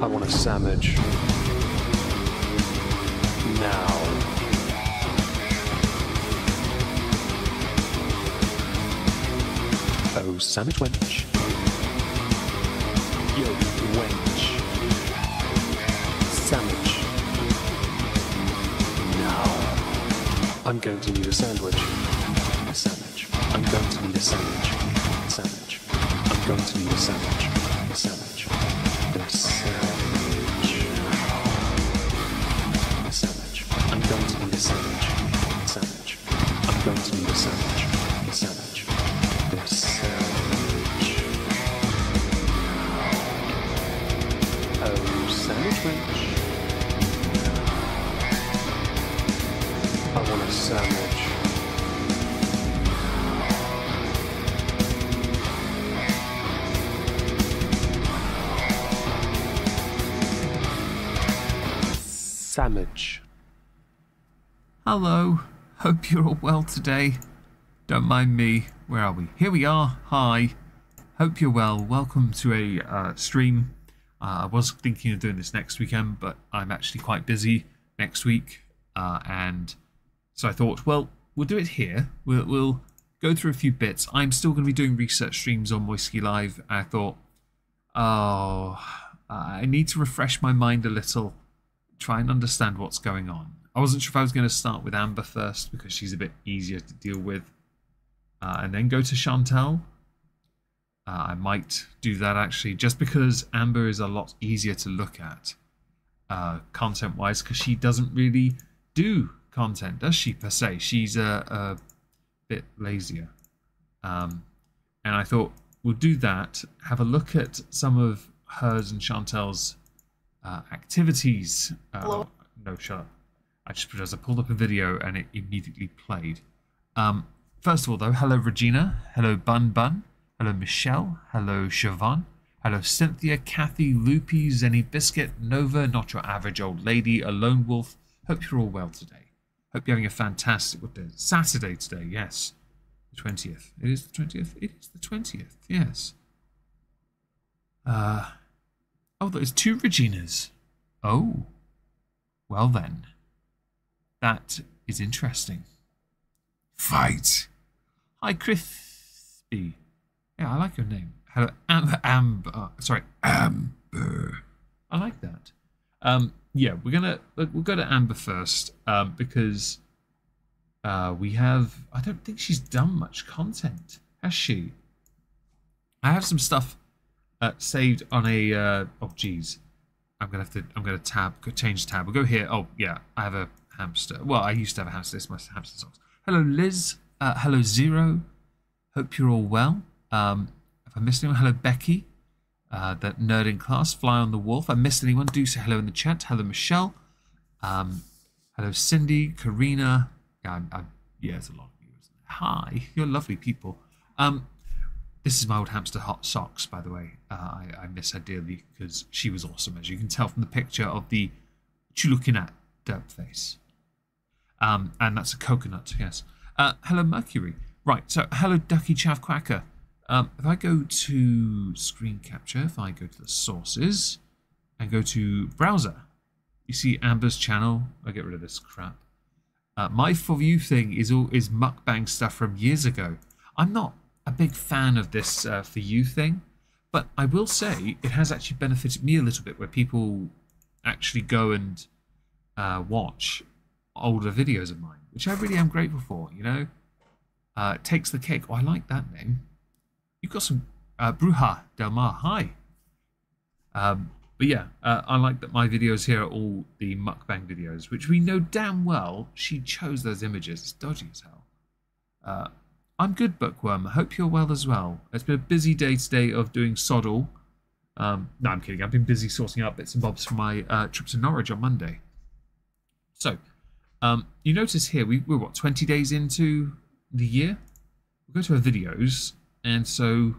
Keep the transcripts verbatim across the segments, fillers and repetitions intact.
I want a sandwich. Now. Oh, sandwich wench. Yo, wench. Sandwich. Now. I'm going to need a sandwich. A sandwich. I'm going to need a sandwich. A sandwich. I'm going to need a sandwich. A sandwich. A sandwich. A sandwich. I'm going to need a sandwich. A sandwich. I'm going to need a sandwich. A sandwich. A sandwich. Oh, sandwich. I want a sandwich. Sandwich. Hello. Hope you're all well today. Don't mind me. Where are we? Here we are. Hi. Hope you're well. Welcome to a uh, stream. Uh, I was thinking of doing this next weekend, but I'm actually quite busy next week, uh, and so I thought, well, we'll do it here. We'll, we'll go through a few bits. I'm still going to be doing research streams on Moistski Live. And I thought, oh, I need to refresh my mind a little. Try and understand what's going on. I wasn't sure if I was going to start with Amber first because she's a bit easier to deal with, uh, and then go to Chantel. Uh, I might do that actually, just because Amber is a lot easier to look at, uh, content-wise, because she doesn't really do content, does she, per se? She's a, a bit lazier. Um, and I thought we'll do that, have a look at some of hers and Chantel's Uh, activities. Uh, no, shut up. I just realized I pulled up a video and it immediately played. Um, first of all, though, hello Regina, hello Bun Bun, hello Michelle, hello Siobhan, hello Cynthia, Kathy, Loopy, Zenny Biscuit, Nova, not your average old lady, a lone wolf. Hope you're all well today. Hope you're having a fantastic what day? Saturday today, yes. The twentieth. It is the twentieth? It is the twentieth, yes. Uh... Oh, there's two Reginas. Oh. Well then. That is interesting. Fight. Hi, Crispy. Yeah, I like your name. Hello, Amber. Amber. Oh, sorry, Amber. I like that. Um, yeah, we're gonna we'll go to Amber first um, because uh, we have. I don't think she's done much content, has she? I have some stuff. Uh, saved on a uh, oh geez, I'm gonna have to I'm gonna tab go change tab. We'll go here. Oh yeah, I have a hamster. Well, I used to have a hamster. This is my hamster socks. Hello Liz. Uh, hello Zero. Hope you're all well. Um, if I missed anyone, hello Becky. Uh, that nerd in class. Fly on the wall. If I missed anyone, do say hello in the chat. Hello Michelle. Um, hello Cindy. Karina. Yeah, I'm, I'm, yeah, there's a lot of you. Hi, you're lovely people. Um. This is my old hamster hot socks, by the way. Uh, I, I miss her dearly because she was awesome, as you can tell from the picture of the what you looking at derp face. Um, and that's a coconut, yes. Uh, hello, Mercury. Right, so hello, Ducky Chav Quacker. Um, if I go to screen capture, if I go to the sources and go to browser, you see Amber's channel. I'll get rid of this crap. Uh, my For You thing is all is mukbang stuff from years ago. I'm not a big fan of this uh, For You thing, but I will say it has actually benefited me a little bit, where people actually go and uh, watch older videos of mine, which I really am grateful for, you know. Uh, Takes the Cake, oh I like that name. You've got some uh, Bruja Del Mar, hi. Um, but yeah, uh, I like that my videos here are all the mukbang videos, which we know damn well she chose those images. It's dodgy as hell. Uh, I'm good, Bookworm. I hope you're well as well. It's been a busy day today of doing sod all. Um, no, I'm kidding. I've been busy sorting out bits and bobs for my uh, trip to Norwich on Monday. So, um, you notice here, we, we're, what, twenty days into the year? We'll go to our videos, and so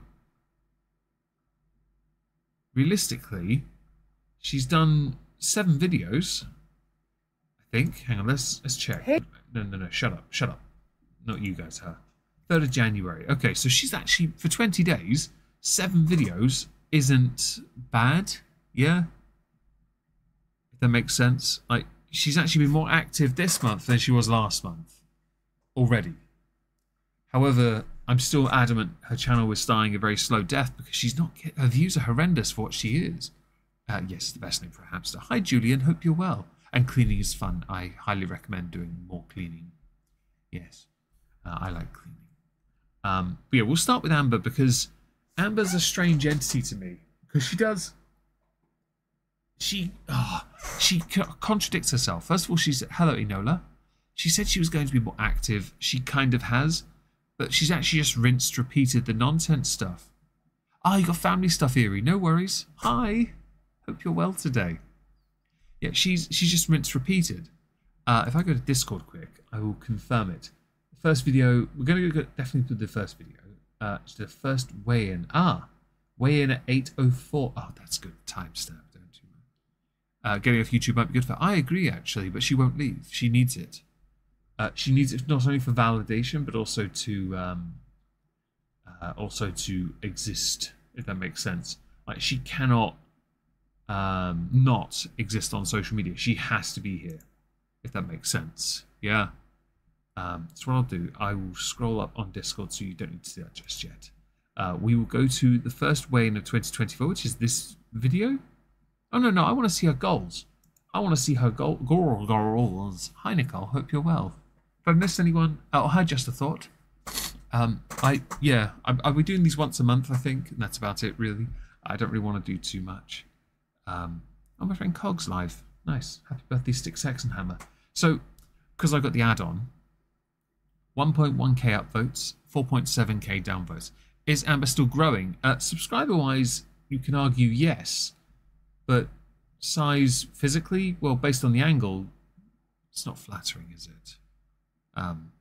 realistically, she's done seven videos, I think. Hang on, let's let's check. Hey. No, no, no, shut up, shut up. Not you guys, her. third of January. Okay, so she's actually, for twenty days, seven videos isn't bad, yeah? If that makes sense. Like, she's actually been more active this month than she was last month already. However, I'm still adamant her channel was dying a very slow death because she's not, her views are horrendous for what she is. Uh, yes, the best name for a hamster. Hi, Julian. Hope you're well. And cleaning is fun. I highly recommend doing more cleaning. Yes, uh, I like cleaning. Um, but yeah, we'll start with Amber because Amber's a strange entity to me because she does. She oh, she contradicts herself. First of all, she said, hello, Enola. She said she was going to be more active. She kind of has, but she's actually just rinsed, repeated the nonsense stuff. Ah, oh, you got family stuff, Eerie. No worries. Hi. Hope you're well today. Yeah, she's she's just rinsed, repeated. Uh, if I go to Discord quick, I will confirm it. The first video, we're going to go definitely through the first video. Uh, to the first weigh-in. Ah, weigh-in at eight oh four. Oh, that's good. Timestamp, don't you? Uh, getting off YouTube might be good for... I agree, actually, but she won't leave. She needs it. Uh, she needs it not only for validation, but also to um, uh, also to exist, if that makes sense. Like, she cannot um, not exist on social media. She has to be here, if that makes sense. Yeah. Um, so what I'll do, I will scroll up on Discord so you don't need to see that just yet. Uh, we will go to the first weigh-in of twenty twenty-four, which is this video. Oh, no, no, I want to see her goals. I want to see her goal. Goral, Gorals. Hi, Nicole. Hope you're well. Have I missed anyone? Oh, hi, Just a Thought. Um, I, yeah, I'll be doing these once a month, I think, and that's about it, really. I don't really want to do too much. Um, oh, my friend Cog's live. Nice. Happy birthday, Stick Saxon Hammer. So, because I got the add-on, one point one K upvotes, four point seven K downvotes. Is Amber still growing? Uh, subscriber-wise, you can argue yes, but size physically, well, based on the angle, it's not flattering, is it? Um,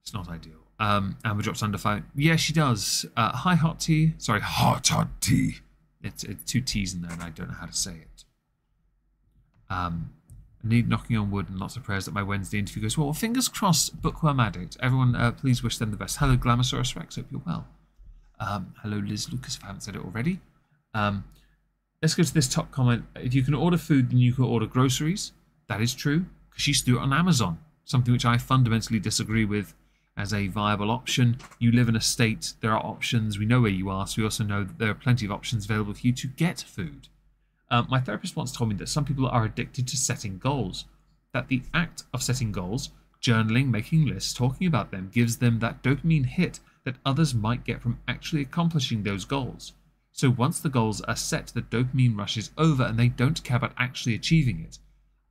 it's not ideal. Um, Amber drops under five. Yeah, she does. Uh, hi, Hot Tea. Sorry, Hot Hot Tea. It's, it's two T's in there, and I don't know how to say it. Um... I need knocking on wood and lots of prayers that my Wednesday interview goes well. Well, fingers crossed, Bookworm Addict. Everyone, uh, please wish them the best. Hello, Glamosaurus Rex. Hope you're well. Um, hello, Liz Lucas, if I haven't said it already. Um, let's go to this top comment. If you can order food, then you can order groceries. That is true, because she used to do it on Amazon, something which I fundamentally disagree with as a viable option. You live in a state, there are options. We know where you are, so we also know that there are plenty of options available for you to get food. Um, my therapist once told me that some people are addicted to setting goals, that the act of setting goals, journaling, making lists, talking about them, gives them that dopamine hit that others might get from actually accomplishing those goals. So once the goals are set, the dopamine rush is over and they don't care about actually achieving it.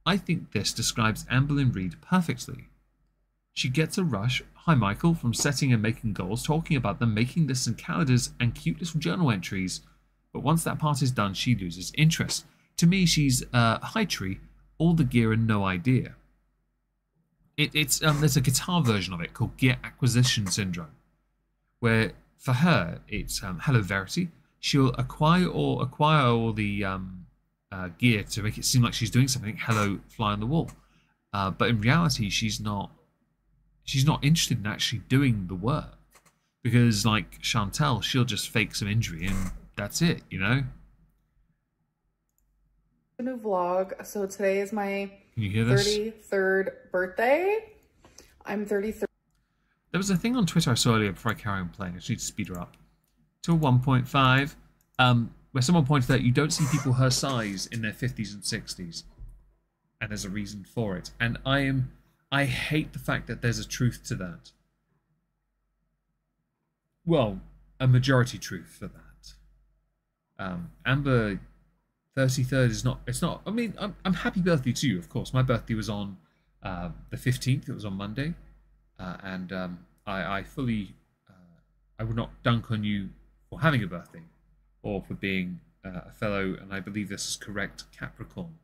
I think this describes Amberlyn Reed perfectly. She gets a rush, hi Michael, from setting and making goals, talking about them, making lists and calendars and cute little journal entries. But once that part is done, she loses interest. To me, she's uh, high tree, all the gear and no idea. It, it's um, there's a guitar version of it called Gear Acquisition Syndrome, where for her it's um, hello Verity. She'll acquire or acquire all the um, uh, gear to make it seem like she's doing something. Hello Fly on the Wall, uh, but in reality, she's not. She's not interested in actually doing the work because, like Chantel, she'll just fake some injury and. That's it, you know? I'm gonna vlog. So today is my thirty-third birthday. I'm thirty-three. There was a thing on Twitter I saw earlier before I carry on playing. I just need to speed her up. To one point five, um, where someone pointed out you don't see people her size in their fifties and sixties. And there's a reason for it. And I am, I hate the fact that there's a truth to that. Well, a majority truth for that. Um, Amber, thirty-third is not, it's not, I mean, I'm, I'm happy birthday to you, of course. My birthday was on uh, the fifteenth, it was on Monday, uh, and um, I, I fully, uh, I would not dunk on you for having a birthday, or for being uh, a fellow, and I believe this is correct, Capricorn.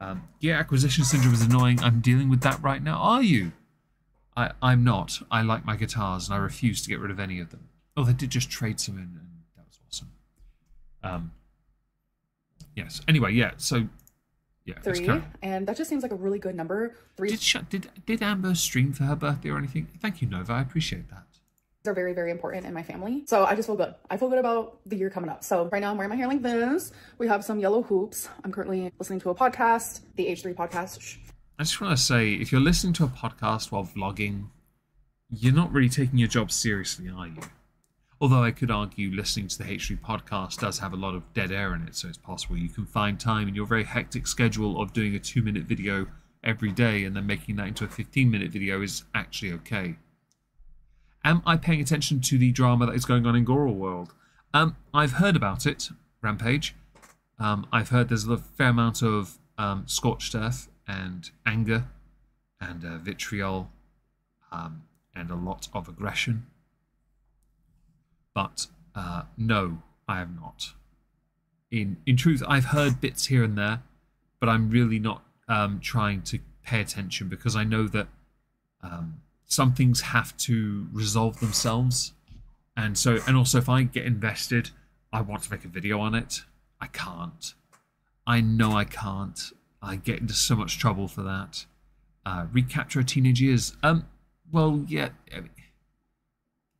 Um, yeah, acquisition syndrome is annoying, I'm dealing with that right now, are you? I, I'm not, I like my guitars, and I refuse to get rid of any of them. Oh, they did just trade some in, and Um, yes. Anyway, yeah. So Yeah, three, and that just seems like a really good number. Three. Did she, did did Amber stream for her birthday or anything? Thank you, Nova. I appreciate that. They're very, very important in my family. So I just feel good. I feel good about the year coming up. So right now I'm wearing my hair like this. We have some yellow hoops. I'm currently listening to a podcast, the H three podcast. Shh. I just want to say, if you're listening to a podcast while vlogging, you're not really taking your job seriously, are you? Although I could argue listening to the H three podcast does have a lot of dead air in it, so it's possible you can find time in your very hectic schedule of doing a two-minute video every day and then making that into a fifteen-minute video is actually okay. Am I paying attention to the drama that is going on in Goral World? Um, I've heard about it, Rampage. Um, I've heard there's a fair amount of um, scorched earth and anger and uh, vitriol um, and a lot of aggression. But uh, no, I have not. In in truth, I've heard bits here and there, but I'm really not um, trying to pay attention because I know that um, some things have to resolve themselves. And so, and also, if I get invested, I want to make a video on it. I can't. I know I can't. I get into so much trouble for that. Uh, recapture teenage years. Um. Well, yeah. I mean,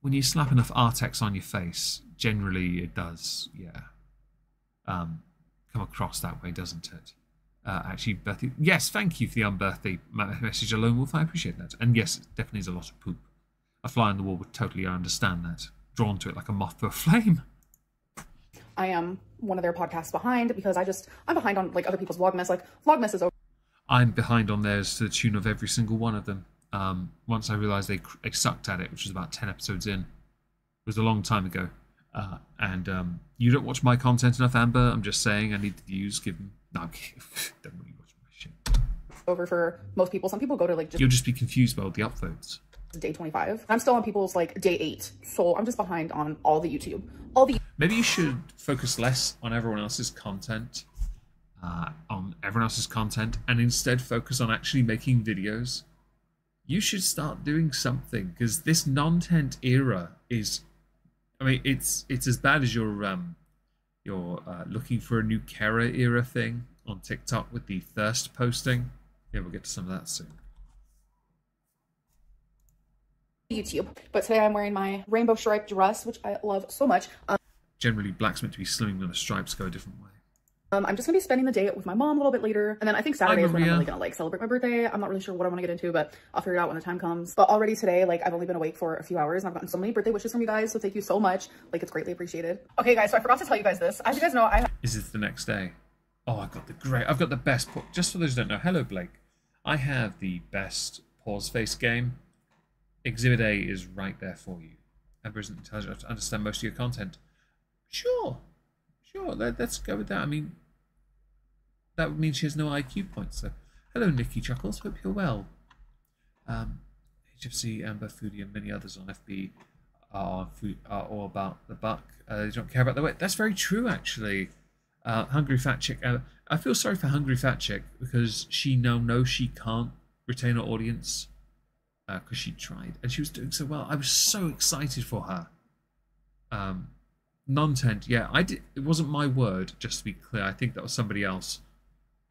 when you slap enough Artex on your face, generally it does, yeah, um, come across that way, doesn't it? Uh, actually, birthday, yes, thank you for the unbirthday message alone, Wolf, I appreciate that. And yes, it definitely is a lot of poop. A fly on the wall would totally, I understand that. Drawn to it like a moth to a flame. I am one of their podcasts behind because I just, I'm behind on like other people's Vlogmas, like Vlogmas is over. I'm behind on theirs to the tune of every single one of them. Um, once I realised they, they sucked at it, which was about ten episodes in. It was a long time ago. Uh, and um, you don't watch my content enough, Amber. I'm just saying I need the views. Give them... No, I'm kidding. Don't really watch my shit. Over for most people. Some people go to like... Just you'll just be confused by all the uploads. Day twenty-five. I'm still on people's like day eight. So I'm just behind on all the YouTube. All the... Maybe you should focus less on everyone else's content. Uh, on everyone else's content. And instead focus on actually making videos. You should start doing something because this non-tent era is, I mean, it's it's as bad as your um, your uh, looking for a new carer era thing on TikTok with the thirst posting. Yeah, we'll get to some of that soon. YouTube, but today I'm wearing my rainbow striped dress, which I love so much. Um, Generally, black's meant to be slimming, when the stripes go a different way. Um, I'm just gonna be spending the day with my mom a little bit later. And then I think Saturday is when I'm really gonna like celebrate my birthday. I'm not really sure what I wanna get into, but I'll figure it out when the time comes. But already today, like I've only been awake for a few hours and I've gotten so many birthday wishes from you guys. So thank you so much. Like it's greatly appreciated. Okay guys, so I forgot to tell you guys this. As you guys know, I- Is it the next day? Oh, I got the great, I've got the best, just for those who don't know, hello Blake. I have the best pause face game. Exhibit A is right there for you. Amber isn't intelligent enough to understand most of your content. Sure, sure, let, let's go with that. I mean, that would mean she has no I Q points, though. Hello, Nikki Chuckles. Hope you're well. Um, H F C, Amber, Foodie, and many others on F B are, food, are all about the buck. Uh, they don't care about the weight. That's very true, actually. Uh, Hungry Fat Chick. Uh, I feel sorry for Hungry Fat Chick because she now knows she can't retain her audience because uh, she tried. And she was doing so well. I was so excited for her. Um, non-tent. Yeah, I did. It wasn't my word, just to be clear. I think that was somebody else.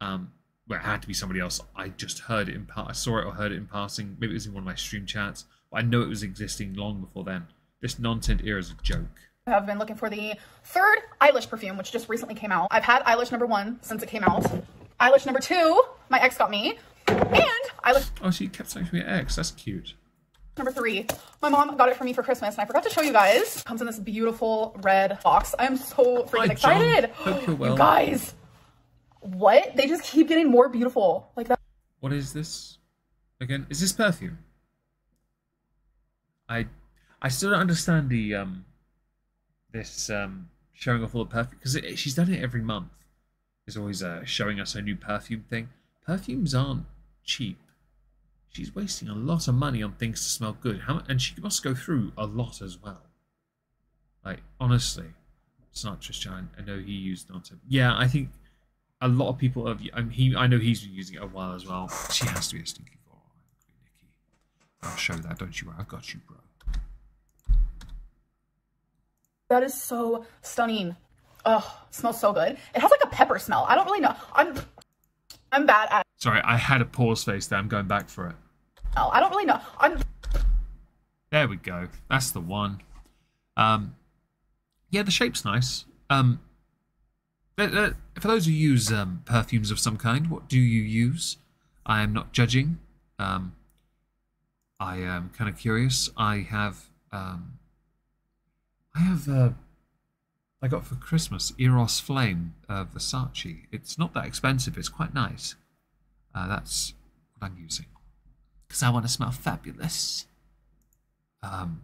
Um, well, it had to be somebody else. I just heard it in part. I saw it or heard it in passing. Maybe it was in one of my stream chats. But I know it was existing long before then. This non-tent era is a joke. I've been looking for the third eyelash perfume, which just recently came out. I've had eyelash number one since it came out. Eyelash number two, my ex got me. And eyelash... Oh, she kept saying to me, ex. That's cute. Number three, my mom got it for me for Christmas, and I forgot to show you guys. Comes in this beautiful red box. I am so freaking Hi, excited. Hope you're well. You guys... What? They just keep getting more beautiful like that. What is this? Again, is this perfume? I, I still don't understand the um, this um showing off all the perfume because she's done it every month. There's always uh showing us her new perfume thing. Perfumes aren't cheap. She's wasting a lot of money on things to smell good. How and she must go through a lot as well. Like honestly, it's not just China. I know he used not to. Yeah, I think. A lot of people have. I mean, he, I know he's been using it a while as well. She has to be a stinky girl, Nikki. I'll show that. Don't you worry. I've got you, bro. That is so stunning. Ugh, smells so good. It has like a pepper smell. I don't really know. I'm. I'm bad at. Sorry, I had a pause face there. I'm going back for it. Oh, I don't really know. I'm... There we go. That's the one. Um, yeah, the shape's nice. Um, uh, for those who use um, perfumes of some kind, what do you use? I am not judging. Um, I am kind of curious. I have, um, I have, uh, I got for Christmas Eros Flame uh, Versace. It's not that expensive. It's quite nice. Uh, that's what I'm using because I want to smell fabulous. Um,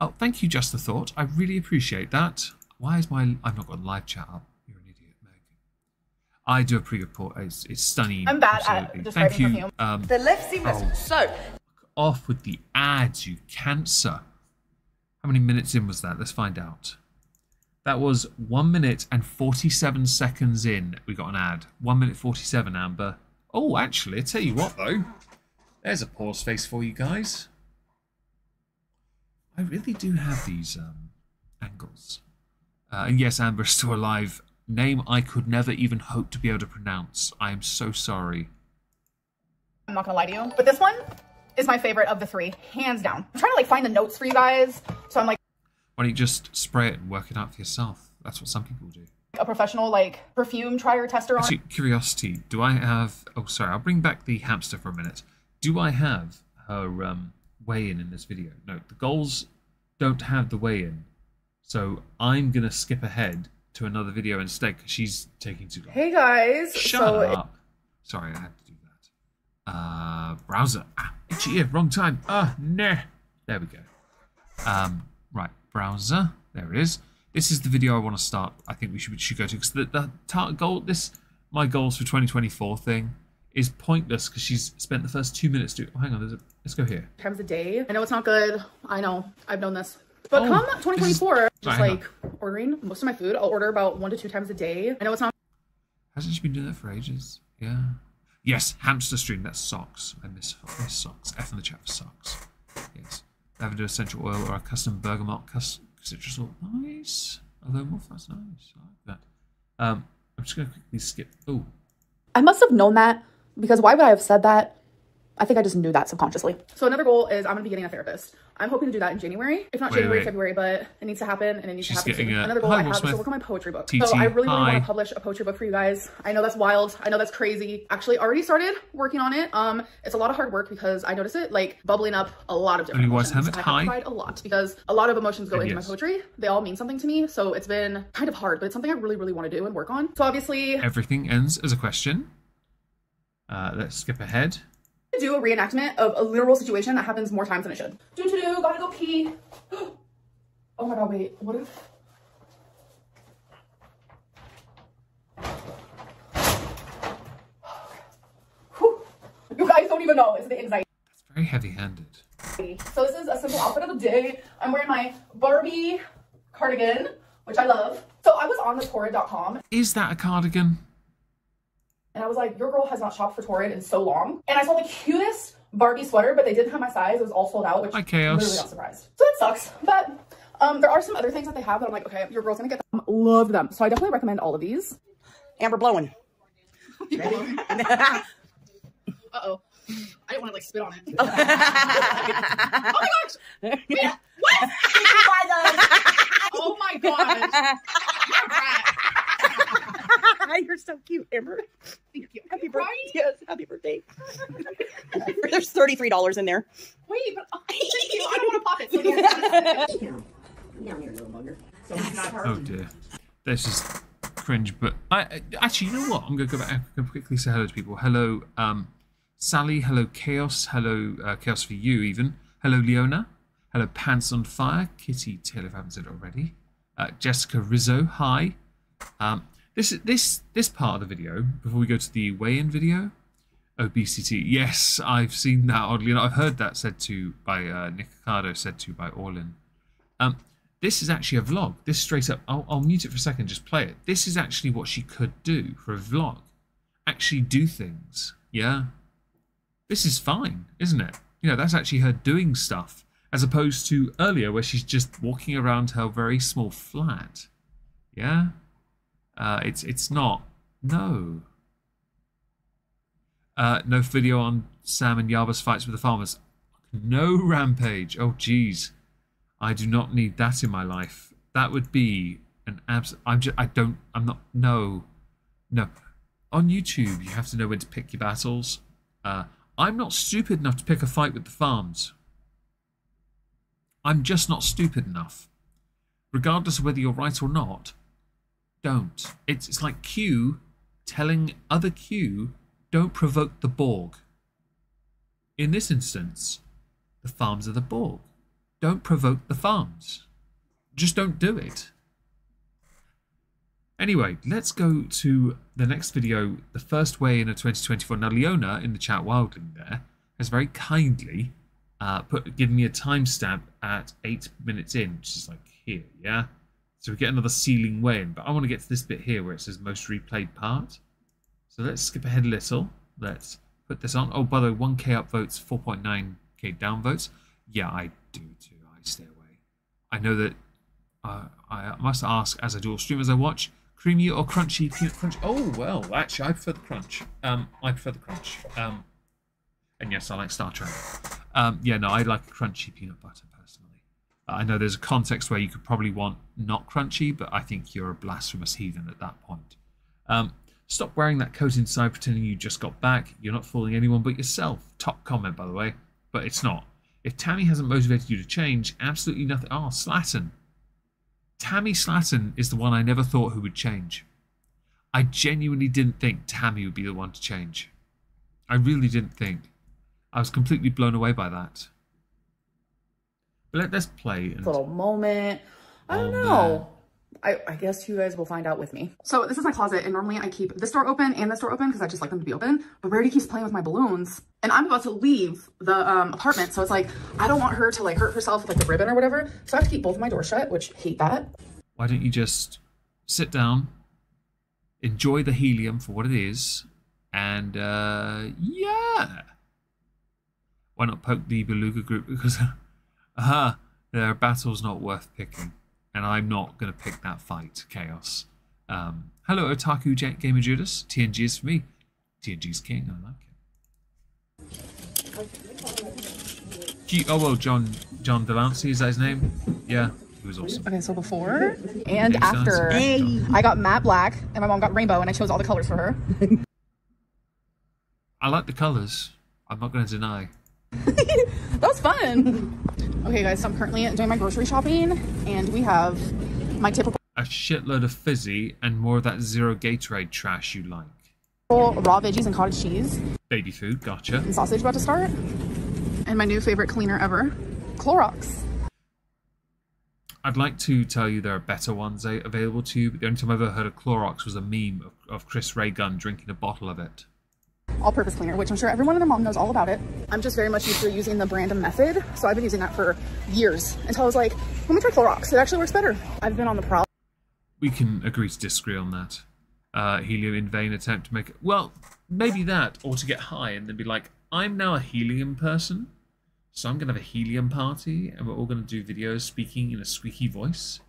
oh, thank you. Just the thought. I really appreciate that. Why is my? I've not got live chat up. You're an idiot, Meg. I do a pre-report. It's, it's stunning. I'm bad absolutely. At describing thank you. Um, the left seamless. Oh, so off with the ads, you cancer. How many minutes in was that? Let's find out. That was one minute and forty-seven seconds in. We got an ad. one minute forty-seven, Amber. Oh, actually, I tell you what, though. There's a pause face for you guys. I really do have these um, angles. Uh, and yes, Amber is still alive. Name I could never even hope to be able to pronounce. I am so sorry. I'm not going to lie to you. But this one is my favorite of the three. Hands down. I'm trying to, like, find the notes for you guys. So I'm like... Why don't you just spray it and work it out for yourself? That's what some people do. A professional, like, perfume trier tester on. Actually, curiosity, do I have... Oh, sorry, I'll bring back the hamster for a minute. Do I have her um, weigh-in in this video? No, the goals don't have the weigh-in. So I'm going to skip ahead to another video instead because she's taking too long. Hey, guys. Shut so up. Sorry, I had to do that. Uh, browser. Ah, itchy ear. Wrong time. Ah, nah. There we go. Um, right. Browser, there it is. This is the video I want to start. I think we should, we should go to because the, the target goal, this my goals for twenty twenty-four thing is pointless because she's spent the first two minutes doing. Oh, hang on, there's a, let's go here. Times a day. I know it's not good. I know. I've known this. But oh, come twenty twenty-four, is, just right, like ordering most of my food. I'll order about one to two times a day. I know it's not. Hasn't she been doing that for ages? Yeah. Yes, hamster stream. That's socks. I miss, I miss socks. F in the chat for socks. Yes. Lavender essential oil or a custom bergamot custom citrus oil. Nice. Although muff, that's nice. I like that. Um, I'm just going to quickly skip. Oh. I must have known that because why would I have said that? I think I just knew that subconsciously. So another goal is I'm going to be getting a therapist. I'm hoping to do that in January. If not wait, January, wait. February, but it needs to happen and it needs She's to happen soon. A, another goal I have is to work on my poetry book. T T, so I really, really want to publish a poetry book for you guys. I know that's wild. I know that's crazy. Actually already started working on it. Um, It's a lot of hard work because I notice it like bubbling up a lot of different emotions. Have it I have tried a lot because a lot of emotions go and into yes. my poetry. They all mean something to me. So it's been kind of hard, but it's something I really, really want to do and work on. So obviously everything ends as a question. Uh, Let's skip ahead. Do a reenactment of a literal situation that happens more times than it should. Do to do, gotta go pee. Oh my god, wait, what if? You guys don't even know, it's the anxiety. That's very heavy-handed. So this is a simple outfit of the day. I'm wearing my Barbie cardigan, which I love. So I was on the torrid dot com. Is that a cardigan? And I was like, your girl has not shopped for Torrid in so long. And I saw the cutest Barbie sweater, but they didn't have my size. It was all sold out, which I'm literally not surprised. So that sucks. But um, there are some other things that they have that I'm like, okay, your girl's going to get them. Love them. So I definitely recommend all of these. Amber blowing. Uh-oh. I didn't want to, like, spit on it. Oh my gosh. Wait, what? Oh my gosh. You're so cute, Amber. Thank you. Happy birthday. Right? Yes, happy birthday. There's thirty-three dollars in there. Wait, but oh, thank you. I don't want to pop it. So no, no, you're a little bugger. So oh, dear. This is cringe, but I actually, you know what? I'm going to go back and quickly say hello to people. Hello, um, Sally. Hello, Chaos. Hello, uh, Chaos for you, even. Hello, Leona. Hello, Pants on Fire. Kitty Taylor, if I haven't said it already. Uh, Jessica Rizzo. Hi. Um, This this this part of the video before we go to the weigh-in video, obesity. Yes, I've seen that oddly enough. I've heard that said to by uh, Nick Ricardo, said to by Orlin. Um, this is actually a vlog. This straight up. I'll, I'll mute it for a second. Just play it. This is actually what she could do for a vlog. Actually do things. Yeah, this is fine, isn't it? You know, that's actually her doing stuff as opposed to earlier where she's just walking around her very small flat. Yeah. Uh, it's it's not no Uh, no video on Sam and Yaba's fights with the farmers. No Rampage. Oh, jeez. I do not need that in my life. That would be an abs... I'm just... I don't... I'm not... No. No. On YouTube, you have to know when to pick your battles. Uh, I'm not stupid enough to pick a fight with the farms. I'm just not stupid enough. Regardless of whether you're right or not, don't. It's, it's like Q telling other Q, don't provoke the Borg. In this instance, the farms are the Borg. Don't provoke the farms. Just don't do it. Anyway, let's go to the next video, the first weigh-in of twenty twenty-four. Now, Leona in the chat wildling there has very kindly uh, put given me a timestamp at eight minutes in, which is like here, yeah? So we get another ceiling weigh-in, but I want to get to this bit here where it says most replayed part. So let's skip ahead a little. Let's put this on. Oh, by the way, one K upvotes, four point nine K downvotes. Yeah, I do too. I stay away. I know that uh, I must ask, as I do all streamers I watch, creamy or crunchy peanut crunch? Oh, well, actually, I prefer the crunch. Um, I prefer the crunch. Um, and yes, I like Star Trek. Um, yeah, no, I like crunchy peanut butter, personally. Uh, I know there's a context where you could probably want not crunchy, but I think you're a blasphemous heathen at that point. Um, stop wearing that coat inside pretending you just got back. You're not fooling anyone but yourself. Top comment, by the way. But it's not. If Tammy hasn't motivated you to change, absolutely nothing. Oh, Slaton. Tammy Slaton is the one I never thought who would change. I genuinely didn't think Tammy would be the one to change. I really didn't think. I was completely blown away by that. But let, let's play. And little moment. I don't oh, know. I, I guess you guys will find out with me. So this is my closet, and normally I keep this door open and this door open because I just like them to be open. But Rarity keeps playing with my balloons, and I'm about to leave the um, apartment. So it's like, I don't want her to like hurt herself with like the ribbon or whatever. So I have to keep both of my doors shut, which hate that. Why don't you just sit down, enjoy the helium for what it is, and uh, yeah. Why not poke the beluga group? Because uh, their battle's not worth picking. And I'm not going to pick that fight, Chaos. Um, hello, Otaku Jack Gamer Judas. T N G is for me. T N G's king, I like it. Gee, oh, well, John John Delancey, is that his name? Yeah, he was awesome. Okay, so before and James after, hey. I got matte black, and my mom got rainbow, and I chose all the colors for her. I like the colors. I'm not going to deny. That was fun. Okay, guys, so I'm currently doing my grocery shopping, and we have my typical... A shitload of fizzy and more of that Zero Gatorade trash you like. Raw veggies and cottage cheese. Baby food, gotcha. And sausage about to start. And my new favorite cleaner ever, Clorox. I'd like to tell you there are better ones available to you, but the only time I've ever heard of Clorox was a meme of, of Chris Raygun drinking a bottle of it. All-purpose cleaner, which I'm sure everyone and their mom knows all about it. I'm just very much used to using the Brandom method, so I've been using that for years until I was like, let me try Clorox. It actually works better. I've been on the prowl. We can agree to disagree on that. Uh, helium in vain attempt to make it... Well, maybe that, or to get high and then be like, I'm now a helium person, so I'm going to have a helium party, and we're all going to do videos speaking in a squeaky voice.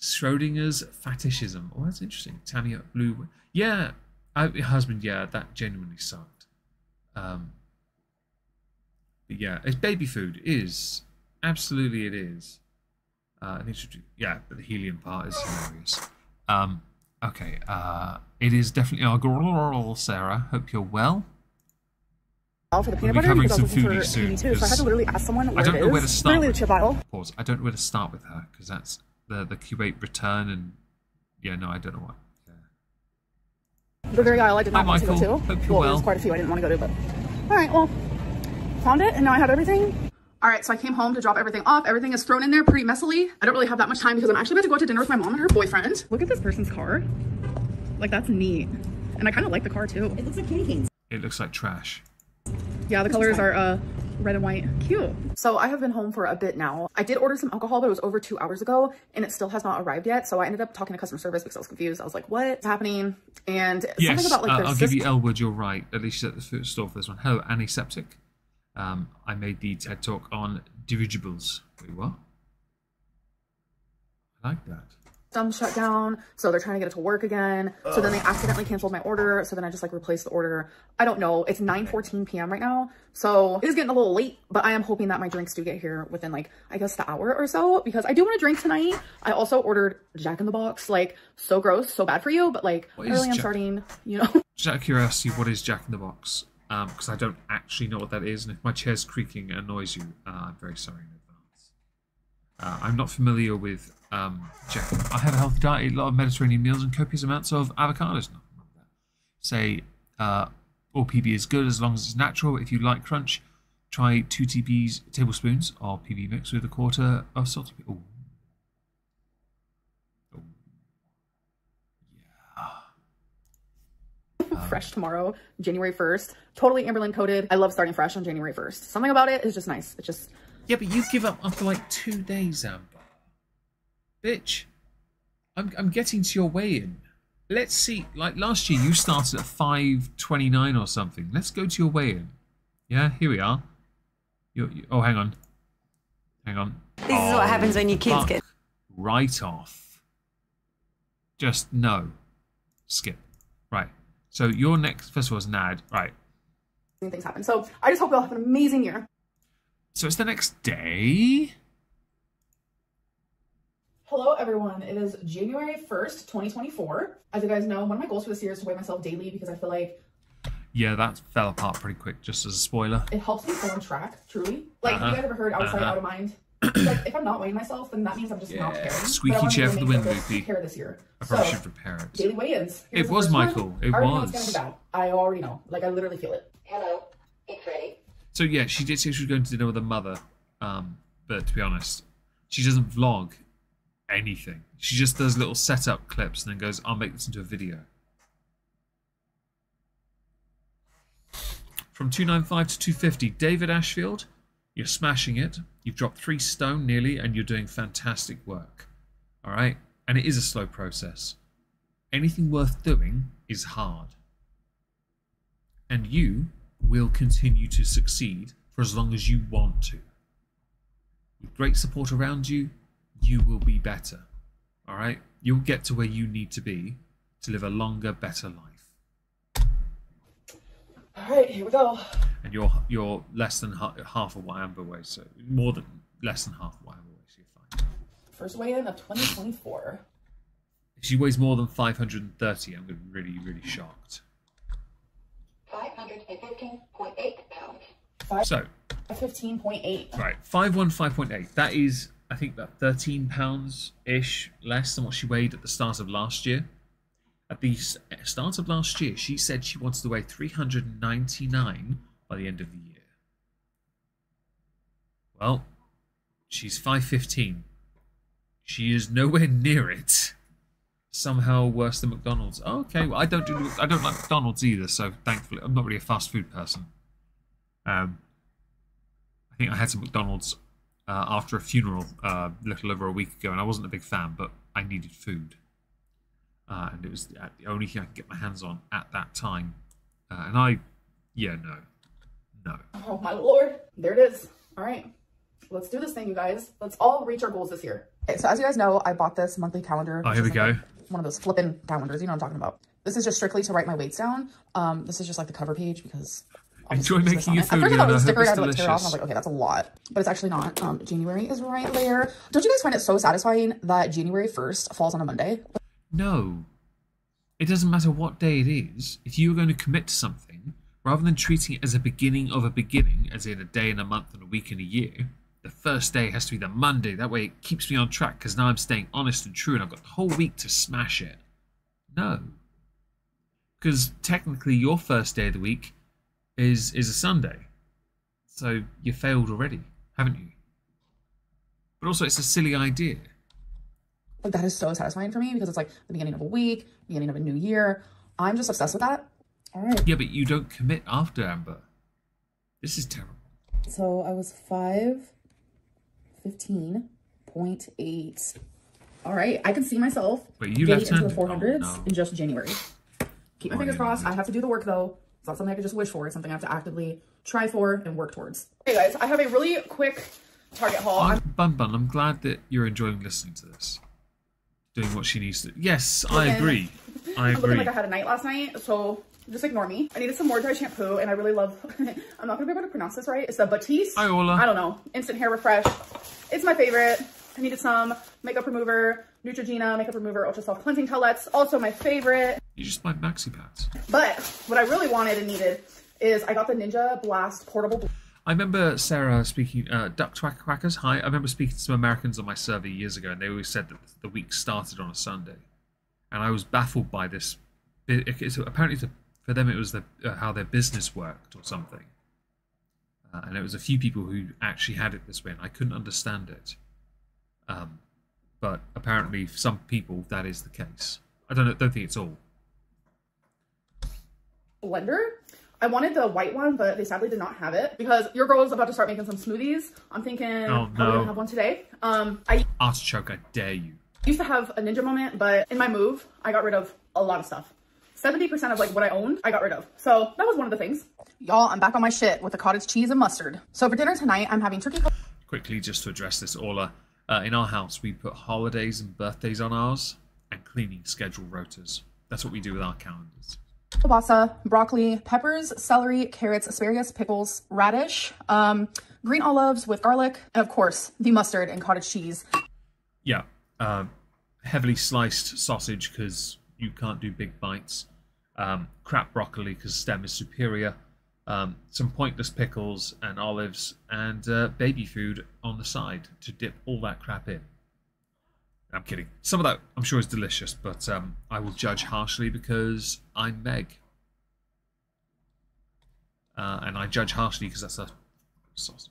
Schrodinger's fetishism. Oh, that's interesting. Tammy up blue... Yeah! I, husband, yeah, that genuinely sucked. Um, but yeah, it's baby food. It is. Absolutely it is. Uh, I think should, yeah, but the helium part is hilarious. Um, okay, uh, it is definitely our Goral, Sarah. Hope you're well. For the peanut we'll be covering butter, some foodie soon. Too, so I had to literally ask someone where I don't it know is. Where to start with her. Pause. I don't know where to start with her, because that's the, the Q eight return, and yeah, no, I don't know why. The very aisle I did not Hi, want Michael. To go to. Hope you're well, well. There's quite a few I didn't want to go to, but... Alright, well, found it, and now I have everything. Alright, so I came home to drop everything off. Everything is thrown in there pretty messily. I don't really have that much time because I'm actually about to go out to dinner with my mom and her boyfriend. Look at this person's car. Like, that's neat. And I kind of like the car, too. It looks like candy canes. It looks like trash. Yeah, the colors are, uh... red and white. Cute. So I have been home for a bit now. I did order some alcohol, but it was over two hours ago and it still has not arrived yet. So I ended up talking to customer service because I was confused. I was like, what's happening? And yes, something about like uh, I'll give you Elwood, you're right. At least she's at the food store for this one. Hello, antiseptic. Um, I made the TED Talk on dirigibles. Wait, what? I like that. Thumbs shut down, so they're trying to get it to work again. Ugh. So then they accidentally canceled my order, so then I just like replaced the order. I don't know. It's nine fourteen p m right now, so it is getting a little late, but I am hoping that my drinks do get here within like, I guess the hour or so, because I do want to drink tonight. I also ordered Jack in the Box, like so gross, so bad for you, but like what really I'm starting, you know. Just out of curiosity, what is Jack in the Box? Um, because I don't actually know what that is, and if my chair's creaking annoys you, uh, I'm very sorry. Uh, I'm not familiar with um, Jack. I have a healthy diet, a lot of Mediterranean meals, and copious amounts of avocados. No, say, uh, all P B is good as long as it's natural. If you like crunch, try two T B's tablespoons of P B mix with a quarter of salted pepper. Oh. Fresh tomorrow, January first. Totally Amberlyn coded. I love starting fresh on January first. Something about it is just nice. It's just... Yeah, but you give up after like two days, Amber. Bitch, I'm, I'm getting to your weigh-in. Let's see, like last year you started at five twenty-nine or something. Let's go to your weigh-in. Yeah, here we are. You're, you, oh, hang on. Hang on. This oh, is what happens when your kids get... Right off. Just no. Skip. Right. So your next, first of all, is an ad. Right. Things happen. So I just hope you all have an amazing year. So it's the next day. Hello everyone, it is January first, twenty twenty-four. As you guys know, one of my goals for this year is to weigh myself daily because I feel like... Yeah, that fell apart pretty quick, just as a spoiler. It helps me stay on track, truly. Like, uh-huh. Have you guys ever heard outside, uh-huh. out of mind? Like, if I'm not weighing myself, then that means I'm just yeah. not caring. Squeaky chair for the win, Loopy. I probably so, should prepare it. Daily weigh-ins. It was Michael, it was. It's gonna be bad. I already know, like I literally feel it. Hello, it's ready. So yeah, she did say she was going to dinner with her mother, um, but to be honest, she doesn't vlog anything. She just does little setup clips and then goes, I'll make this into a video. From two ninety-five to two fifty, David Ashfield, you're smashing it. You've dropped three stone nearly and you're doing fantastic work. All right? And it is a slow process. Anything worth doing is hard. And you... will continue to succeed for as long as you want to. With great support around you, you will be better. All right? You'll get to where you need to be to live a longer, better life. All right, here we go. And you're you're less than ha half of what Amber weighs, so more than less than half of what Amber weighs, so you're fine. First weigh-in of twenty twenty-four. If she weighs more than five hundred thirty, I'm going to be really, really shocked. five fifteen point eight pounds. So, fifteen point eight. Right, five fifteen point eight. That is, I think, about thirteen pounds-ish less than what she weighed at the start of last year. At the start of last year, she said she wanted to weigh three hundred ninety-nine by the end of the year. Well, she's five fifteen. She is nowhere near it. Somehow worse than McDonald's. Oh, okay, well I don't do I don't like McDonald's either, so thankfully I'm not really a fast food person. Um, I think I had some McDonald's uh, after a funeral uh, a little over a week ago, and I wasn't a big fan, but I needed food, uh, and it was the only thing I could get my hands on at that time. Uh, and I, yeah, no, no. Oh my lord, there it is. All right, let's do this thing, you guys. Let's all reach our goals this year. Okay, so as you guys know, I bought this monthly calendar. Oh, here we go. One of those flipping calendars, you know what I'm talking about. This is just strictly to write my weights down. Um, this is just like the cover page because enjoy making you food. I forgot about the sticker I had to like tear off, and I was like, okay, that's a lot, but it's actually not. Um, January is right there. Don't you guys find it so satisfying that January first falls on a Monday? No, it doesn't matter what day it is. If you're going to commit to something, rather than treating it as a beginning of a beginning, as in a day and a month and a week and a year, the first day has to be the Monday. That way it keeps me on track because now I'm staying honest and true and I've got the whole week to smash it. No. Because technically your first day of the week is, is a Sunday. So you failed already, haven't you? But also it's a silly idea. Like that is so satisfying for me because it's like the beginning of a week, beginning of a new year. I'm just obsessed with that. All right. Yeah, but you don't commit after, Amber. This is terrible. So I was five... fifteen point eight. All right, I can see myself Wait, you getting into the four hundreds oh, no. in just January. Keep my oh, fingers crossed. I have to do the work though. It's not something I can just wish for. It's something I have to actively try for and work towards. Hey guys, I have a really quick Target haul. I'm, Bun Bun, I'm glad that you're enjoying listening to this. doing what she needs to. Yes, I agree. I agree. I'm looking like I had a night last night, so just ignore me. I needed some more dry shampoo, and I really love, I'm not gonna be able to pronounce this right. It's the Batiste. Iola. I don't know. Instant hair refresh. It's my favorite. I needed some makeup remover, Neutrogena makeup remover, ultra soft cleansing towelettes. Also my favorite. You just buy maxi pads. But what I really wanted and needed is I got the Ninja Blast portable. Bl I remember Sarah speaking, uh, duck twack quackers, hi. I remember speaking to some Americans on my survey years ago, and they always said that the week started on a Sunday. And I was baffled by this. It, it, it's, apparently the, for them it was the, uh, how their business worked or something. Uh, and it was a few people who actually had it this way, and I couldn't understand it. Um, but apparently for some people that is the case. I don't, don't think it's all. Blender? I wanted the white one, but they sadly did not have it because your girl is about to start making some smoothies. I'm thinking oh, no. I don't have one today. Um, I Artichoke, I dare you. Used to have a ninja moment, but in my move, I got rid of a lot of stuff. seventy percent of like what I owned, I got rid of. So that was one of the things. Y'all, I'm back on my shit with the cottage cheese and mustard. So for dinner tonight, I'm having turkey. Quickly, just to address this, Orla, uh, in our house, we put holidays and birthdays on ours and cleaning schedule rotas. That's what we do with our calendars. Kielbasa, broccoli, peppers, celery, carrots, asparagus, pickles, radish, um, green olives with garlic, and of course, the mustard and cottage cheese. Yeah, uh, heavily sliced sausage because you can't do big bites. Um, crap broccoli because stem is superior. Um, some pointless pickles and olives and uh, baby food on the side to dip all that crap in. I'm kidding. Some of that, I'm sure, is delicious, but um, I will judge harshly because I'm Meg. Uh, and I judge harshly because that's a sausage.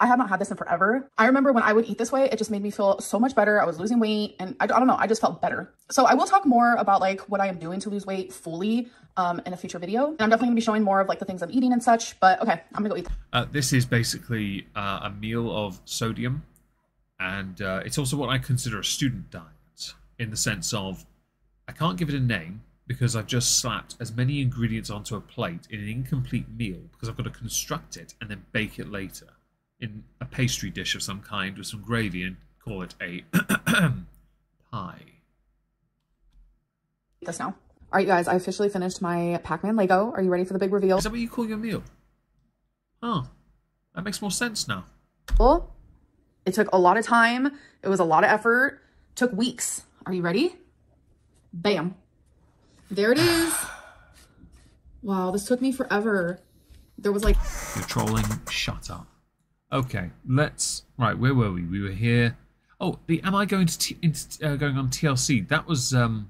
I have not had this in forever. I remember when I would eat this way, it just made me feel so much better. I was losing weight, and I, I don't know, I just felt better. So I will talk more about like what I am doing to lose weight fully um, in a future video. And I'm definitely gonna be showing more of like the things I'm eating and such, but okay, I'm gonna go eat. Uh, this is basically uh, a meal of sodium. And uh, it's also what I consider a student diet, in the sense of I can't give it a name because I've just slapped as many ingredients onto a plate in an incomplete meal because I've got to construct it and then bake it later in a pastry dish of some kind with some gravy and call it a pie. That's now. All right, guys, I officially finished my Pac-Man Lego. Are you ready for the big reveal? Is that what you call your meal? Oh, that makes more sense now. Cool. It took a lot of time. It was a lot of effort. Took weeks. Are you ready? Bam. There it is. Wow, this took me forever. There was like... You're trolling. Shut up. Okay, let's... Right, where were we? We were here. Oh, the Am I Going to T into, uh, going on T L C? That was... um,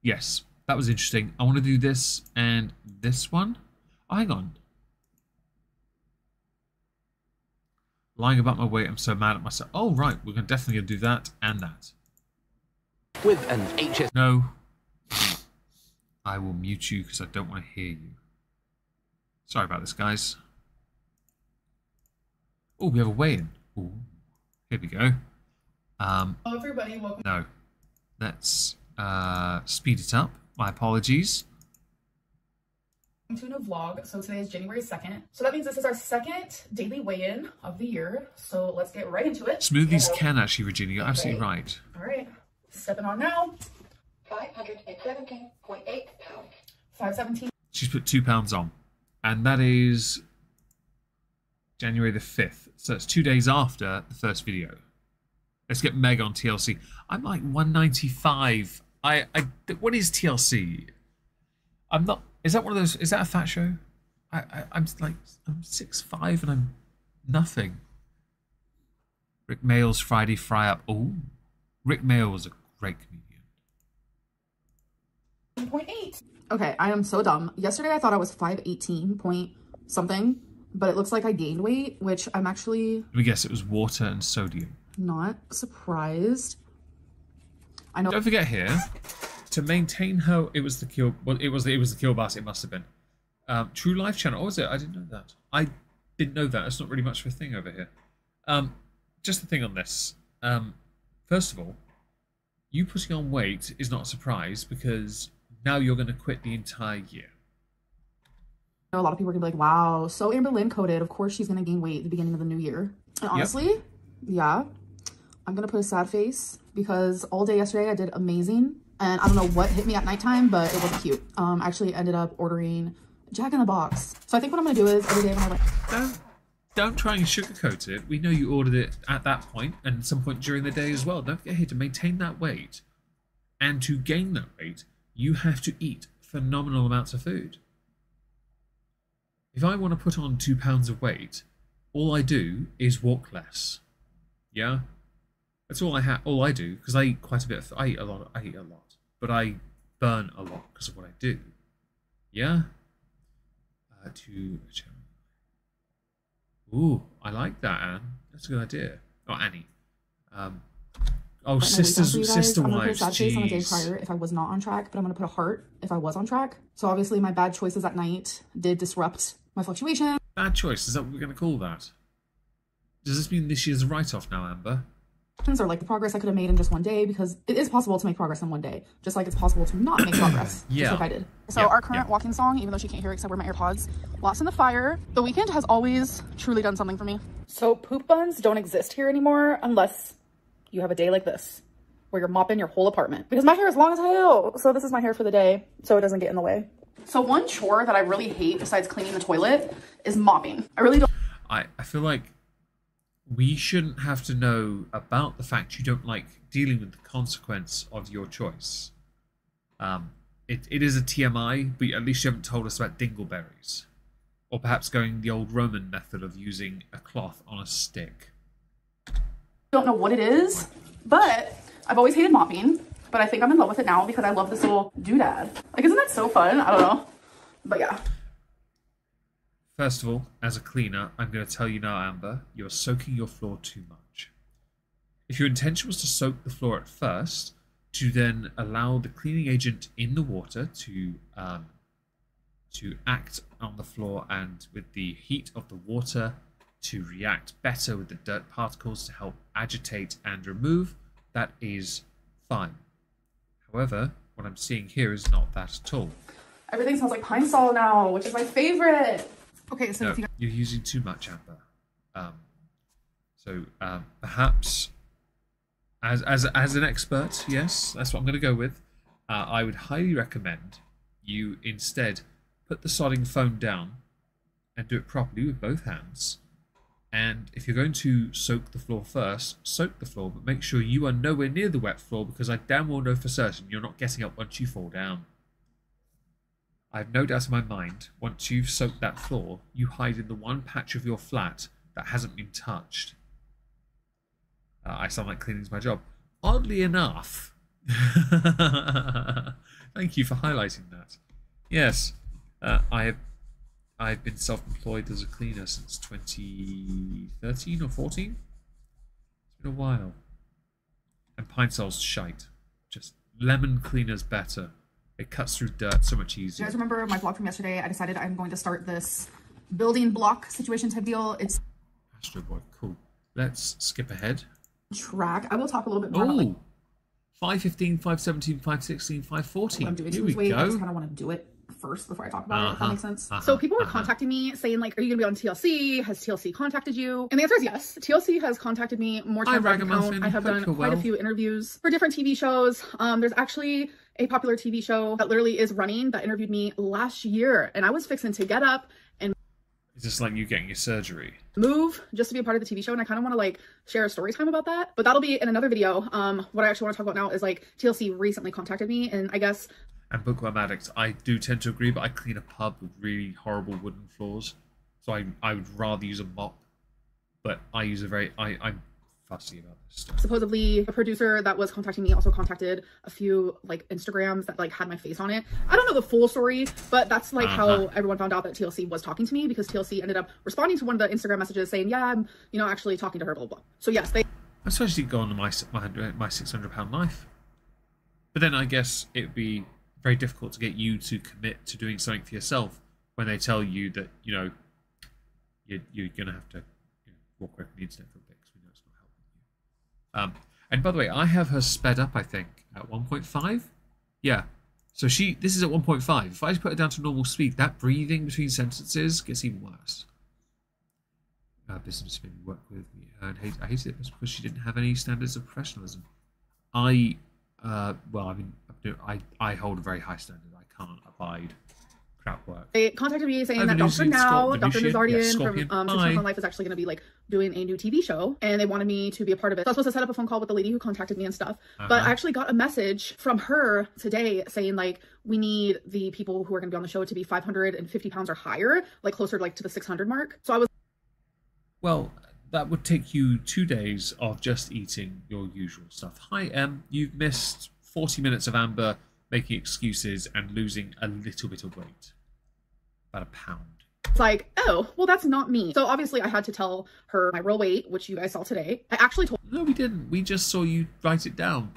Yes, that was interesting. I want to do this and this one. Oh, hang on. Lying about my weight, I'm so mad at myself. Oh, right, we're gonna definitely gonna do that and that. With an H S... No. I will mute you because I don't want to hear you. Sorry about this, guys. Oh, we have a weigh-in. Ooh, here we go. Um, Hello, everybody. Welcome. No. Let's uh, speed it up. My apologies. To a new vlog. So today is January second. So that means this is our second daily weigh-in of the year. So let's get right into it. Smoothies yeah. can actually, Regina. You're absolutely right. All right. Stepping on now. five hundred seventeen point eight pounds. five seventeen. She's put two pounds on. And that is January the fifth. So it's two days after the first video. Let's get Meg on T L C. I'm like one ninety-five. I, I, what is T L C? I'm not... Is that one of those? Is that a fat show? I, I I'm like I'm six five and I'm nothing. Rick Mayall's Friday Fry Up. Oh, Rick Mayall was a great comedian. Point eight. Okay, I am so dumb. Yesterday I thought I was five eighteen point something, but it looks like I gained weight, which I'm actually. Let me guess. It was water and sodium. Not surprised. I know. Don't forget here. To maintain her, it was the kill. Well, it was the, it was the kielbasa. It must have been um, True Life Channel. Oh, was it? I didn't know that. I didn't know that. It's not really much of a thing over here. Um, just the thing on this. Um, first of all, you putting on weight is not a surprise because now you're going to quit the entire year. A lot of people are going to be like, "Wow, so Amberlyn coded. Of course, she's going to gain weight at the beginning of the new year." And honestly, yep. yeah, I'm going to put a sad face because all day yesterday I did amazing, and I don't know what hit me at nighttime, but it wasn't cute. Um, I actually ended up ordering Jack in the Box. So I think what I'm gonna do is every day when I went, don't, don't try and sugarcoat it. We know you ordered it at that point and at some point during the day as well. Don't forget here to maintain that weight, and to gain that weight, you have to eat phenomenal amounts of food. If I want to put on two pounds of weight, all I do is walk less. Yeah, that's all I have. All I do, because I eat quite a bit. Of, I eat a lot. I eat a lot, but I burn a lot because of what I do. Yeah. Uh, to ooh, I like that, Anne. That's a good idea. Oh, Annie. Um, oh, sisters, sister wives. I'm gonna put a sad face on the day prior if I was not on track, but I'm gonna put a heart if I was on track. So obviously, my bad choices at night did disrupt my fluctuation. Bad choice, is that what we're going to call that? Does this mean this year's write-off now, Amber? Or like the progress I could have made in just one day, because it is possible to make progress in one day, just like it's possible to not make progress, yeah. Just like I did. So yeah, our current yeah. walking song, even though she can't hear it except for my AirPods, Lost in the Fire. The weekend has always truly done something for me. So poop buns don't exist here anymore unless you have a day like this, where you're mopping your whole apartment. Because my hair is long as hell, so this is my hair for the day, so it doesn't get in the way. So one chore that I really hate besides cleaning the toilet is mopping. I really don't. I, I feel like we shouldn't have to know about the fact you don't like dealing with the consequence of your choice. Um, it, it is a T M I, but at least you haven't told us about dingleberries. Or perhaps going the old Roman method of using a cloth on a stick. I don't know what it is, but I've always hated mopping. But I think I'm in love with it now because I love this little doodad. Like, isn't that so fun? I don't know. But yeah. First of all, as a cleaner, I'm going to tell you now, Amber, you're soaking your floor too much. If your intention was to soak the floor at first, to then allow the cleaning agent in the water to, um, to act on the floor, and with the heat of the water to react better with the dirt particles to help agitate and remove, that is fine. However, what I'm seeing here is not that at all. Everything smells like pine sol now, which is my favorite. Okay, so no, if you you're using too much, Amber. Um, so um, perhaps, as as as an expert, yes, that's what I'm going to go with. Uh, I would highly recommend you instead put the sodding foam down and do it properly with both hands. And if you're going to soak the floor first, soak the floor, but make sure you are nowhere near the wet floor, because I damn well know for certain you're not getting up once you fall down. I have no doubt in my mind, once you've soaked that floor, you hide in the one patch of your flat that hasn't been touched. Uh, I sound like cleaning's my job. Oddly enough. Thank you for highlighting that. Yes, uh, I have... I've been self-employed as a cleaner since twenty thirteen or fourteen. It's been a while. And pine sol's shite. Just lemon cleaner's better. It cuts through dirt so much easier. You guys remember my vlog from yesterday? I decided I'm going to start this building block situation type deal. It's Astro Boy, cool. Let's skip ahead. Track. I will talk a little bit more. Oh, about, like, five fifteen, five seventeen, five sixteen, five fourteen. I'm doing. Here we go. I just kind of want to do it first before I talk about uh-huh, it, if that makes sense. Uh-huh, so people were uh-huh. contacting me saying, like, are you gonna be on T L C? Has T L C contacted you? And the answer is yes. T L C has contacted me more times than I count. I have done quite well. a few interviews for different T V shows. Um, there's actually a popular T V show that literally is running that interviewed me last year, and I was fixing to get up and Is this like you getting your surgery? Move just to be a part of the T V show, and I kind of want to, like, share a story time about that, but that'll be in another video. Um, what I actually want to talk about now is, like, T L C recently contacted me, and I guess And bookworm addicts, I do tend to agree, but I clean a pub with really horrible wooden floors, so I I would rather use a mop. But I use a very I I'm fussy about this stuff. Supposedly, a producer that was contacting me also contacted a few, like, Instagrams that, like, had my face on it. I don't know the full story, but that's, like, uh-huh. how everyone found out that T L C was talking to me, because T L C ended up responding to one of the Instagram messages saying, "Yeah, I'm you know actually talking to her." Blah blah. So yes, they. I suppose you go on my my my six hundred pound knife, but then I guess it'd be very difficult to get you to commit to doing something for yourself when they tell you that, you know, you're, you're going to have to you know, walk away from the internet for a bit, because we know it's not helping you. Um, and by the way, I have her sped up, I think, at one point five? Yeah. So she, this is at one point five. If I just put it down to normal speed, that breathing between sentences gets even worse. Uh, business made me work with me. And hate, I hated it because she didn't have any standards of professionalism. I, uh, well, I mean, I I hold a very high standard. I can't abide crap work. They contacted me saying that Doctor Now, Doctor Nazardian from um, Success on Life is actually going to be like doing a new T V show, and they wanted me to be a part of it. So I was supposed to set up a phone call with the lady who contacted me and stuff. Uh-huh. But I actually got a message from her today saying like, we need the people who are going to be on the show to be five hundred fifty pounds or higher, like closer like to the six hundred mark. So I was. Well, that would take you two days of just eating your usual stuff. Hi, Em. You've missed forty minutes of Amber making excuses and losing a little bit of weight, about a pound. It's like, oh, well, that's not me. So obviously I had to tell her my real weight, which you guys saw today. I actually told her. No, we didn't. We just saw you write it down.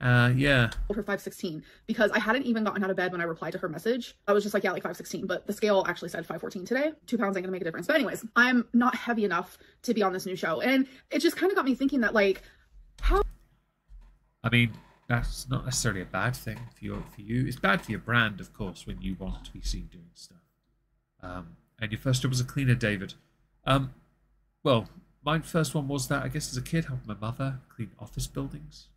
Uh, yeah. Over five sixteen, because I hadn't even gotten out of bed when I replied to her message. I was just like, yeah, like five sixteen, but the scale actually said five fourteen today. Two pounds ain't gonna make a difference. But anyways, I'm not heavy enough to be on this new show. And it just kind of got me thinking that like, how... I mean... That's not necessarily a bad thing for you. For you, it's bad for your brand, of course, when you want to be seen doing stuff. Um, and your first job was a cleaner, David. Um, well, my first one was that, I guess, as a kid, helping my mother clean office buildings.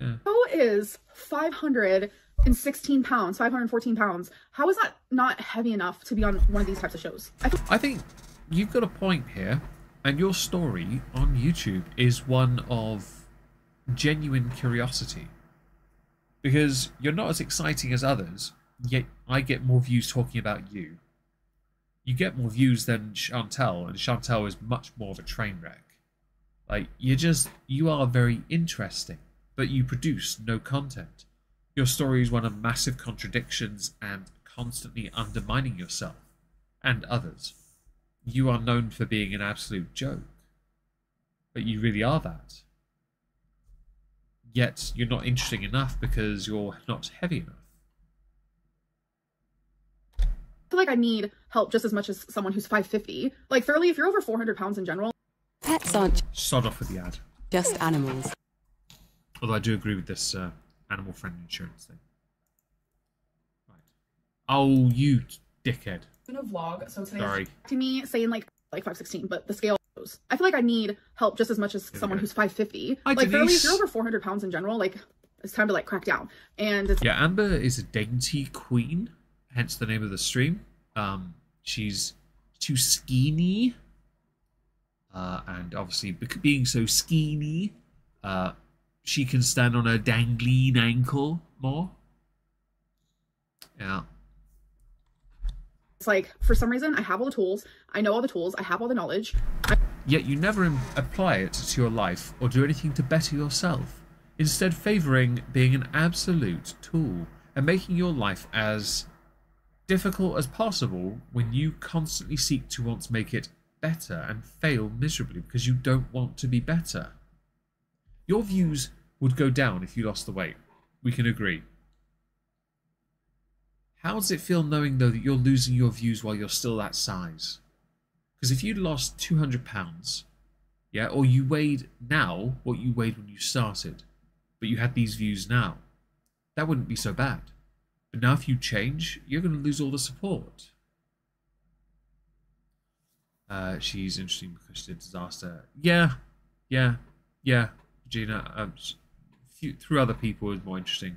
Yeah. How is five hundred sixteen pounds, five hundred fourteen pounds? How is that not heavy enough to be on one of these types of shows? I, th I think you've got a point here, and your story on YouTube is one of genuine curiosity. Because you're not as exciting as others, yet I get more views talking about you. You get more views than Chantel, and Chantel is much more of a train wreck. Like, you're just, you are very interesting, but you produce no content. Your story is one of massive contradictions and constantly undermining yourself and others. You are known for being an absolute joke, but you really are that. Yet you're not interesting enough because you're not heavy enough. I feel like I need help just as much as someone who's five fifty. Like, fairly, if you're over four hundred pounds in general. Pets aren't. Sod off with the ad. Just animals. Although I do agree with this uh, animal friendly insurance thing. Right. Oh, you dickhead. In a vlog, so today. Sorry. To me, saying like like five sixteen, but the scale. I feel like I need help just as much as someone who's five fifty. Hi, like, fairly, if you're over four hundred pounds in general, like, it's time to, like, crack down. And it's yeah, Amber is a dainty queen, hence the name of the stream. Um, she's too skinny. Uh, and obviously, being so skinny, uh, she can stand on her dangling ankle more. Yeah. It's like, for some reason, I have all the tools. I know all the tools. I have all the knowledge. I Yet you never apply it to your life or do anything to better yourself, instead favouring being an absolute tool and making your life as difficult as possible when you constantly seek to want to make it better and fail miserably because you don't want to be better. Your views would go down if you lost the weight. We can agree. How does it feel knowing, though, that you're losing your views while you're still that size? Because if you lost two hundred pounds, yeah, or you weighed now what you weighed when you started, but you had these views now, that wouldn't be so bad. But now if you change, you're going to lose all the support. Uh, she's interesting because she did disaster. Yeah, yeah, yeah, Regina. Um, through other people is more interesting.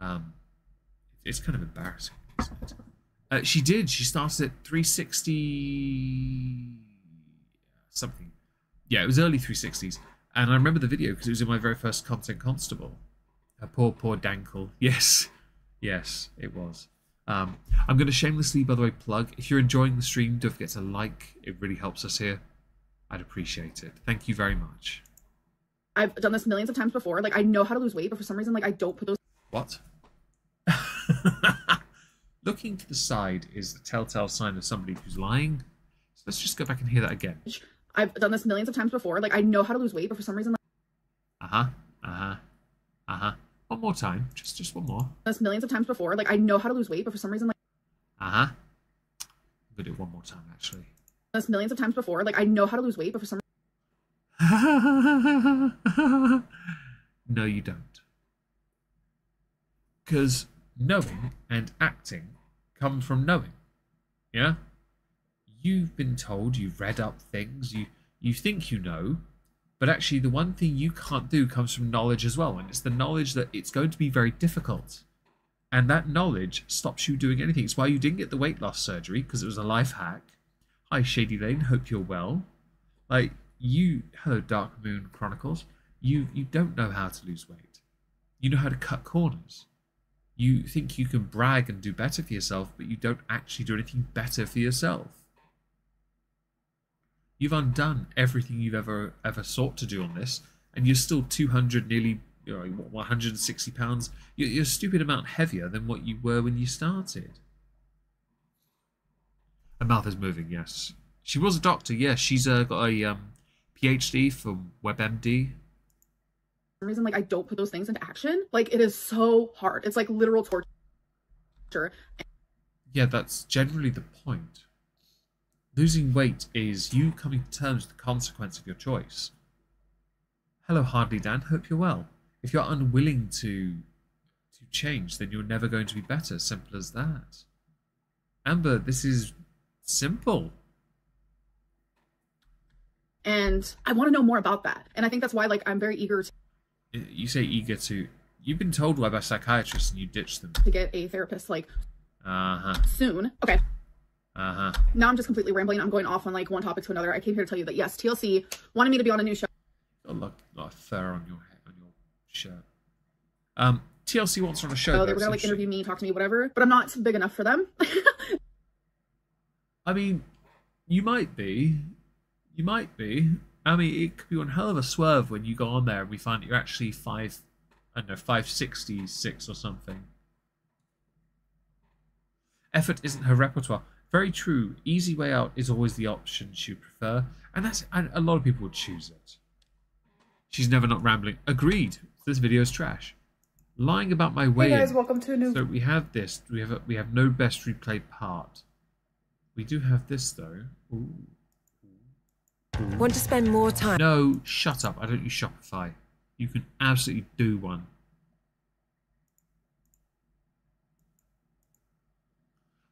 Um, it's kind of embarrassing, isn't it? Uh, she did. She started at three sixty something. Yeah, it was early three sixties. And I remember the video because it was in my very first Content Constable. A poor, poor Dankle. Yes. Yes, it was. Um, I'm going to shamelessly, by the way, plug. If you're enjoying the stream, don't forget to like. It really helps us here. I'd appreciate it. Thank you very much. I've done this millions of times before. Like, I know how to lose weight, but for some reason, like, I don't put those... What? Looking to the side is the telltale sign of somebody who's lying. So let's just go back and hear that again. I've done this millions of times before. Like, I know how to lose weight, but for some reason... Like, uh-huh, uh-huh, uh-huh. One more time. Just just one more. I've done this millions of times before. Like, I know how to lose weight, but for some reason... like Uh-huh. I'm going to do it one more time, actually. I've done this millions of times before. Like, I know how to lose weight, but for some reason... No, you don't. Because... knowing and acting come from knowing. Yeah? You've been told, you've read up things, you, you think you know, But actually, the one thing you can't do comes from knowledge as well. And it's the knowledge that it's going to be very difficult. And that knowledge stops you doing anything. It's why you didn't get the weight loss surgery, because it was a life hack. Hi, Shady Lane. Hope you're well. Like, you... Hello, Dark Moon Chronicles. You, you don't know how to lose weight. You know how to cut corners. You think you can brag and do better for yourself, but you don't actually do anything better for yourself. You've undone everything you've ever ever sought to do on this, and you're still two hundred, nearly, you know, one hundred sixty pounds. You're, you're a stupid amount heavier than what you were when you started. Her mouth is moving, yes. She was a doctor, yes. Yeah, she's uh, got a um, PhD from WebMD. For the reason, like, I don't put those things into action. Like, it is so hard. It's like literal torture. Yeah, that's generally the point. Losing weight is you coming to terms with the consequence of your choice. Hello, Hardly Dan. Hope you're well. If you're unwilling to, to change, then you're never going to be better. Simple as that. Amber, this is simple. And I want to know more about that. And I think that's why, like, I'm very eager to... You say eager to... You've been told why by psychiatrists and you ditched them. To get a therapist, like, uh-huh. soon. Okay. Uh-huh. Now I'm just completely rambling. I'm going off on, like, one topic to another. I came here to tell you that, yes, T L C wanted me to be on a new show. Got a lot, lot of fur on your head, on your shirt. Um, T L C wants on a show. Oh, so they were going to, like, interview me, talk to me, whatever. But I'm not big enough for them. I mean, you might be. You might be. I mean, it could be one hell of a swerve when you go on there and we find that you're actually five, I don't know, five sixty-six or something. Effort isn't her repertoire. Very true. Easy way out is always the option she would prefer, and that's and a lot of people would choose it. She's never not rambling. Agreed. This video is trash. Lying about my way. Hey guys, welcome to a new. So we have this. We have a, we have no best replay part. We do have this though. Ooh. Ooh. Want to spend more time? No, shut up. I don't use Shopify. You can absolutely do one.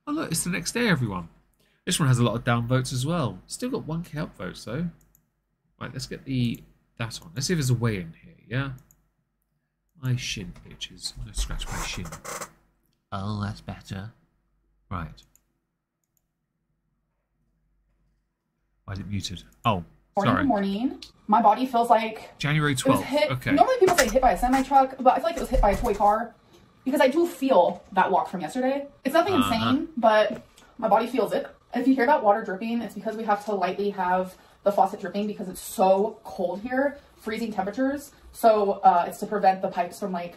Oh look, it's the next day, everyone. This one has a lot of downvotes as well. Still got one K upvotes though. Right, let's get the that one. Let's see if there's a way in here. Yeah. My shin itches. I'm gonna scratch my shin. Oh, that's better. Right. Why is it muted? Oh, morning, sorry. Good morning. My body feels like January twelfth. It was hit. Okay. Normally people say hit by a semi truck, but I feel like it was hit by a toy car. Because I do feel that walk from yesterday. It's nothing uh-huh. insane, but my body feels it. If you hear about water dripping, it's because we have to lightly have the faucet dripping because it's so cold here, freezing temperatures. So uh, it's to prevent the pipes from like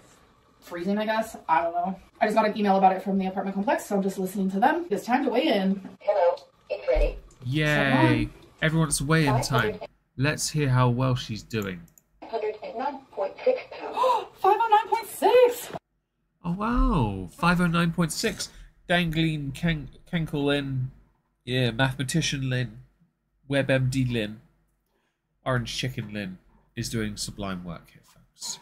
freezing, I guess. I don't know. I just got an email about it from the apartment complex, so I'm just listening to them. It's time to weigh in. Hello, it's ready. Yay. Everyone's weigh in time. Let's hear how well she's doing. five oh nine point six pounds. five oh nine point six! Oh wow, five oh nine point six. Dangling Ken Kenkel Lin. Yeah, Mathematician Lin. WebMD Lin. Orange Chicken Lin is doing sublime work here, folks.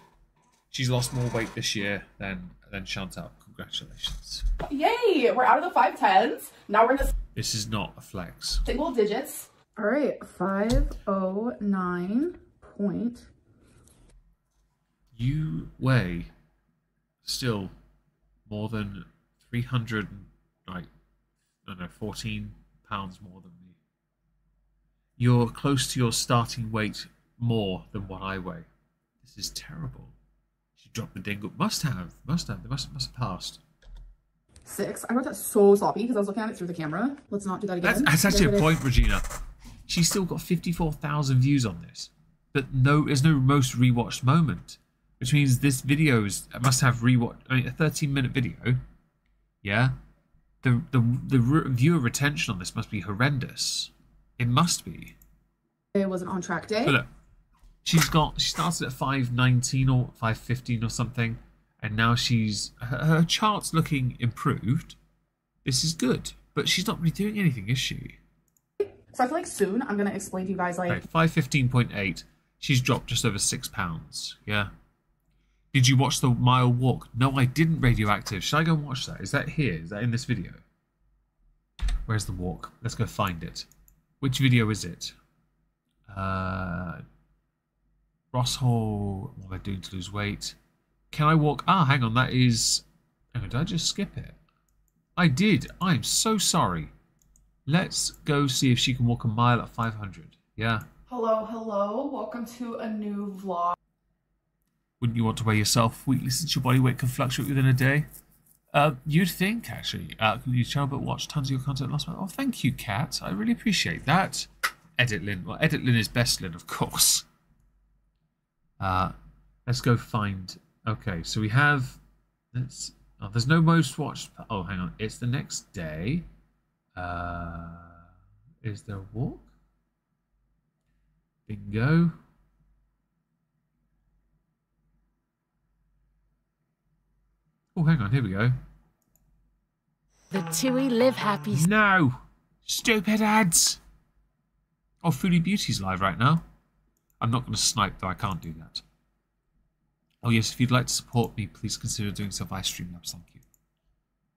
She's lost more weight this year than, than Chantal. Congratulations. Yay, we're out of the five tens. Now we're in the... This is not a flex. Single digits. All right, five oh nine point. You weigh... Still, more than three hundred, like I don't know, fourteen pounds more than me. You're close to your starting weight more than what I weigh. This is terrible. She dropped the dingle. Must have, must have. They must, must have passed. Six. I wrote that so sloppy because I was looking at it through the camera. Let's not do that again. That's, that's actually there a point, is. Regina. She's still got fifty-four thousand views on this, but no, there's no most rewatched moment. Which means this video is, must have rewatch. I mean, a thirteen minute video. Yeah, the the the re viewer retention on this must be horrendous. It must be. It was an on track day. But look, she's got. She started at five nineteen or five fifteen or something, and now she's her, her chart's looking improved. This is good, but she's not really doing anything, is she? So I feel like soon I'm gonna explain to you guys like okay, five fifteen point eight. She's dropped just over six pounds. Yeah. Did you watch the mile walk? No, I didn't. Radioactive. Should I go and watch that? Is that here? Is that in this video? Where's the walk? Let's go find it. Which video is it? Uh, Rosshole. What am I doing to lose weight? Can I walk? Ah, hang on. That is... Oh, did I just skip it? I did. I'm so sorry. Let's go see if she can walk a mile at five hundred. Yeah. Hello, hello. Welcome to a new vlog. Wouldn't you want to weigh yourself weekly since your body weight can fluctuate within a day? Uh, you'd think, actually. Uh, you child but watched tons of your content last month. Oh, thank you, Kat. I really appreciate that. Edit Lynn. Well, Edit Lynn is best Lynn, of course. Uh, let's go find... Okay, so we have... Let's... Oh, there's no most watched... Oh, hang on. It's the next day. Uh, is there a walk? Bingo. Oh, hang on. Here we go. The Tui Live Happy... No! Stupid ads! Oh, Foodie Beauty's live right now. I'm not going to snipe, though. I can't do that. Oh, yes. If you'd like to support me, please consider doing so via Streamlabs. Thank you.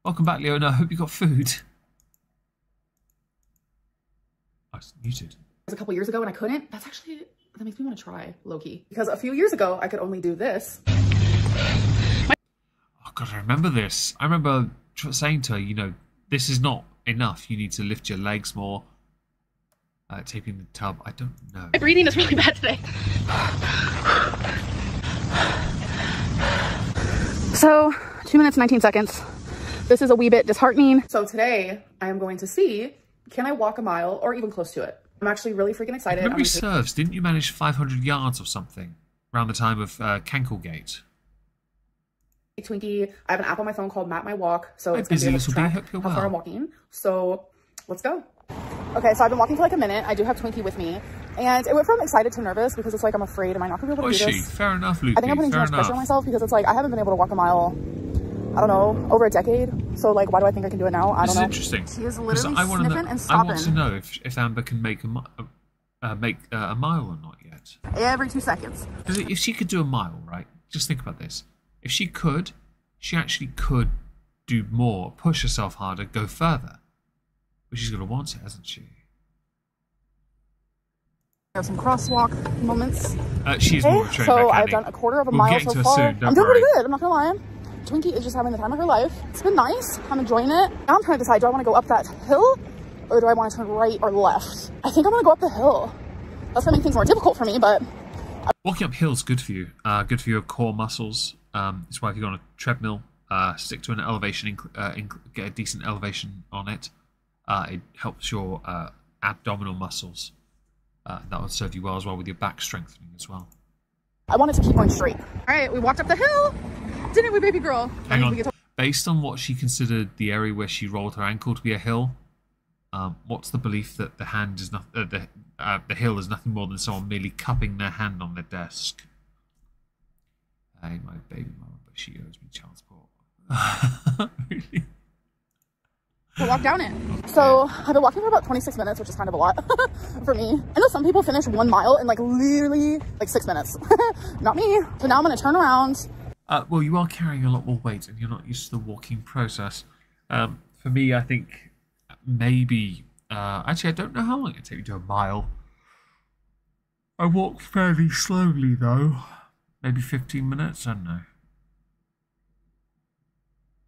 Welcome back, Leona. I hope you got food. I was muted. It was a couple years ago and I couldn't. That's actually... That makes me want to try, low-key. Because a few years ago, I could only do this. Oh, God, I remember this. I remember saying to her, you know, this is not enough. You need to lift your legs more. Uh, taping the tub. I don't know. My breathing is really bad today. So, two minutes, nineteen seconds. This is a wee bit disheartening. So today, I am going to see, can I walk a mile or even close to it? I'm actually really freaking excited. Memory serves, didn't you manage five hundred yards or something around the time of uh, Canklegate? Hey, Twinkie, I have an app on my phone called Map My Walk, so I'm it's going to be able to track be, how well. far I'm walking. So, let's go. Okay, so I've been walking for like a minute. I do have Twinkie with me. And it went from excited to nervous because it's like, I'm afraid. Am I not going to be able to do this? Fair enough, Loopy. I think I'm putting too much pressure on myself because it's like, I haven't been able to walk a mile, I don't know, over a decade. So like, why do I think I can do it now? I don't know. This is interesting. She is literally sniffing and stopping. I want to know if, if Amber can make a, uh, make, uh, a mile or not yet. Every two seconds. Because if she could do a mile, right? Just think about this. If she could, she actually could do more, push herself harder, go further. But she's going to want it, hasn't she? Have some crosswalk moments. Uh, she's okay, more trained, so I've done a quarter of a we'll mile so far. Soon, I'm doing pretty good, I'm not gonna lie. Twinkie is just having the time of her life. It's been nice, I'm enjoying it. Now I'm trying to decide, do I want to go up that hill or do I want to turn right or left? I think I'm gonna go up the hill. That's gonna make things more difficult for me, but... Walking up hill's good for you. Uh, good for your core muscles. Um, it's why if you go on a treadmill, uh, stick to an elevation, uh, get a decent elevation on it. Uh, it helps your uh, abdominal muscles. Uh, that would serve you well as well with your back strengthening as well. I wanted to keep going straight. All right, we walked up the hill, didn't we, baby girl? Hang on. Based on what she considered the area where she rolled her ankle to be a hill, um, what's the belief that the hand is not uh, the uh, the hill is nothing more than someone merely cupping their hand on their desk? Hey, my baby mama, but she owes me child support. Really? We'll walk down it. So I've been walking for about twenty-six minutes, which is kind of a lot for me. I know some people finish one mile in like literally like six minutes. Not me. So now I'm going to turn around. Uh, well, you are carrying a lot more weight and you're not used to the walking process. Um, for me, I think maybe, uh, actually, I don't know how long it takes me to a mile. I walk fairly slowly though. Maybe fifteen minutes, I don't know.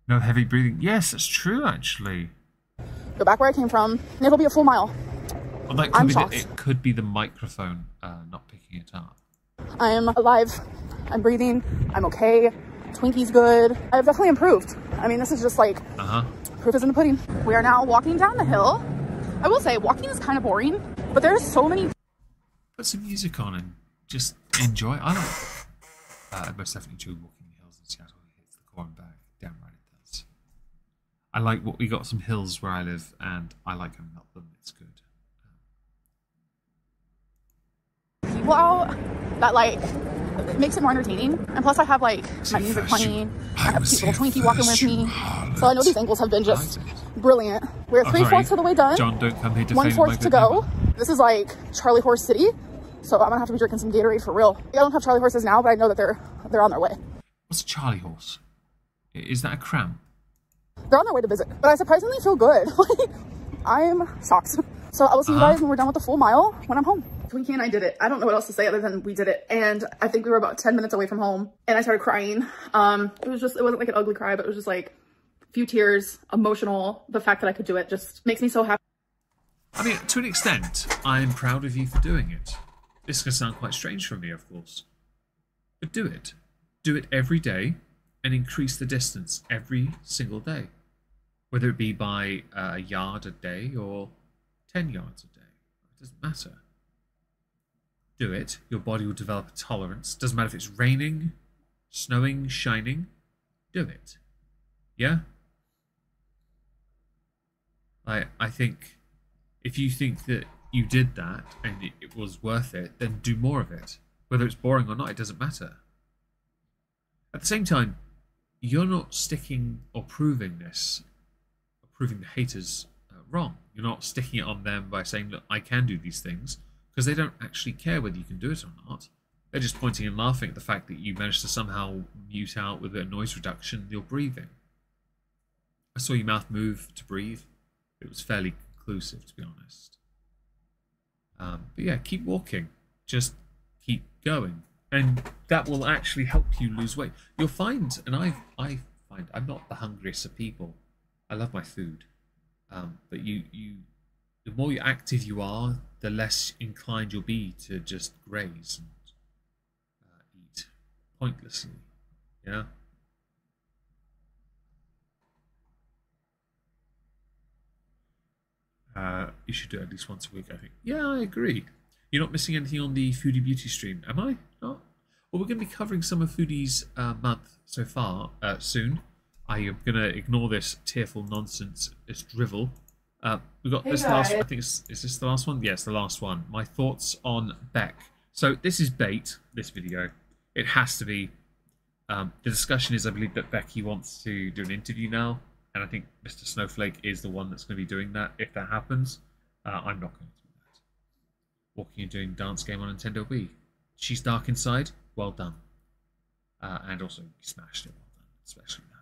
No heavy breathing. Yes, that's true, actually. Go back where I came from, and it'll be a full mile. Well, that could I'm be shocked. The, it could be the microphone uh, not picking it up. I am alive. I'm breathing. I'm okay. Twinkie's good. I've definitely improved. I mean, this is just like uh-huh. proof is in the pudding. We are now walking down the hill. I will say, walking is kind of boring, but there's so many. Put some music on and just enjoy. I don't. Uh, most definitely true. Walking the hills in Seattle hits the core and back. Damn right. I like what we got some hills where I live, and I like them, help them. It's good. People out that like makes it more entertaining, and plus I have like my music playing. I have people Twinkie walking with me, so I know these angles have been just brilliant. We're three fourths of the way done. John, don't come here to One fourth to go. This is like Charlie Horse City, so I'm gonna have to be drinking some Gatorade for real. I don't have Charlie horses now, but I know that they're they're on their way. What's a Charlie horse? Is that a cramp? They're on their way to visit, but I surprisingly feel good. Like, I'm shocked. So I will see you guys when we're done with the full mile when I'm home. Twinkie and I did it. I don't know what else to say other than we did it. And I think we were about ten minutes away from home and I started crying. Um, it was just, it wasn't like an ugly cry, but it was just like a few tears, emotional. The fact that I could do it just makes me so happy. I mean, to an extent, I am proud of you for doing it. This can sound quite strange from me, of course, but do it. Do it every day and increase the distance every single day, whether it be by a yard a day or ten yards a day. It doesn't matter. Do it. Your body will develop a tolerance. Doesn't matter if it's raining, snowing, shining. Do it. Yeah? I, I think if you think that you did that and it, it was worth it, then do more of it. Whether it's boring or not, it doesn't matter. At the same time, you're not sticking or proving this, or proving the haters uh, wrong. You're not sticking it on them by saying, look, I can do these things, because they don't actually care whether you can do it or not. They're just pointing and laughing at the fact that you managed to somehow mute out with a noise reduction your breathing. I saw your mouth move to breathe. It was fairly conclusive, to be honest. Um, but yeah, keep walking. Just keep going. And that will actually help you lose weight. You'll find, and I I find, I'm not the hungriest of people. I love my food. Um, but you, you, the more active you are, the less inclined you'll be to just graze and uh, eat pointlessly, you know? Uh, you should do it at least once a week, I think. Yeah, I agree. You're not missing anything on the Foodie Beauty stream, am I? Not? Well, we're going to be covering Summer Foodies uh, month so far, uh, soon. I am going to ignore this tearful nonsense, this drivel. Uh, we've got hey this guys. last, I think, it's, is this the last one? Yes, yeah, the last one. My thoughts on Beck. So this is bait, this video. It has to be. Um, the discussion is, I believe, that Becky wants to do an interview now. And I think Mister Snowflake is the one that's going to be doing that if that happens. Uh, I'm not going to. Walking and doing dance game on Nintendo Wii. She's dark inside. Well done. Uh, and also smashed it. Well done, especially that.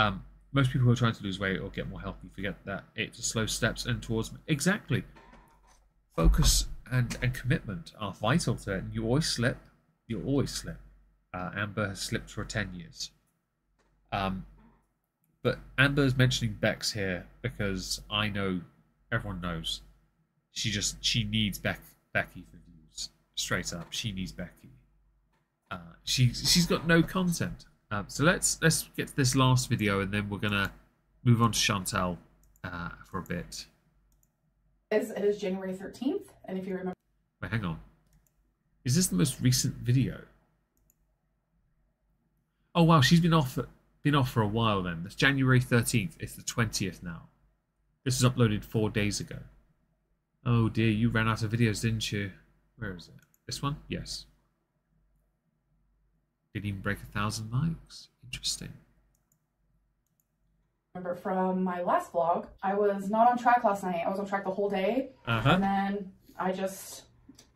Um, most people who are trying to lose weight or get more healthy forget that it's slow steps and towards exactly. Focus and and commitment are vital to it. And you always slip. You always slip. Uh, Amber has slipped for ten years. Um, but Amber's mentioning Bex here because I know everyone knows. She just, she needs Beck, Becky for views. Straight up, she needs Becky. Uh, she, she's got no content. Um, so let's let's get to this last video and then we're going to move on to Chantel uh, for a bit. It is January thirteenth, and if you remember... Wait, hang on. Is this the most recent video? Oh, wow, she's been off, been off for a while then. That's January thirteenth. It's the twentieth now. This was uploaded four days ago. Oh dear, you ran out of videos, didn't you? Where is it? This one? Yes. Didn't even break a thousand likes. Interesting. Remember from my last vlog, I was not on track last night. I was on track the whole day. Uh-huh. And then I just,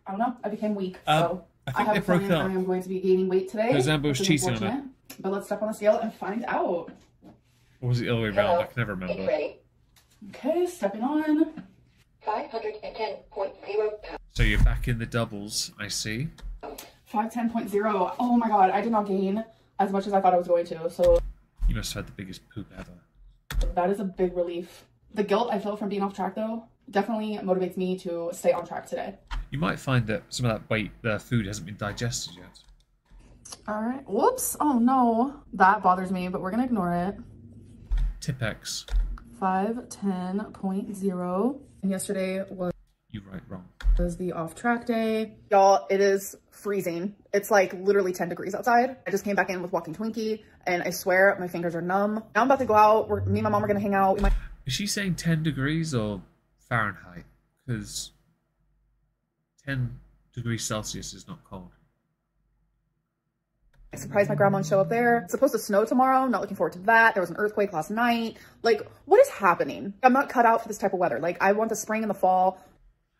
I don't know, I became weak. Um, so I, think I have they a broke plan that I'm going to be gaining weight today. Because Amber's cheating on it. But let's step on the scale and find out. Or was it the other way around? I can never remember. Get ready. Okay, stepping on. five ten point zero. So you're back in the doubles, I see. five ten point zero. Oh my god, I did not gain as much as I thought I was going to, so... You must have had the biggest poop ever. That is a big relief. The guilt I feel from being off track, though, definitely motivates me to stay on track today. You might find that some of that weight, the food hasn't been digested yet. Alright, whoops. Oh no. That bothers me, but we're gonna ignore it. Tipex. five ten point zero. And yesterday was you right wrong was the off track day, y'all. It is freezing. It's like literally ten degrees outside. I just came back in with walking Twinkie and I swear my fingers are numb. Now I'm about to go out. We're, me and my mom are gonna hang out. Is she saying ten degrees or Fahrenheit? Because ten degrees Celsius is not cold. I surprised my grandma and show up there. It's supposed to snow tomorrow. Not looking forward to that. There was an earthquake last night. Like, what is happening? I'm not cut out for this type of weather. Like, I want the spring and the fall.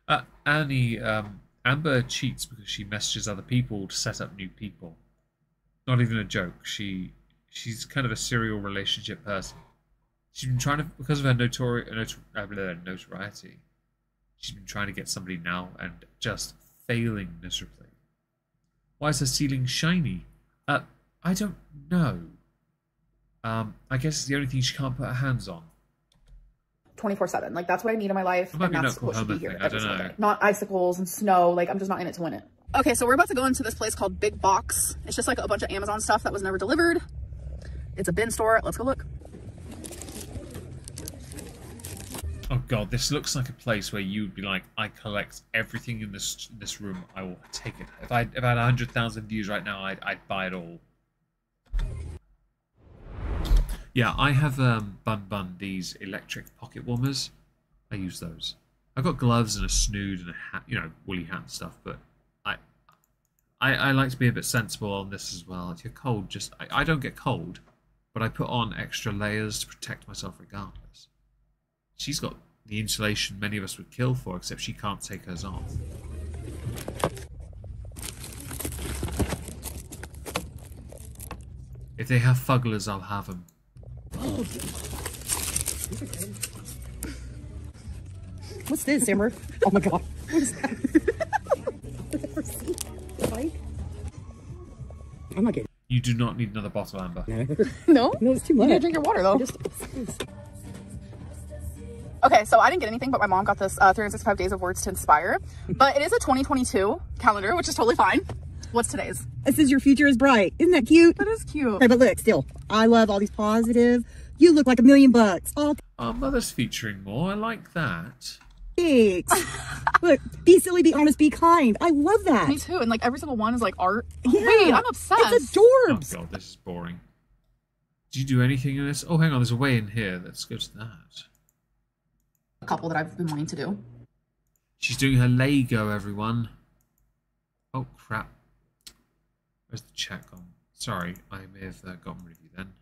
Uh, Annie, um, Amber cheats because she messages other people to set up new people. Not even a joke. She, she's kind of a serial relationship person. She's been trying to, because of her notori- notor- uh, notoriety, she's been trying to get somebody now and just failing miserably. Why is the ceiling shiny? Uh, I don't know. Um, I guess it's the only thing she can't put her hands on. twenty-four seven. Like, that's what I need in my life. And that's what should be here every single day. Not icicles and snow. Like, I'm just not in it to win it. Okay, so we're about to go into this place called Big Box. It's just like a bunch of Amazon stuff that was never delivered. It's a bin store. Let's go look. Oh God, this looks like a place where you'd be like, I collect everything in this this room. I will take it. If I if I had a hundred thousand views right now, I'd I'd buy it all. Yeah, I have um, Bun Bun, these electric pocket warmers. I use those. I've got gloves and a snood and a hat, you know, woolly hat and stuff. But I I, I like to be a bit sensible on this as well. If you're cold, just I, I don't get cold, but I put on extra layers to protect myself regardless. She's got the insulation many of us would kill for, except she can't take hers off. If they have fugglers, I'll have them. Oh. What's this, Amber? Oh my God. What is that? I'm not getting... You do not need another bottle, Amber. No? No, it's too much. You need to drink your water, though. Just... Okay, so I didn't get anything, but my mom got this uh, three hundred sixty-five Days of Words to Inspire. But it is a twenty twenty-two calendar, which is totally fine. What's today's? It says your future is bright. Isn't that cute? That is cute. Okay, but look, still, I love all these positive. You look like a million bucks. All Our mother's featuring more. I like that. Thanks. Look, be silly, be honest, be kind. I love that. Me too. And like every single one is like art. Oh, yeah. Wait, I'm obsessed. It's adorbs. Oh God, this is boring. Did you do anything in this? Oh, hang on. There's a way in here. Let's go to that. Couple that I've been wanting to do. She's doing her Lego, everyone. Oh crap, where's the chat gone? Sorry, I may have uh, gotten rid of you then.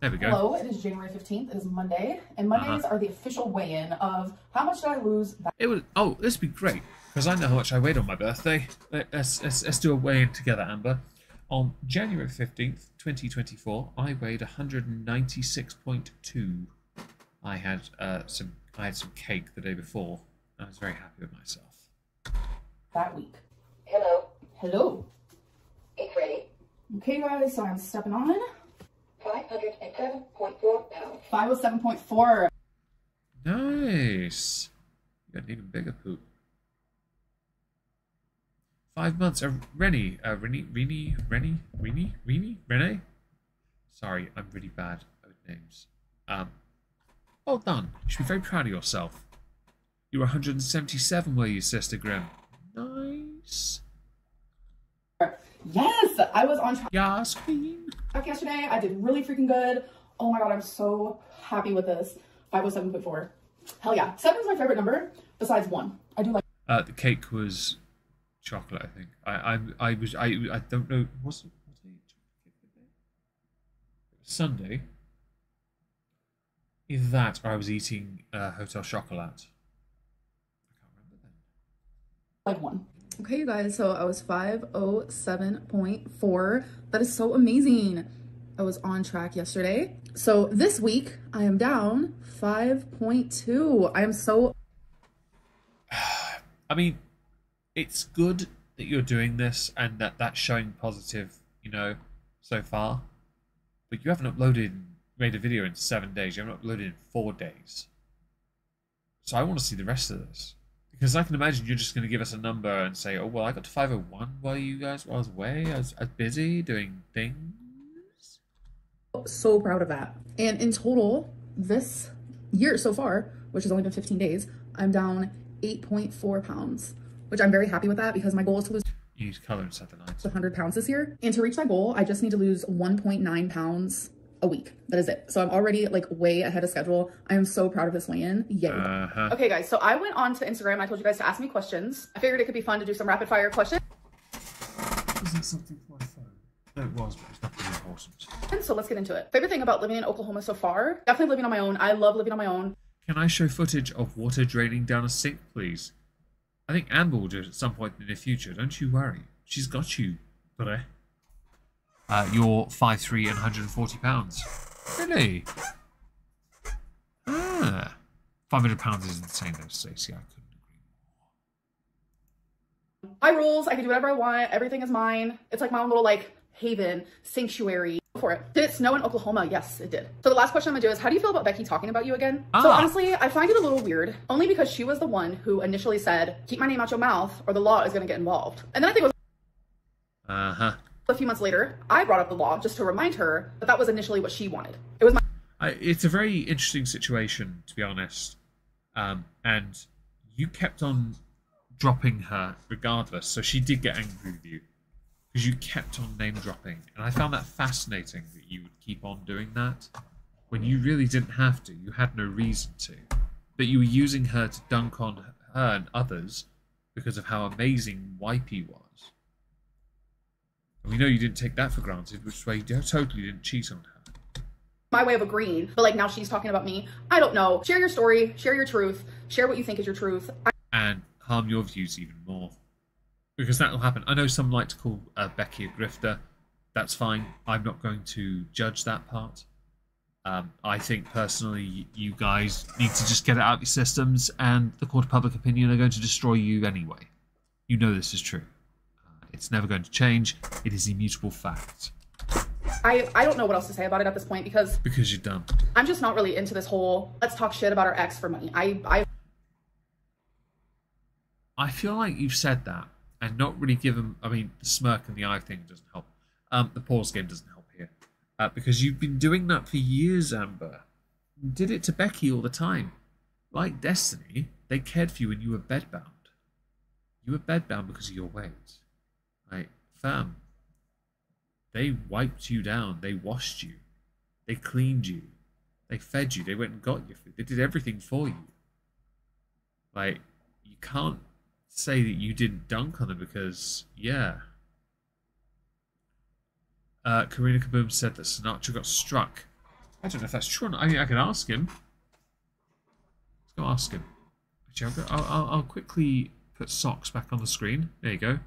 There we go. Hello, it is January fifteenth. It is Monday, and Mondays uh -huh. are the official weigh-in of how much did I lose back. It was oh this would be great because I know how much I weighed on my birthday. Let's let's, let's do a weigh-in together, Amber. On January fifteenth twenty twenty-four I weighed one ninety-six point two. I had uh, some I had some cake the day before. I was very happy with myself. That week. Hello. Hello. It's ready. Okay, guys, so I'm stepping on. five oh seven point four pounds. five oh seven point four. Nice. You got an even bigger poop. Five months. Uh, Rennie. Uh, Rennie. Rennie. Rennie. Rennie. Rennie. Rennie. Sorry, I'm really bad with names. Um. Well done. You should be very proud of yourself. You were one hundred seventy-seven, were you, Sister Grimm? Nice. Yes, I was on track. Yes, queen. Yesterday, I did really freaking good. Oh my God, I'm so happy with this. five oh seven point four. Hell yeah. Seven is my favorite number, besides one. I do like. Uh, the cake was chocolate, I think. I, I, I was. I, I don't know. Was it? Was it Sunday? Either that or I was eating uh, hotel chocolate. I can't remember then. Like one. Okay, you guys, so I was five oh seven point four. That is so amazing. I was on track yesterday. So this week, I am down five point two. I am so... I mean, it's good that you're doing this and that that's showing positive, you know, so far. But you haven't uploaded... made a video in seven days. You haven't uploaded in four days. So I want to see the rest of this. Because I can imagine you're just going to give us a number and say, oh, well, I got to five oh one while you guys were away. I was, I was busy doing things. So proud of that. And in total, this year so far, which has only been fifteen days, I'm down eight point four pounds, which I'm very happy with that because my goal is to lose... You need to colour inside the lines. one hundred pounds this year. And to reach my goal, I just need to lose one point nine pounds a week. That is it. So I'm already like way ahead of schedule. I am so proud of this weigh-in. Yay. Uh-huh. Okay, guys. So I went on to Instagram. I told you guys to ask me questions. I figured it could be fun to do some rapid fire questions. Is that something for my phone? No, it was, but it's not really important. And so let's get into it. Favorite thing about living in Oklahoma so far? Definitely living on my own. I love living on my own. Can I show footage of water draining down a sink, please? I think Amber will do it at some point in the future. Don't you worry. She's got you, buddy. Uh, you're five three and one hundred forty pounds. Really? Ah. five hundred pounds is insane though, Stacey. I couldn't agree more. my rules. I can do whatever I want. Everything is mine. It's like my own little like haven, sanctuary. For it. Did it snow in Oklahoma? Yes, it did. So the last question I'm gonna do is, how do you feel about Becky talking about you again? Ah. So honestly, I find it a little weird, only because she was the one who initially said, keep my name out your mouth or the law is gonna get involved. And then I think it was uh-huh. a few months later, I brought up the law just to remind her that that was initially what she wanted. It was my I, it's a very interesting situation, to be honest. Um, and you kept on dropping her regardless. So she did get angry with you. Because you kept on name dropping, and I found that fascinating that you would keep on doing that when you really didn't have to. You had no reason to. That you were using her to dunk on her and others because of how amazing Wipey was. And we know you didn't take that for granted, which is why you totally didn't cheat on her. My way of agreeing, but like now she's talking about me. I don't know. Share your story, share your truth, share what you think is your truth. I and harm your views even more. Because that will happen. I know some like to call uh, Becky a grifter. That's fine. I'm not going to judge that part. Um, I think personally, you guys need to just get it out of your systems, and the court of public opinion are going to destroy you anyway. You know this is true. Uh, it's never going to change. It is immutable fact. I, I don't know what else to say about it at this point because... Because you're dumb. I'm just not really into this whole, let's talk shit about our ex for money. I I, I feel like you've said that. And not really give them, I mean, the smirk and the eye thing doesn't help. Um, the pause game doesn't help here. Uh, because you've been doing that for years, Amber. You did it to Becky all the time. Like Destiny, they cared for you when you were bedbound. You were bedbound because of your weight. Like, fam, they wiped you down. They washed you. They cleaned you. They fed you. They went and got your food. They did everything for you. Like, you can't say that you didn't dunk on them because, yeah. Uh, Karina Kaboom said that Sinatra got struck. I don't know if that's true or not. I mean, I can ask him. Let's go ask him. Actually, I'll, I'll, I'll quickly put socks back on the screen. There you go.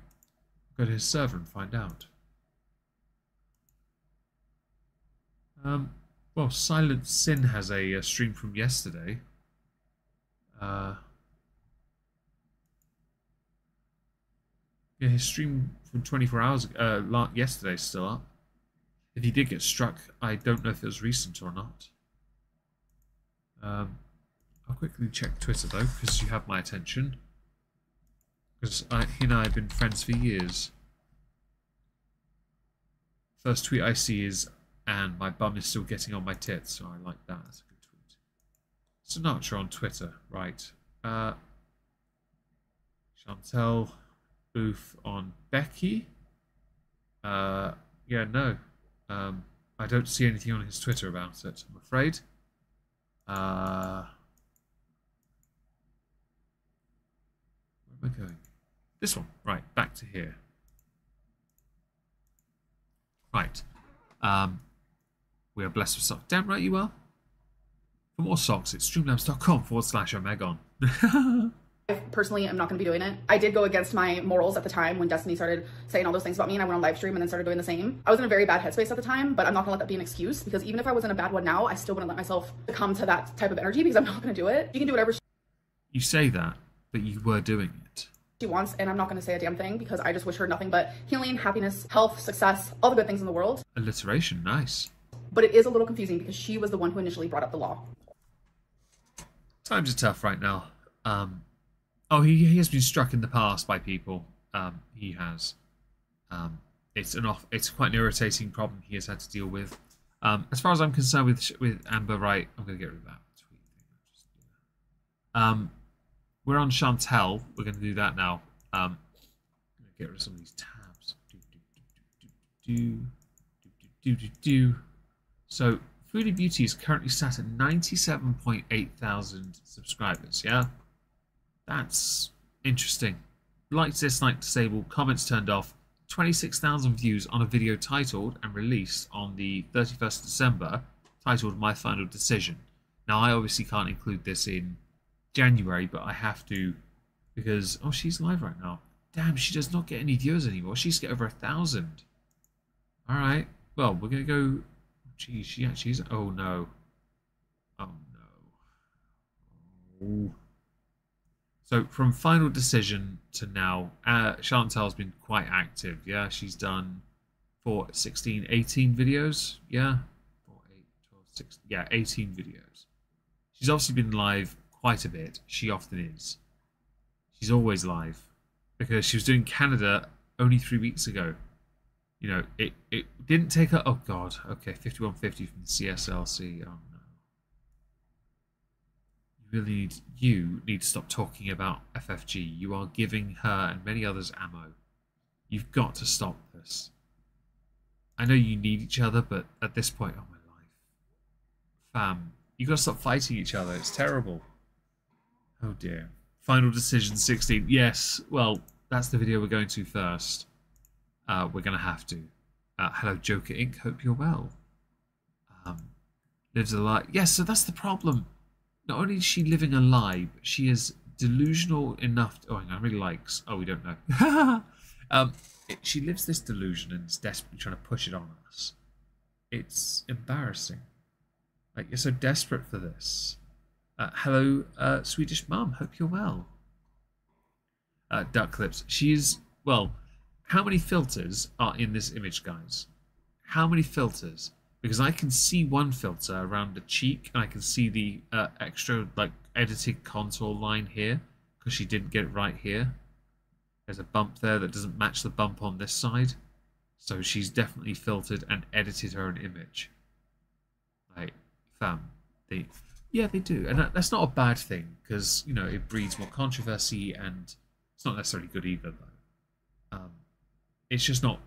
Go to his server and find out. Um, well, Silent Sin has a, a stream from yesterday. Uh... Yeah, his stream from twenty-four hours uh, yesterday is still up. If he did get struck, I don't know if it was recent or not. Um, I'll quickly check Twitter though, because you have my attention. Because he and I have been friends for years. First tweet I see is, and my bum is still getting on my tits, so I like that. That's a good tweet. Sinatra on Twitter, right. Uh, Chantel... Booth on Becky. Uh, yeah, no. Um, I don't see anything on his Twitter about it, I'm afraid. Uh, where am I going? This one. Right, back to here. Right. Um, we are blessed with socks. Damn right you are. For more socks, it's streamlabs.com forward slash Omegon. I personally am not going to be doing it. I did go against my morals at the time when Destiny started saying all those things about me, and I went on live stream and then started doing the same. I was in a very bad headspace at the time, but I'm not going to let that be an excuse, because even if I was in a bad one now, I still wouldn't let myself succumb to that type of energy, because I'm not going to do it. You can do whatever she You say that, but you were doing it. She wants, and I'm not going to say a damn thing, because I just wish her nothing but healing, happiness, health, success, all the good things in the world. Alliteration, nice. But it is a little confusing because she was the one who initially brought up the law. Times are tough right now. Um... Oh, he, he has been struck in the past by people. Um, he has. Um, it's an off. It's quite an irritating problem he has had to deal with. Um, as far as I'm concerned with with Amber, right? I'm going to get rid of that tweet thing. Um, we're on Chantel. We're going to do that now. Um, I'm going to get rid of some of these tabs. Do do do do do do do do do. So Foodie Beauty is currently sat at ninety-seven point eight thousand subscribers. Yeah. That's interesting. Likes, dislikes disabled, comments turned off, twenty-six thousand views on a video titled and released on the thirty-first of December, titled My Final Decision. Now, I obviously can't include this in January, but I have to because, oh, she's live right now. Damn, she does not get any viewers anymore. She's got over a thousand. All right. Well, we're going to go. Geez, she actually is. Oh, no. Oh, no. Oh. So from final decision to now, uh, Chantel's been quite active. Yeah, she's done four, sixteen, eighteen videos. Yeah, four, eight, twelve, six, yeah, eighteen videos. She's obviously been live quite a bit. She often is. She's always live because she was doing Canada only three weeks ago. You know, it, it didn't take her... Oh, God. Okay, fifty-one fifty from the C S L C. Oh, no. You really need... You need to stop talking about F F G. You are giving her and many others ammo. You've got to stop this. I know you need each other, but at this point... Oh, my life. Fam. You've got to stop fighting each other. It's terrible. Oh, dear. Final decision, sixteen. Yes. Well, that's the video we're going to first. Uh, we're going to have to. Uh, hello, Joker Incorporated. Hope you're well. Um, lives a lie. Yes, yeah, so that's the problem. Not only is she living a lie, but she is delusional enough... To, oh, hang on. How many likes? Oh, we don't know. um, it, she lives this delusion and is desperately trying to push it on us. It's embarrassing. Like, you're so desperate for this. Uh, hello, uh, Swedish Mum. Hope you're well. Uh, Duck Lips. She is... Well... How many filters are in this image, guys? How many filters? Because I can see one filter around the cheek, and I can see the uh, extra, like, edited contour line here, because she didn't get it right here. There's a bump there that doesn't match the bump on this side. So she's definitely filtered and edited her own image. Like, fam. They, yeah, they do. And that, that's not a bad thing, because, you know, it breeds more controversy, and it's not necessarily good either, though. Um, It's just not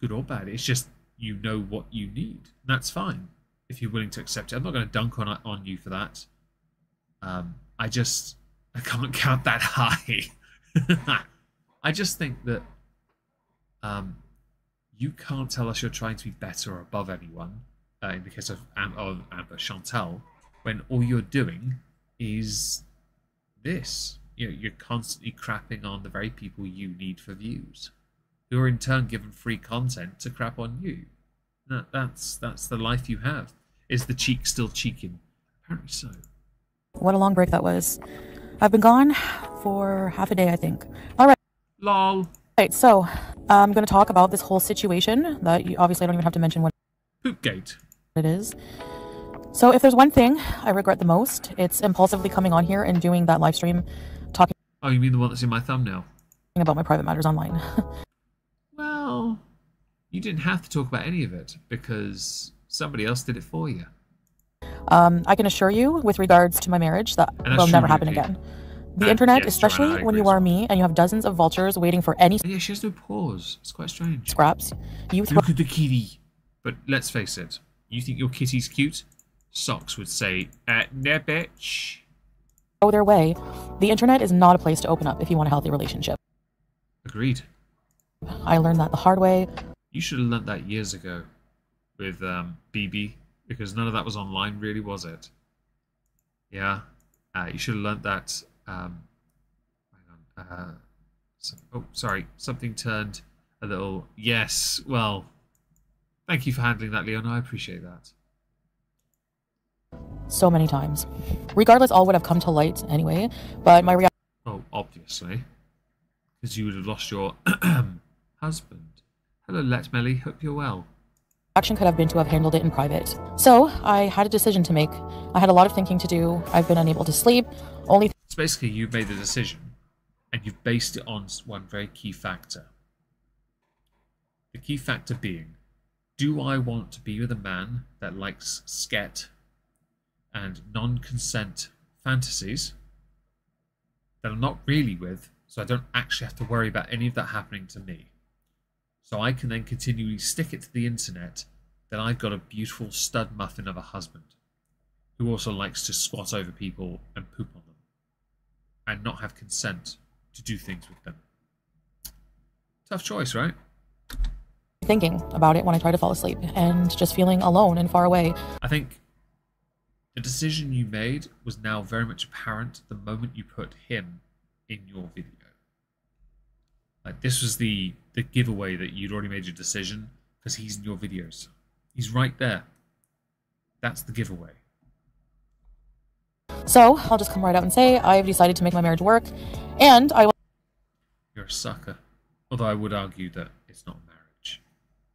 good or bad. It's just you know what you need. That's fine if you're willing to accept it. I'm not going to dunk on on you for that. Um, I just I can't count that high. I just think that um, you can't tell us you're trying to be better or above anyone uh, in the case of Am of Amber Chantel when all you're doing is this. You know, you're constantly crapping on the very people you need for views, who are in turn given free content to crap on you. That, that's that's the life you have. Is the cheek still cheeking? Apparently so. What a long break that was. I've been gone for half a day, I think. All right. Lol. All right, so uh, I'm going to talk about this whole situation that you obviously don't even have to mention what Poopgate it is. So if there's one thing I regret the most, it's impulsively coming on here and doing that live stream talking. Oh, you mean the one that's in my thumbnail? About my private matters online. Well, you didn't have to talk about any of it because somebody else did it for you. Um, I can assure you with regards to my marriage that will never happen again. The internet, especially when you are me and you have dozens of vultures waiting for any... Yeah, she has no pause. It's quite strange. Scraps. You look at the kitty. But let's face it. You think your kitty's cute? Socks would say, uh, nah, bitch. Go their way. The internet is not a place to open up if you want a healthy relationship. Agreed. I learned that the hard way. You should have learned that years ago with um, B B, because none of that was online, really, was it? Yeah. Uh, you should have learned that. Um, hang on. Uh, so, oh, sorry. Something turned a little. Yes. Well, thank you for handling that, Leona. I appreciate that. So many times. Regardless, all would have come to light anyway, but my reality. Oh, obviously. Because you would have lost your. Husband. Hello, Letmelly. Hope you're well. Action could have been to have handled it in private. So, I had a decision to make. I had a lot of thinking to do. I've been unable to sleep. Only. It's basically you made the decision, and you've based it on one very key factor. The key factor being, do I want to be with a man that likes sket and non-consent fantasies that I'm not really with, so I don't actually have to worry about any of that happening to me? So I can then continually stick it to the internet that I've got a beautiful stud muffin of a husband who also likes to squat over people and poop on them and not have consent to do things with them. Tough choice, right? Thinking about it when I try to fall asleep and just feeling alone and far away. I think the decision you made was now very much apparent the moment you put him in your video. Like, this was the, the giveaway that you'd already made your decision because he's in your videos. He's right there. That's the giveaway. So I'll just come right out and say I've decided to make my marriage work, and I will. You're a sucker. Although I would argue that it's not marriage.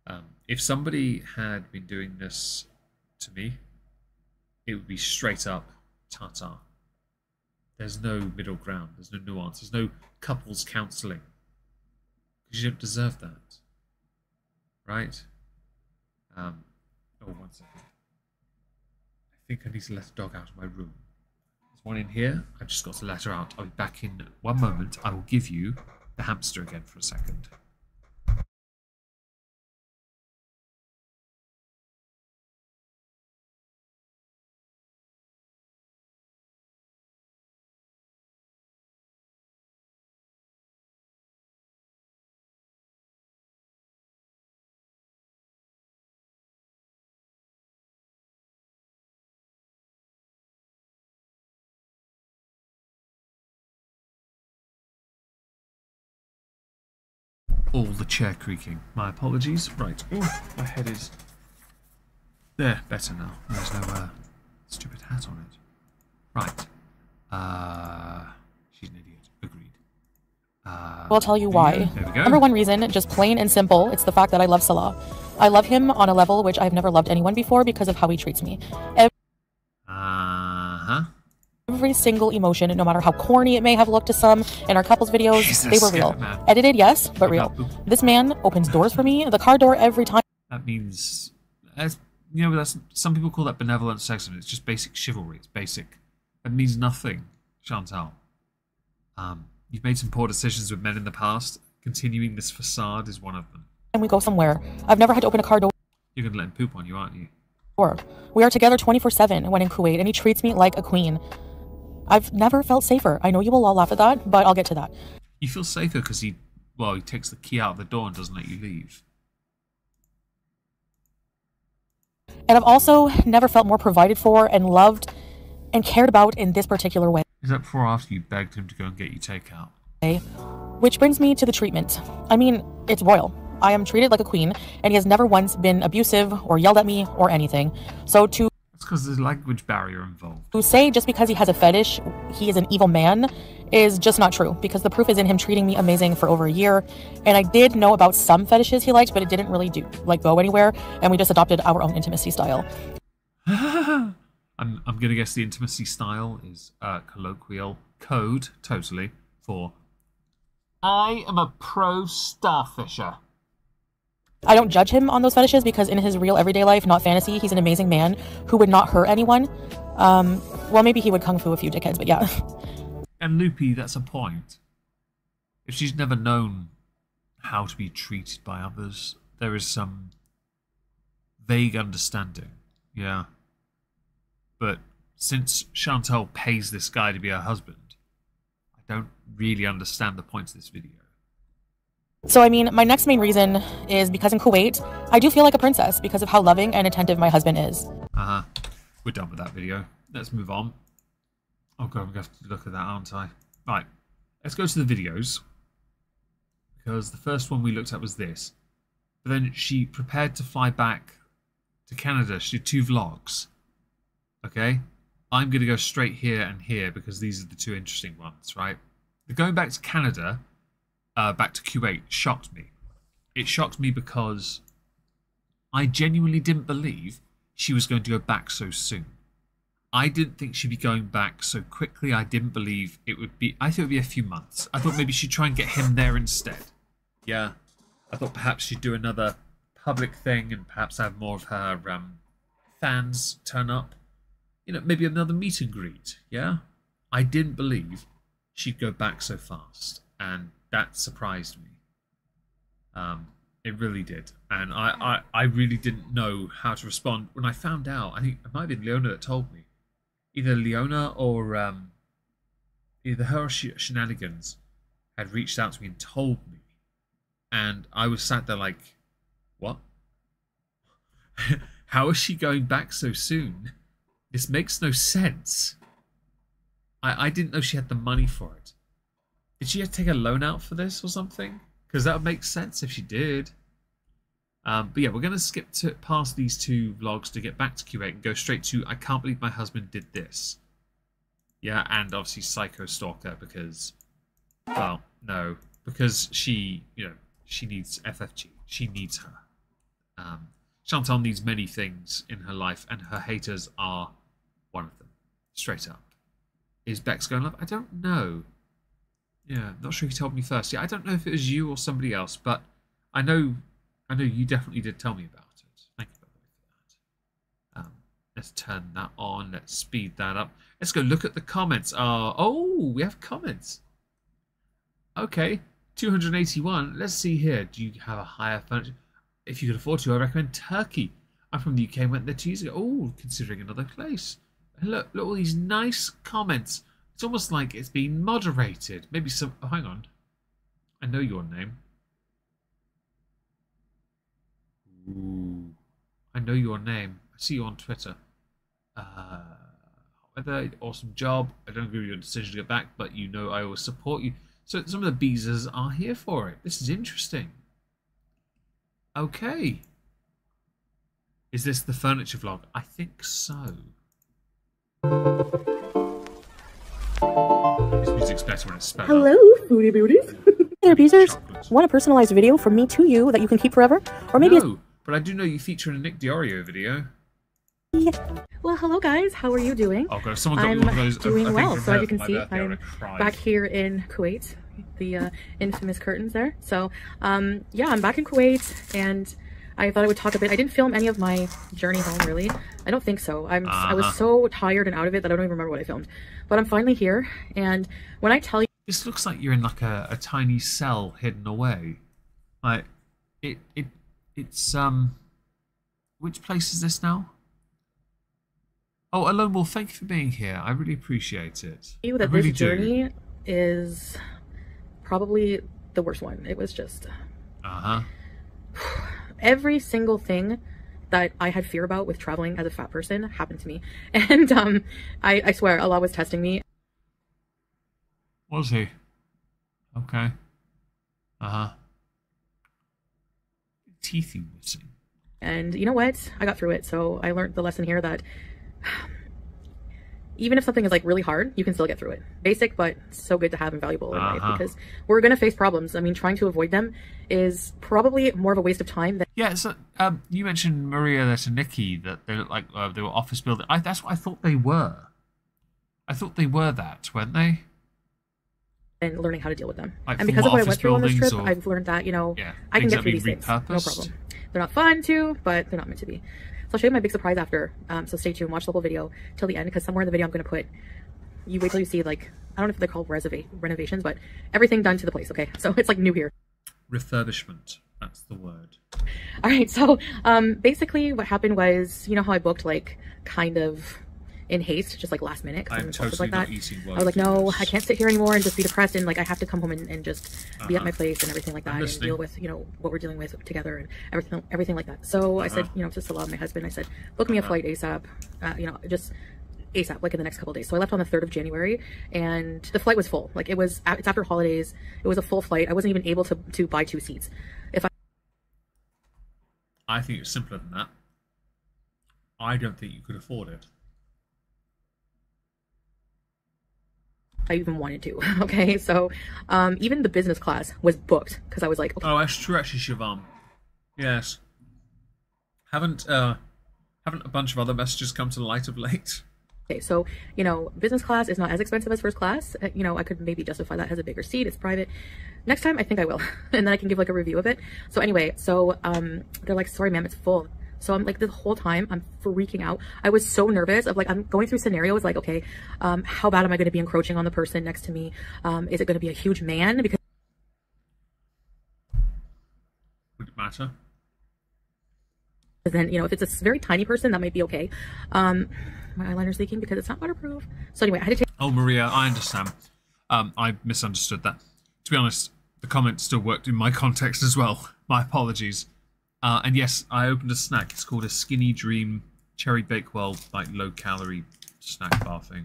Um, if somebody had been doing this to me, it would be straight up ta-ta. There's no middle ground. There's no nuance. There's no couples counselling. Because you don't deserve that. Right? Um, oh, one second. I think I need to let the dog out of my room. There's one in here. I've just got to let her out. I'll be back in one moment. I will give you the hamster again for a second. All the chair creaking. My apologies. Right. Ooh, my head is... there. Better now. There's no uh, stupid hat on it. Right. Uh, she's an idiot. Agreed. Uh, I'll tell you why. There we go. Number one reason, just plain and simple, it's the fact that I love Salah. I love him on a level which I've never loved anyone before because of how he treats me. Every uh-huh. Every single emotion, no matter how corny it may have looked to some in our couples videos, Jesus, they were real. Man. Edited, yes, but real. This man opens doors for me, the car door every time. That means, you know, that's, some people call that benevolent sexism. It's just basic chivalry. It's basic. It means nothing, Chantal. Um, you've made some poor decisions with men in the past. Continuing this facade is one of them. And we go somewhere. I've never had to open a car door. You're going to let him poop on you, aren't you? We are together twenty-four seven when in Kuwait, and he treats me like a queen. I've never felt safer. I know you will all laugh at that, but I'll get to that. You feel safer because he, well, he takes the key out of the door and doesn't let you leave. And I've also never felt more provided for and loved and cared about in this particular way. Is that before or after you begged him to go and get you takeout? Which brings me to the treatment. I mean, it's royal. I am treated like a queen, and he has never once been abusive or yelled at me or anything. So to... That's because there's a language barrier involved. Who say just because he has a fetish, he is an evil man, is just not true, because the proof is in him treating me amazing for over a year. And I did know about some fetishes he liked, but it didn't really do like go anywhere, and we just adopted our own intimacy style. I'm, I'm going to guess the intimacy style is uh, colloquial code, totally, for I am a pro starfisher. I don't judge him on those fetishes because in his real everyday life, not fantasy, he's an amazing man who would not hurt anyone. Um, well, maybe he would kung fu a few dickheads, but yeah. And Loopy, that's a point. If she's never known how to be treated by others, there is some vague understanding. Yeah. But since Chantal pays this guy to be her husband, I don't really understand the point of this video. So, I mean, my next main reason is because in Kuwait, I do feel like a princess because of how loving and attentive my husband is. Uh-huh. We're done with that video. Let's move on. Oh, God, I'm going to have to look at that, aren't I? Right. Let's go to the videos. Because the first one we looked at was this. But then she prepared to fly back to Canada. She did two vlogs. Okay? I'm going to go straight here and here because these are the two interesting ones, right? But going back to Canada... Uh, back to Kuwait shocked me. It shocked me because I genuinely didn't believe she was going to go back so soon. I didn't think she'd be going back so quickly. I didn't believe it would be... I thought it would be a few months. I thought maybe she'd try and get him there instead. Yeah. I thought perhaps she'd do another public thing and perhaps have more of her um, fans turn up. You know, maybe another meet and greet. Yeah? I didn't believe she'd go back so fast. And... that surprised me. Um, it really did. And I, I, I really didn't know how to respond. When I found out, I think it might have been Leona that told me. Either Leona or um, either her or she, Shenanigans had reached out to me and told me. And I was sat there like, what? How is she going back so soon? This makes no sense. I, I didn't know she had the money for it. Did she have to take a loan out for this or something? Because that would make sense if she did. Um, but yeah, we're going to skip to past these two vlogs to get back to Kuwait and go straight to I can't believe my husband did this. Yeah, and obviously Psycho Stalker because, well, no, because she, you know, she needs F F G. She needs her. Um, Chantal needs many things in her life, and her haters are one of them. Straight up. Is Bex going live? I don't know. Yeah, not sure who told me first. Yeah, I don't know if it was you or somebody else, but I know, I know you definitely did tell me about it. Thank you for that. Um, let's turn that on. Let's speed that up. Let's go look at the comments. Uh, oh, we have comments. Okay, two hundred eighty-one. Let's see here. Do you have a higher furniture? If you could afford to, I recommend Turkey. I'm from the U K and went there two years ago. Oh, considering another place. Look, look at all these nice comments. It's almost like it's been moderated. Maybe some... Oh, hang on. I know your name. Ooh. I know your name. I see you on Twitter. Uh, weather, awesome job. I don't agree with your decision to get back, but you know I always support you. So some of the Beezers are here for it. This is interesting. Okay. Is this the furniture vlog? I think so. This music's better when it's spelled. Hello, Foodie Beauties. Hey, Beezers. Want a personalized video from me to you that you can keep forever? Or maybe. No, but I do know you feature in a Nick Diorio video. Yeah. Well, hello guys. How are you doing? Oh god, someone got I'm all of those. Doing I, well. I so as you can see, I'm back here in Kuwait. The uh, infamous curtains there. So, um, yeah, I'm back in Kuwait, and I thought I would talk a bit. I didn't film any of my journey home, really. I don't think so. I'm, uh-huh. I was so tired and out of it that I don't even remember what I filmed. But I'm finally here, and when I tell you... This looks like you're in, like, a, a tiny cell hidden away. Like, it, it, it's, um... Which place is this now? Oh, Alone Wolf, thank you for being here. I really appreciate it. You that I really this journey do. Is probably the worst one. It was just... Uh-huh. Every single thing that I had fear about with traveling as a fat person happened to me. And um, I, I swear, Allah was testing me. Was he? Okay. Uh-huh. Teeth you missing. And you know what? I got through it. So I learned the lesson here that even if something is like really hard, you can still get through it. Basic, but so good to have and valuable in uh-huh. life, because we're going to face problems. I mean, trying to avoid them is probably more of a waste of time. Than yeah, so um, you mentioned Maria Letanicki, that they look like uh, they were office building. I, that's what I thought they were. I thought they were that, weren't they? And learning how to deal with them. Like, and because of what I went through on this trip, or... I've learned that, you know, yeah, I can get through these things. No problem. They're not fun to, but they're not meant to be. So I'll show you my big surprise after, um, so stay tuned, watch the whole video till the end, because somewhere in the video I'm going to put, you wait till you see, like, I don't know if they're called reserva renovations, but everything done to the place, okay? So it's like new here. Refurbishment, that's the word. All right, so um, basically what happened was, you know how I booked, like, kind of in haste, just like last minute, because I'm totally like that. Not I was like, no, this. I can't sit here anymore and just be depressed, and like I have to come home and, and just uh-huh. be at my place and everything like that, and deal with, you know, what we're dealing with together and everything everything like that. So uh-huh. I said, you know, to Salah, my husband, I said, book me uh-huh. a flight ASAP, uh, you know, just ASAP, like in the next couple of days. So I left on the third of January, and the flight was full. Like it was, it's after holidays, it was a full flight. I wasn't even able to, to buy two seats. If I, I think it's simpler than that. I don't think you could afford it. I even wanted to. Okay, so um, even the business class was booked because I was like, okay. Oh, that's true, actually, Siobhan. Yes. Haven't uh, haven't a bunch of other messages come to light of late? Okay, so you know, business class is not as expensive as first class. Uh, you know, I could maybe justify that as a bigger seat. It's private. Next time, I think I will, and then I can give like a review of it. So anyway, so um, they're like, sorry, ma'am, it's full. So I'm like, the whole time I'm freaking out. I was so nervous of like, I'm going through scenarios like, okay, um, how bad am I going to be encroaching on the person next to me? Um, is it going to be a huge man? Because would it matter? Then, you know, if it's a very tiny person, that might be okay. Um, my eyeliner's leaking because it's not waterproof. So anyway, I had to take. Oh, Maria, I understand. Um, I misunderstood that. To be honest, the comment still worked in my context as well. My apologies. Uh, and yes, I opened a snack. It's called a Skinny Dream Cherry Bakewell, like low-calorie snack bar thing.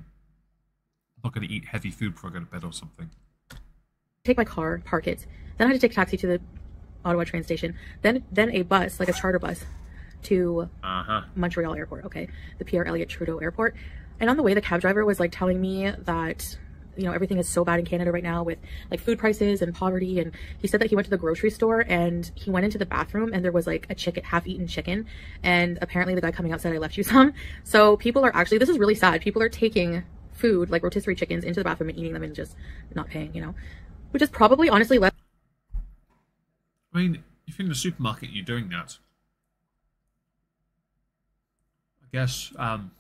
I'm not going to eat heavy food before I go to bed or something. Take my car, park it. Then I had to take a taxi to the Ottawa train station. Then, then a bus, like a charter bus, to uh-huh. Montreal Airport. Okay, the Pierre Elliott Trudeau Airport. And on the way, the cab driver was like telling me that, you know, everything is so bad in Canada right now with like food prices and poverty. And he said that he went to the grocery store and he went into the bathroom and there was like a chicken, half-eaten chicken. And apparently the guy coming out said, "I left you some." So people are actually, this is really sad. People are taking food like rotisserie chickens into the bathroom and eating them and just not paying, you know, which is probably honestly less. I mean, if you're in the supermarket, you're doing that. I guess um,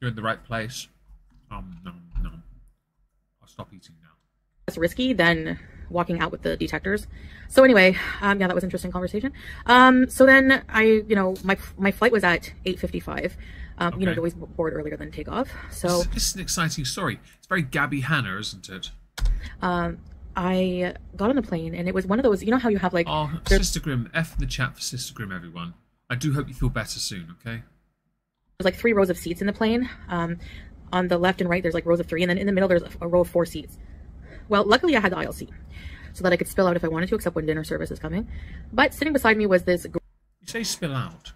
you're in the right place. Um, no, no. I'll stop eating now. That's risky than walking out with the detectors. So anyway, um, yeah, that was an interesting conversation. Um, so then I, you know, my my flight was at eight fifty-five. Um, okay. You know, you always board earlier than takeoff. So this, this is an exciting story. It's very Gabby Hanna, isn't it? Um, I got on the plane and it was one of those. You know how you have like. Oh, Sister Grimm, F in the chat for Sister Grimm, everyone. I do hope you feel better soon. Okay. There's like three rows of seats in the plane. Um. On the left and right, there's like rows of three, and then in the middle, there's a row of four seats. Well, luckily I had the aisle seat, so that I could spill out if I wanted to, except when dinner service is coming. But sitting beside me was this... You say spill out.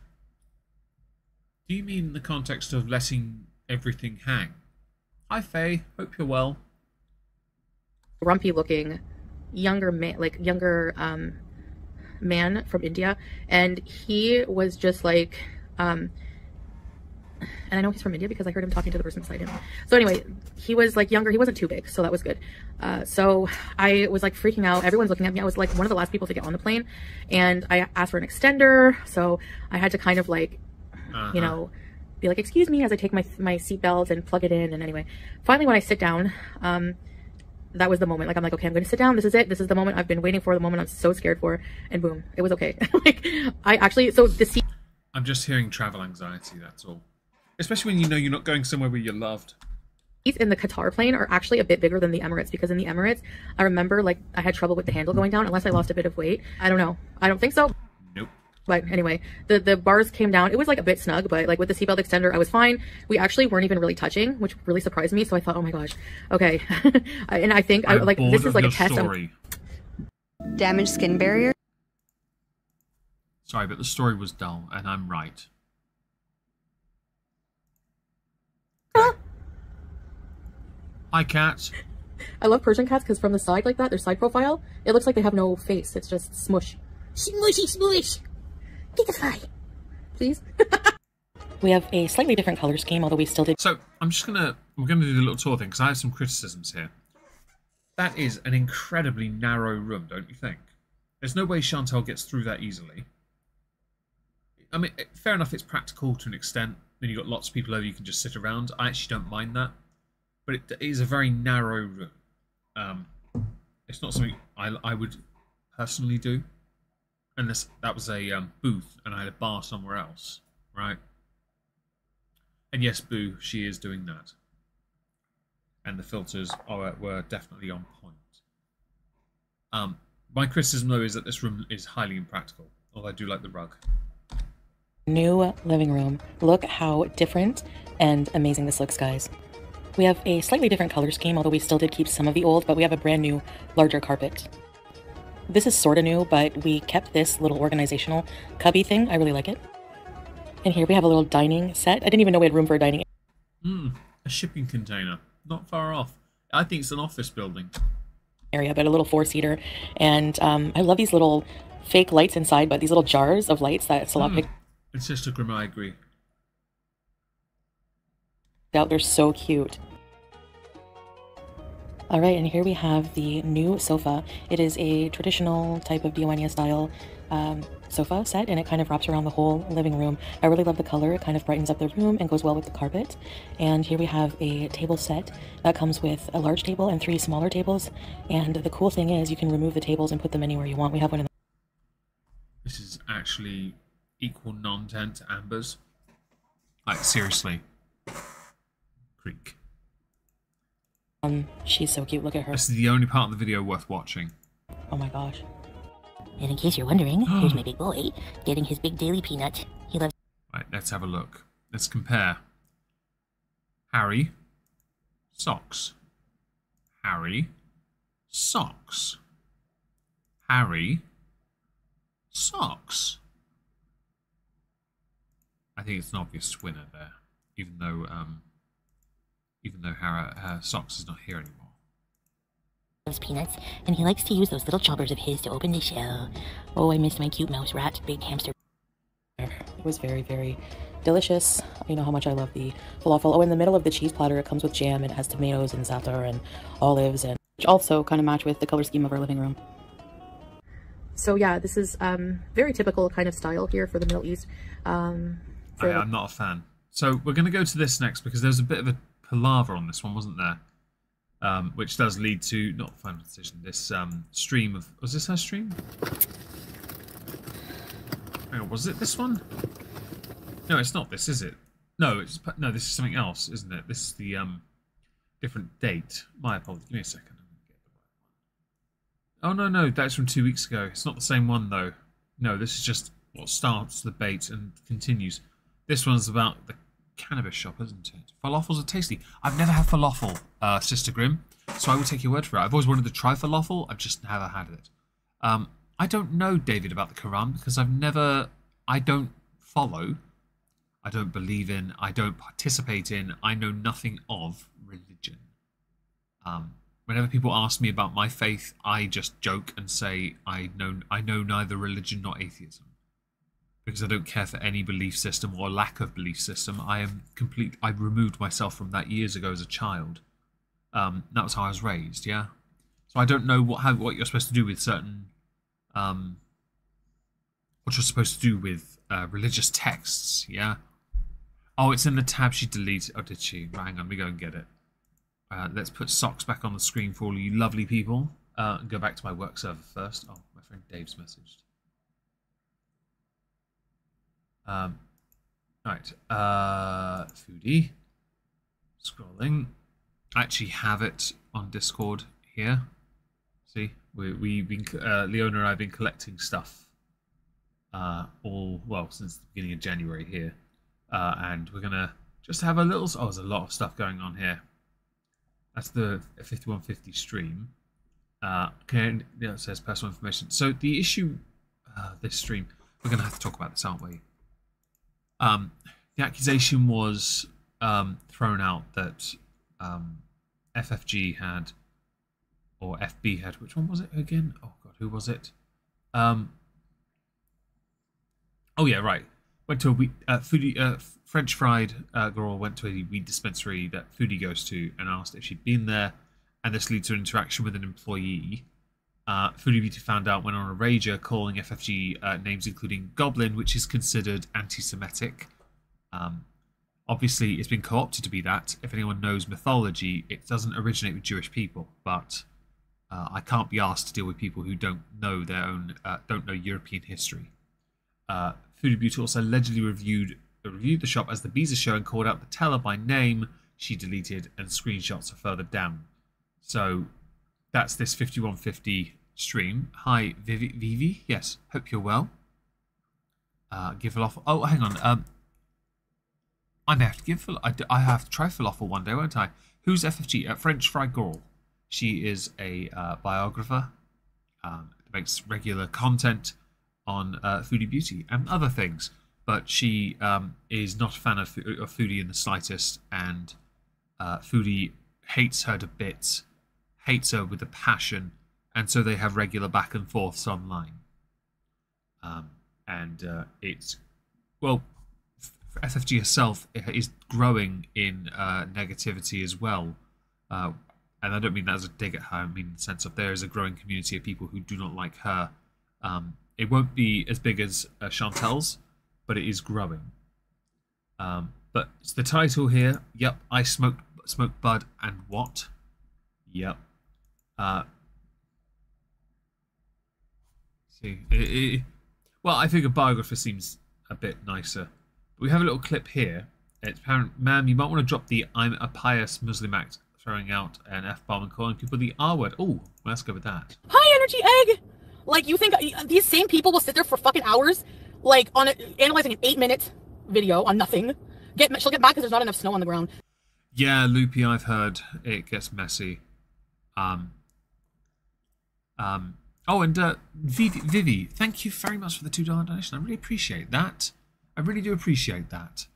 Do you mean in the context of letting everything hang? Hi, Faye. Hope you're well. Grumpy-looking, younger man, like younger um, man from India, and he was just like... Um, and I know he's from India because I heard him talking to the person beside him. So anyway, he was like younger. He wasn't too big, so that was good. Uh, so I was like freaking out. Everyone's looking at me. I was like one of the last people to get on the plane, and I asked for an extender. So I had to kind of like, uh-huh. you know, be like, "Excuse me," as I take my my seatbelt and plug it in. And anyway, finally when I sit down, um, that was the moment. Like I'm like, okay, I'm going to sit down. This is it. This is the moment I've been waiting for. The moment I'm so scared for. And boom, it was okay. Like I actually, so the seat. I'm just hearing travel anxiety. That's all. Especially when you know you're not going somewhere where you're loved. Seats in the Qatar plane are actually a bit bigger than the Emirates, because in the Emirates, I remember like I had trouble with the handle going down, unless I lost a bit of weight. I don't know. I don't think so. Nope. But anyway, the, the bars came down. It was like a bit snug, but like with the seatbelt extender, I was fine. We actually weren't even really touching, which really surprised me. So I thought, oh my gosh, okay. And I think I, like this is like a test. Story. Damaged skin barrier. Sorry, but the story was dull, and I'm right. Hi, cats. I love Persian cats because from the side like that, their side profile, it looks like they have no face. It's just smush. Smushy smush. Get the fly. Please. We have a slightly different color scheme, although we still did. So I'm just going to, we're going to do the little tour thing because I have some criticisms here. That is an incredibly narrow room, don't you think? There's no way Chantel gets through that easily. I mean, fair enough, it's practical to an extent. Then you've got lots of people over, you can just sit around. I actually don't mind that. But it is a very narrow room. Um, it's not something I, I would personally do, unless that was a um, booth and I had a bar somewhere else, right? And yes, Boo, she is doing that. And the filters are, were definitely on point. Um, my criticism, though, is that this room is highly impractical, although I do like the rug. New living room. Look how different and amazing this looks, guys. We have a slightly different color scheme, although we still did keep some of the old, but we have a brand new, larger carpet. This is sorta new, but we kept this little organizational cubby thing. I really like it. And here we have a little dining set. I didn't even know we had room for a dining. Mm, a shipping container. Not far off. I think it's an office building. Area, but a little four-seater. And um, I love these little fake lights inside, but these little jars of lights that Salah mm. picked. It's just a grim, I agree. Out, they're so cute. All right, and here we have the new sofa. It is a traditional type of Diwania style um, sofa set, and it kind of wraps around the whole living room. I really love the color. It kind of brightens up the room and goes well with the carpet. And here we have a table set that comes with a large table and three smaller tables. And the cool thing is you can remove the tables and put them anywhere you want. We have one in the... This is actually equal non-tent to Amber's. Like, seriously. Creek. Um, she's so cute. Look at her. This is the only part of the video worth watching. Oh my gosh. And in case you're wondering, here's my big boy getting his big daily peanut. He loves... Right, let's have a look. Let's compare. Harry. Socks. Harry. Socks. Harry. Socks. I think it's an obvious winner there. even though um, even though her, her socks is not here anymore. Loves peanuts, and he likes to use those little choppers of his to open the shell. Oh, I missed my cute mouse rat, big hamster. It was very, very delicious. You know how much I love the falafel. Oh, in the middle of the cheese platter, it comes with jam. It has tomatoes and za'atar and olives, and which also kind of match with the color scheme of our living room. So yeah, this is um, very typical kind of style here for the Middle East. Um, for... I, I'm not a fan. So we're going to go to this next because there's a bit of a palaver on this one, wasn't there? Um, which does lead to, not final decision, this um, stream of... Was this her stream? Hang on, was it this one? No, it's not this, is it? No, it's no. This is something else, isn't it? This is the um, different date. My apologies. Give me a second. Oh, no, no, that's from two weeks ago. It's not the same one, though. No, this is just what starts the bait and continues. This one's about the cannabis shop, isn't it? Falafels are tasty. I've never had falafel, uh, Sister Grimm, so I will take your word for it. I've always wanted to try falafel. I've just never had it. Um, I don't know, David, about the Quran because I've never... I don't follow. I don't believe in. I don't participate in. I know nothing of religion. Um... Whenever people ask me about my faith, I just joke and say I know I know neither religion nor atheism, because I don't care for any belief system or lack of belief system. I am complete. I removed myself from that years ago as a child. Um, that was how I was raised. Yeah, so I don't know what how, what you're supposed to do with certain, um, what you're supposed to do with uh, religious texts. Yeah. Oh, it's in the tab she deleted. Oh, did she? Right, hang on, let me go and get it. Uh, let's put socks back on the screen for all you lovely people. Uh, and go back to my work server first. Oh, my friend Dave's messaged. Um, right. Uh, foodie. Scrolling. I actually have it on Discord here. See? We, we've been, uh, Leona and I have been collecting stuff uh, all, well, since the beginning of January here. Uh, and we're going to just have a little... Oh, there's a lot of stuff going on here. That's the fifty-one fifty stream. Uh, okay, yeah, it says personal information. So the issue, uh, this stream, we're going to have to talk about this, aren't we? Um, the accusation was um, thrown out that um, F F G had, or F B had, which one was it again? Oh God, who was it? Um, oh yeah, right. Went to a wheat, uh, foodie, uh, French Fried uh, Girl went to a weed dispensary that Foodie goes to and asked if she'd been there, and this leads to an interaction with an employee. Uh, Foodie Beauty found out when on a rager, calling F F G uh, names including Goblin, which is considered anti-Semitic. Um, obviously, it's been co-opted to be that. If anyone knows mythology, it doesn't originate with Jewish people, but uh, I can't be asked to deal with people who don't know their own, uh, don't know European history. Uh, Foodie Beauty also allegedly reviewed, reviewed the shop as the Beezer Show and called out the teller by name. She deleted, and screenshots are further down. So that's this fifty-one fifty stream. Hi, Vivi. Vivi? Yes, hope you're well. Uh, give falafel. Oh, hang on. Um, I may have to give falafel. I have to try falafel one day, won't I? Who's F F G? Uh, French Fry Girl. She is a uh, biographer. Um, makes regular content on uh, Foodie Beauty and other things, but she um, is not a fan of, of Foodie in the slightest, and uh, Foodie hates her to bits, hates her with a passion, and so they have regular back and forths online. Um, and uh, it's, well, F F G herself is growing in uh, negativity as well, uh, and I don't mean that as a dig at her, I mean in the sense of there is a growing community of people who do not like her. Um, It won't be as big as uh, Chantel's, but it is growing. Um, but it's the title here. Yep, I smoked smoked bud and what? Yep. Uh, see, it, it, well, I think a biographer seems a bit nicer. But we have a little clip here. It's apparent, ma'am, you might want to drop the "I'm a pious Muslim" act, throwing out an F-bomb and calling people the R word. Oh, well, let's go with that. High energy egg. Like, you think these same people will sit there for fucking hours, like, on a, analyzing an eight-minute video on nothing? Get she'll get mad because there's not enough snow on the ground. Yeah, Loopy, I've heard it gets messy. Um. Um. Oh, and uh, Vivi, Vivi, thank you very much for the two dollar donation. I really appreciate that. I really do appreciate that.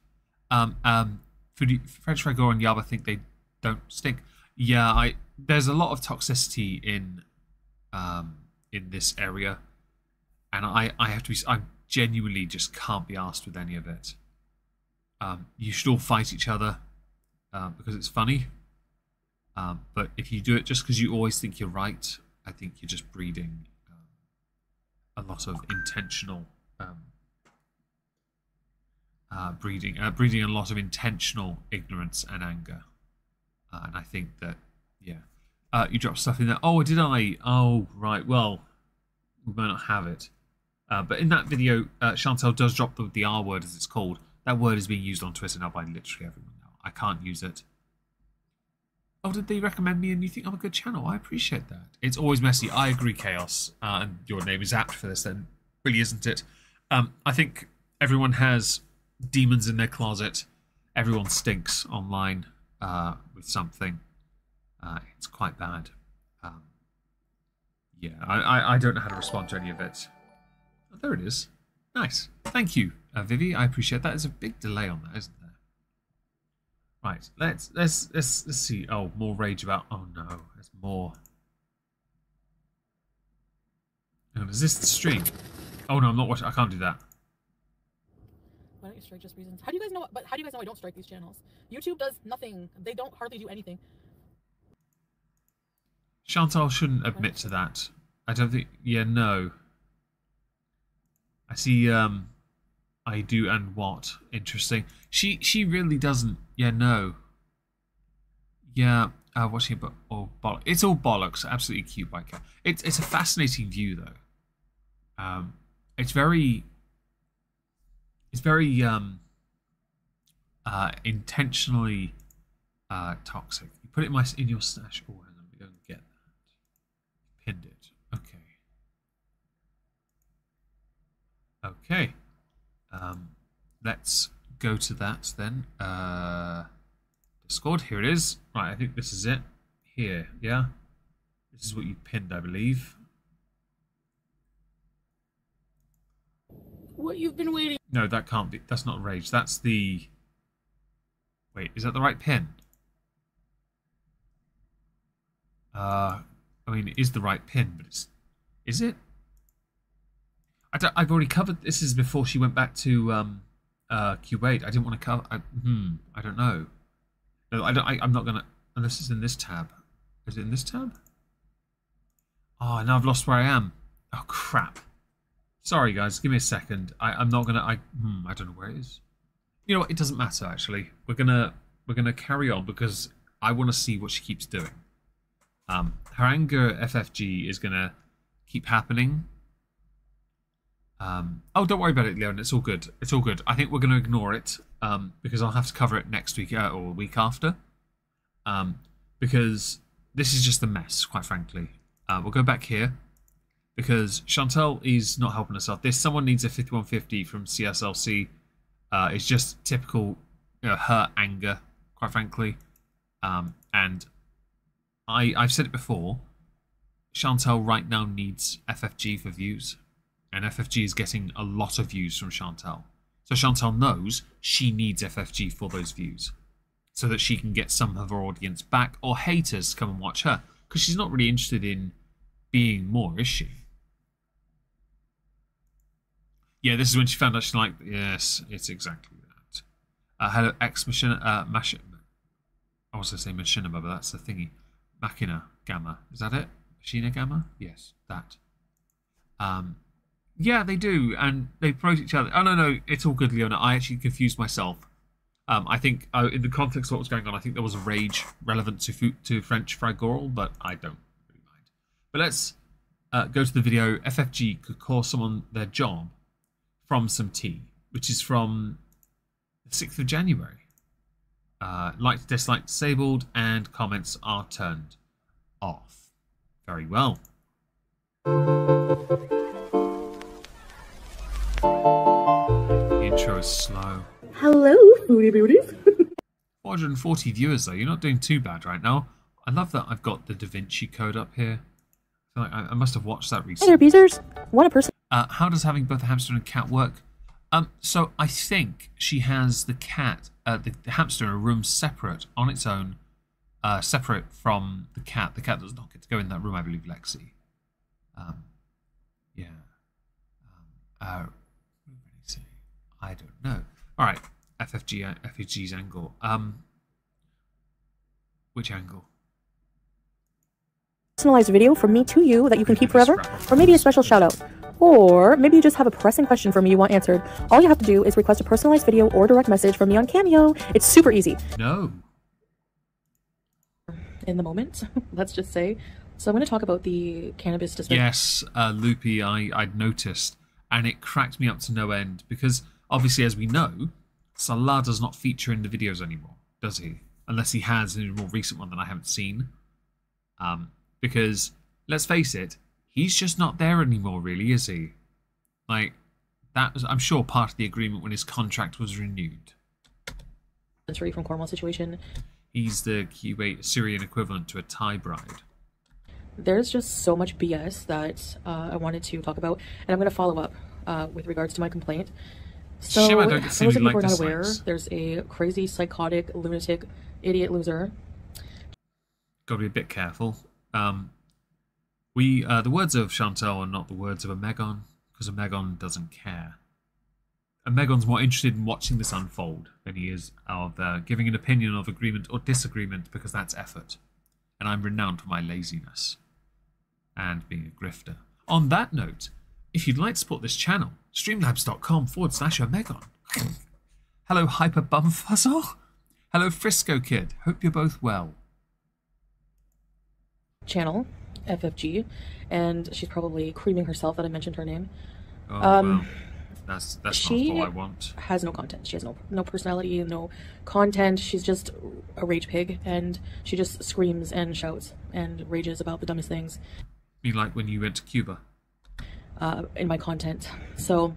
Um. Um. Foodie, French Fry Girl and Yaba think they don't stink. Yeah, I there's a lot of toxicity in um, in this area, and I I have to be I genuinely just can't be arsed with any of it. Um, you should all fight each other uh, because it's funny, um, but if you do it just because you always think you're right, I think you're just breeding um, a lot of intentional um, uh, breeding uh, breeding a lot of intentional ignorance and anger. Uh, and I think that, yeah, uh, you dropped stuff in there. Oh, did I? Oh, right. Well, we might not have it. Uh, but in that video, uh, Chantel does drop the, the R word, as it's called. That word is being used on Twitter now by literally everyone now. I can't use it. Oh, did they recommend me and you think I'm a good channel? I appreciate that. It's always messy. I agree, Chaos. Uh, and your name is apt for this then, really, isn't it? Um, I think everyone has demons in their closet. Everyone stinks online. Uh, with something, uh, it's quite bad. Um, yeah, I, I, I don't know how to respond to any of it. Oh, there it is. Nice. Thank you, uh, Vivi. I appreciate that. There's a big delay on that, isn't there? Right. Let's let's let's let's see. Oh, more rage about. Oh no, there's more. Hang on, is this the stream? Oh no, I'm not watching. I can't do that. Why don't you strike just reasons? How do you guys know? But how do you guys know I don't strike these channels? YouTube does nothing. They don't hardly do anything. Chantal shouldn't admit to that. I don't think. Yeah, no. I see. Um, I do and what? Interesting. She she really doesn't. Yeah, no. Yeah, uh, watching it, but oh, bollocks. It's all bollocks. Absolutely cute by Kat. It's it's a fascinating view though. Um, it's very. It's very um, uh, intentionally uh, toxic. You put it in, my, in your stash. Oh, hang on, we don't get that. Pinned it. Okay. Okay. Um, let's go to that then. Uh, Discord, here it is. Right, I think this is it. Here, yeah? This is what you pinned, I believe. What you've been waiting. No, that can't be. That's not rage. That's the. Wait, is that the right pin? Uh, I mean, it is the right pin, but it's. Is it? I don't, I've already covered. This is before she went back to um, uh, Kuwait. I didn't want to cover. I, hmm. I don't know. No, I don't. I, I'm not gonna. And this is in this tab. Is it in this tab? Oh, now I've lost where I am. Oh crap. Sorry guys, give me a second. I, I'm not gonna. I hmm, I don't know where it is. You know what? It doesn't matter actually. We're gonna we're gonna carry on because I want to see what she keeps doing. Um, her anger F F G is gonna keep happening. Um, oh, don't worry about it, Leon. It's all good. It's all good. I think we're gonna ignore it um, because I'll have to cover it next week uh, or a week after um, because this is just a mess, quite frankly. Uh, we'll go back here. Because Chantel is not helping herself. This someone needs a fifty-one fifty from C S L C. Uh, it's just typical, you know, her anger, quite frankly. Um, and I, I've said it before. Chantel right now needs F F G for views, and F F G is getting a lot of views from Chantel. So Chantel knows she needs F F G for those views, so that she can get some of her audience back or haters to come and watch her, because she's not really interested in being more, is she? Yeah, this is when she found out she liked. Yes, it's exactly that. Uh, hello, ex machinima. Uh, machi I also say machinima, but that's the thingy. Machina Gamma. Is that it? Machina Gamma? Yes, that. Um, yeah, they do, and they promote each other. Oh, no, no, it's all good, Leona. I actually confused myself. Um, I think, uh, in the context of what was going on, I think there was a rage relevant to, food, to French Fry Goral, but I don't really mind. But let's uh, go to the video. F F G could call someone their job. From some tea, which is from the sixth of January. Uh, like, dislike, disabled, and comments are turned off. Very well. The intro is slow. Hello, foodie beauties. four hundred forty viewers though. You're not doing too bad right now. I love that I've got the Da Vinci Code up here. I, I must have watched that recently. Hey there, beezers. What a person. Uh, how does having both a hamster and a cat work? Um, so I think she has the cat, uh, the, the hamster in a room separate, on its own, uh, separate from the cat. The cat does not get to go in that room, I believe, Lexi. Um, yeah. Um, uh, I don't know. All right, F F G, F F G's angle. Um, which angle? Personalized video from me to you that you can keep forever, or maybe a special shout out. Or maybe you just have a pressing question for me you want answered. All you have to do is request a personalized video or direct message from me on Cameo. It's super easy. No. In the moment, let's just say. So I'm going to talk about the cannabis dispensary. Yes, uh, Loopy, I, I'd noticed. And it cracked me up to no end. Because obviously, as we know, Salah does not feature in the videos anymore, does he? Unless he has a more recent one that I haven't seen. Um, because, let's face it, he's just not there anymore, really, is he? Like, that was, I'm sure, part of the agreement when his contract was renewed. From Cornwall situation. He's the Kuwait Syrian equivalent to a Thai bride. There's just so much B S that uh, I wanted to talk about, and I'm going to follow up uh, with regards to my complaint. So, Shame I don't get for those of you who are not aware, there's a crazy, psychotic, lunatic, idiot loser. Gotta be a bit careful. Um, we, uh, the words of Chantel are not the words of a Megon, because a Megon doesn't care. A Megon's more interested in watching this unfold than he is of uh, giving an opinion of agreement or disagreement, because that's effort. And I'm renowned for my laziness and being a grifter. On that note, if you'd like to support this channel, streamlabs.com forward slash Omegon. Hello, Hyper Bumfuzzle. Hello, Frisco Kid. Hope you're both well. Channel, F F G, and she's probably creaming herself that I mentioned her name. Oh, um, well, that's, that's not what I want. She has no content. She has no, no personality, no content. She's just a rage pig, and she just screams and shouts and rages about the dumbest things. You mean like when you went to Cuba? Uh, in my content, so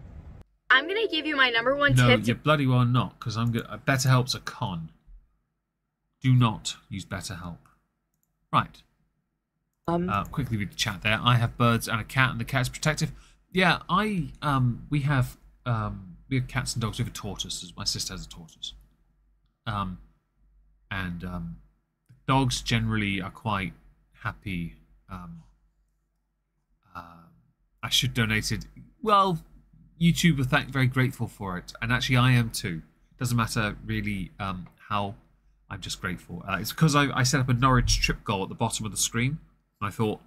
I'm gonna give you my number one no, tip. No, you bloody well not, because I'm gonna. BetterHelp's a con. Do not use BetterHelp. Right. Um. Uh, quickly read the chat there. I have birds and a cat, and the cat's protective. Yeah, I um we have um we have cats and dogs. We have a tortoise. As my sister has a tortoise. Um, and um, dogs generally are quite happy. Um. Uh, I should donate it. Well, YouTube are thank very grateful for it, and actually I am too. Doesn't matter really um, how. I'm just grateful. Uh, it's because I, I set up a Norwich trip goal at the bottom of the screen, and I thought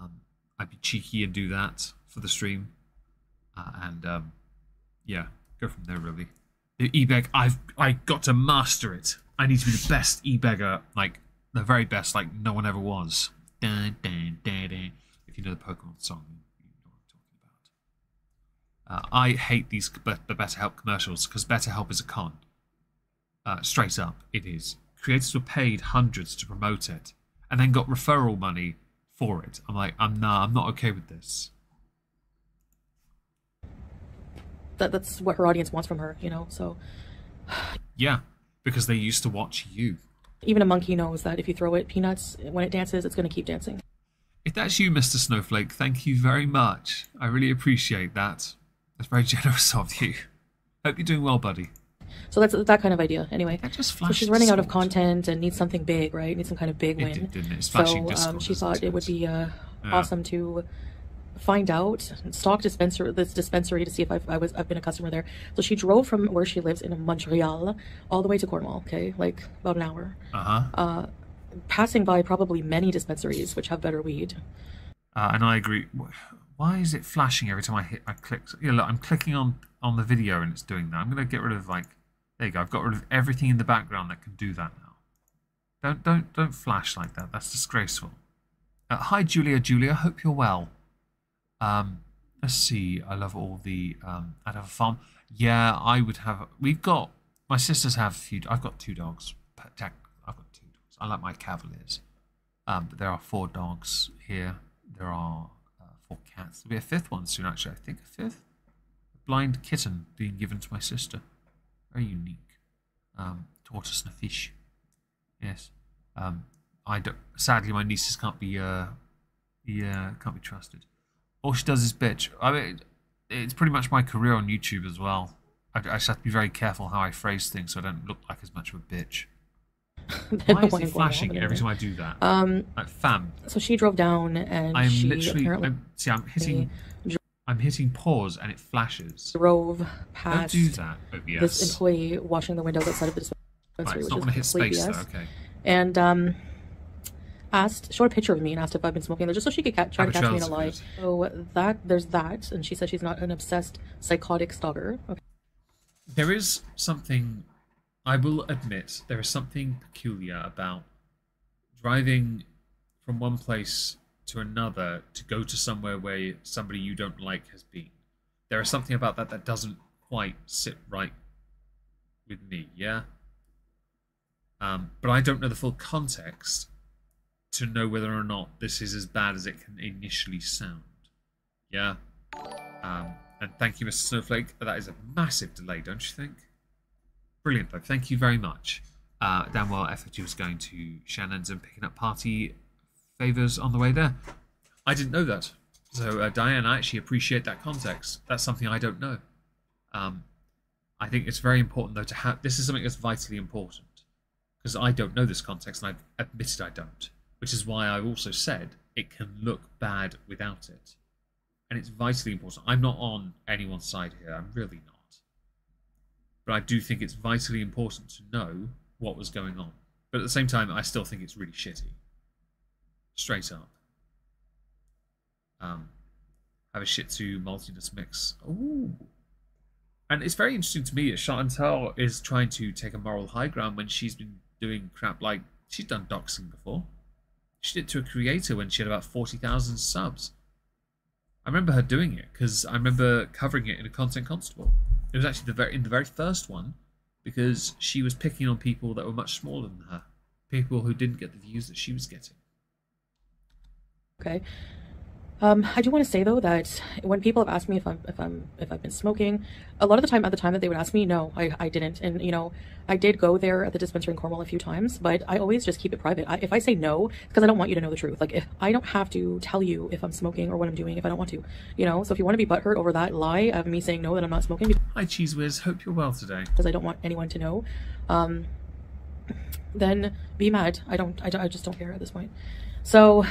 um, I'd be cheeky and do that for the stream, uh, and um, yeah, go from there really. The e-beg, I've I got to master it. I need to be the best e-beggar, like the very best, like no one ever was. Dun, dun, dun, dun. If you know the Pokemon song. Uh, I hate these the BetterHelp commercials because BetterHelp is a con. Uh, straight up, it is. Creators were paid hundreds to promote it, and then got referral money for it. I'm like, I'm nah, I'm not okay with this. That that's what her audience wants from her, you know. So. Yeah, because they used to watch you. Even a monkey knows that if you throw it peanuts, when it dances, it's going to keep dancing. If that's you, Mister Snowflake, thank you very much. I really appreciate that. That's very generous of you. Hope you're doing well, buddy. So that's that kind of idea, anyway. That just flashed so she's running out of content and needs something big, right? Needs some kind of big win. It did, didn't it? It's flashing so Discord, um, she thought it, it would be uh, yeah. awesome to find out stock dispenser this dispensary to see if I've, I was I've been a customer there. So she drove from where she lives in Montreal all the way to Cornwall. Okay, like about an hour. Uh-huh. Uh passing by probably many dispensaries which have better weed. Uh, and I agree. Why is it flashing every time I hit? I click. Yeah, look, I'm clicking on on the video and it's doing that. I'm gonna get rid of like. There you go. I've got rid of everything in the background that can do that now. Don't don't don't flash like that. That's disgraceful. Uh, hi Julia, Julia. Hope you're well. Um, let's see. I love all the. Um, I'd have a farm. Yeah, I would have. We've got my sisters have a few. I've got two dogs. I've got two dogs. I like my Cavaliers. Um, but there are four dogs here. There are. Or cats. There'll be a fifth one soon, actually. I think a fifth. A blind kitten being given to my sister. Very unique. Um, tortoise and a fish. Yes. Um, I don't, sadly, my nieces can't be. Uh, yeah, can't be trusted. All she does is bitch. I mean, it's pretty much my career on YouTube as well. I, I just have to be very careful how I phrase things so I don't look like as much of a bitch. Why is he flashing every time I do that? Um, like, fam. So she drove down and I'm she literally. I'm, see, I'm hitting. I'm hitting pause and it flashes. Drove past. Don't do that. O B S. This employee washing the windows outside of the dispensary. Right, it's not going to hit space though. Okay. And um, asked, showed a picture of me and asked if I've been smoking, just so she could catch, try to catch me in a lie. So that there's that, and she said she's not an obsessed psychotic stalker. Okay. There is something. I will admit there is something peculiar about driving from one place to another to go to somewhere where somebody you don't like has been. There is something about that that doesn't quite sit right with me, yeah? Um, but I don't know the full context to know whether or not this is as bad as it can initially sound, yeah? Um, and thank you, Mister Snowflake. That is a massive delay, don't you think? Brilliant, though. Thank you very much. Uh, Dan, while F H G was going to Shannon's and picking up party favours on the way there. I didn't know that. So, uh, Diane, I actually appreciate that context. That's something I don't know. Um, I think it's very important, though, to have... This is something that's vitally important. Because I don't know this context, and I've admitted I don't. Which is why I've also said it can look bad without it. And it's vitally important. I'm not on anyone's side here. I'm really not. But I do think it's vitally important to know what was going on. But at the same time, I still think it's really shitty. Straight up. Um, have a shih tzu maltiness mix. Ooh. And it's very interesting to me that Chantal is trying to take a moral high ground when she's been doing crap like... She's done doxing before. She did it to a creator when she had about forty thousand subs. I remember her doing it, because I remember covering it in a Content Constable. It was actually the very, in the very first one, because she was picking on people that were much smaller than her. People who didn't get the views that she was getting. Okay. Um, I do want to say, though, that when people have asked me if I'm, if I'm, if I've been smoking, a lot of the time, at the time that they would ask me, no, I, I didn't. And, you know, I did go there at the dispensary in Cornwall a few times, but I always just keep it private. I, if I say no, because I don't want you to know the truth. Like, if I don't have to tell you if I'm smoking or what I'm doing if I don't want to, you know? So if you want to be butthurt over that lie of me saying no, that I'm not smoking. Hi, Cheese Whiz. Hope you're well today. Because I don't want anyone to know. Um, then be mad. I don't, I don't, I just don't care at this point. So...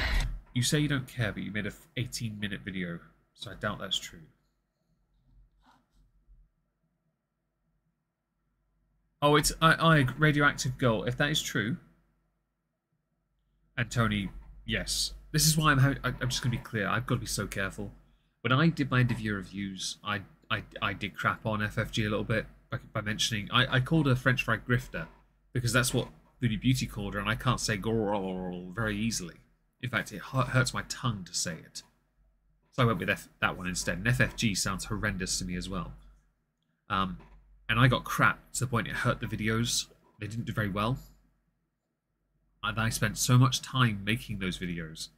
You say you don't care, but you made a eighteen minute video, so I doubt that's true. Oh, it's I, I radioactive girl. If that is true, and Tony, yes, this is why I'm. I, I'm just gonna be clear. I've got to be so careful. When I did my end of year reviews, I I I did crap on F F G a little bit by, by mentioning I I called her French Fry Grifter because that's what Foodie Beauty called her, and I can't say Goral very easily. In fact, it hurts my tongue to say it. So I went with F that one instead. And F F G sounds horrendous to me as well. Um, and I got crap to the point it hurt the videos. They didn't do very well. And I spent so much time making those videos.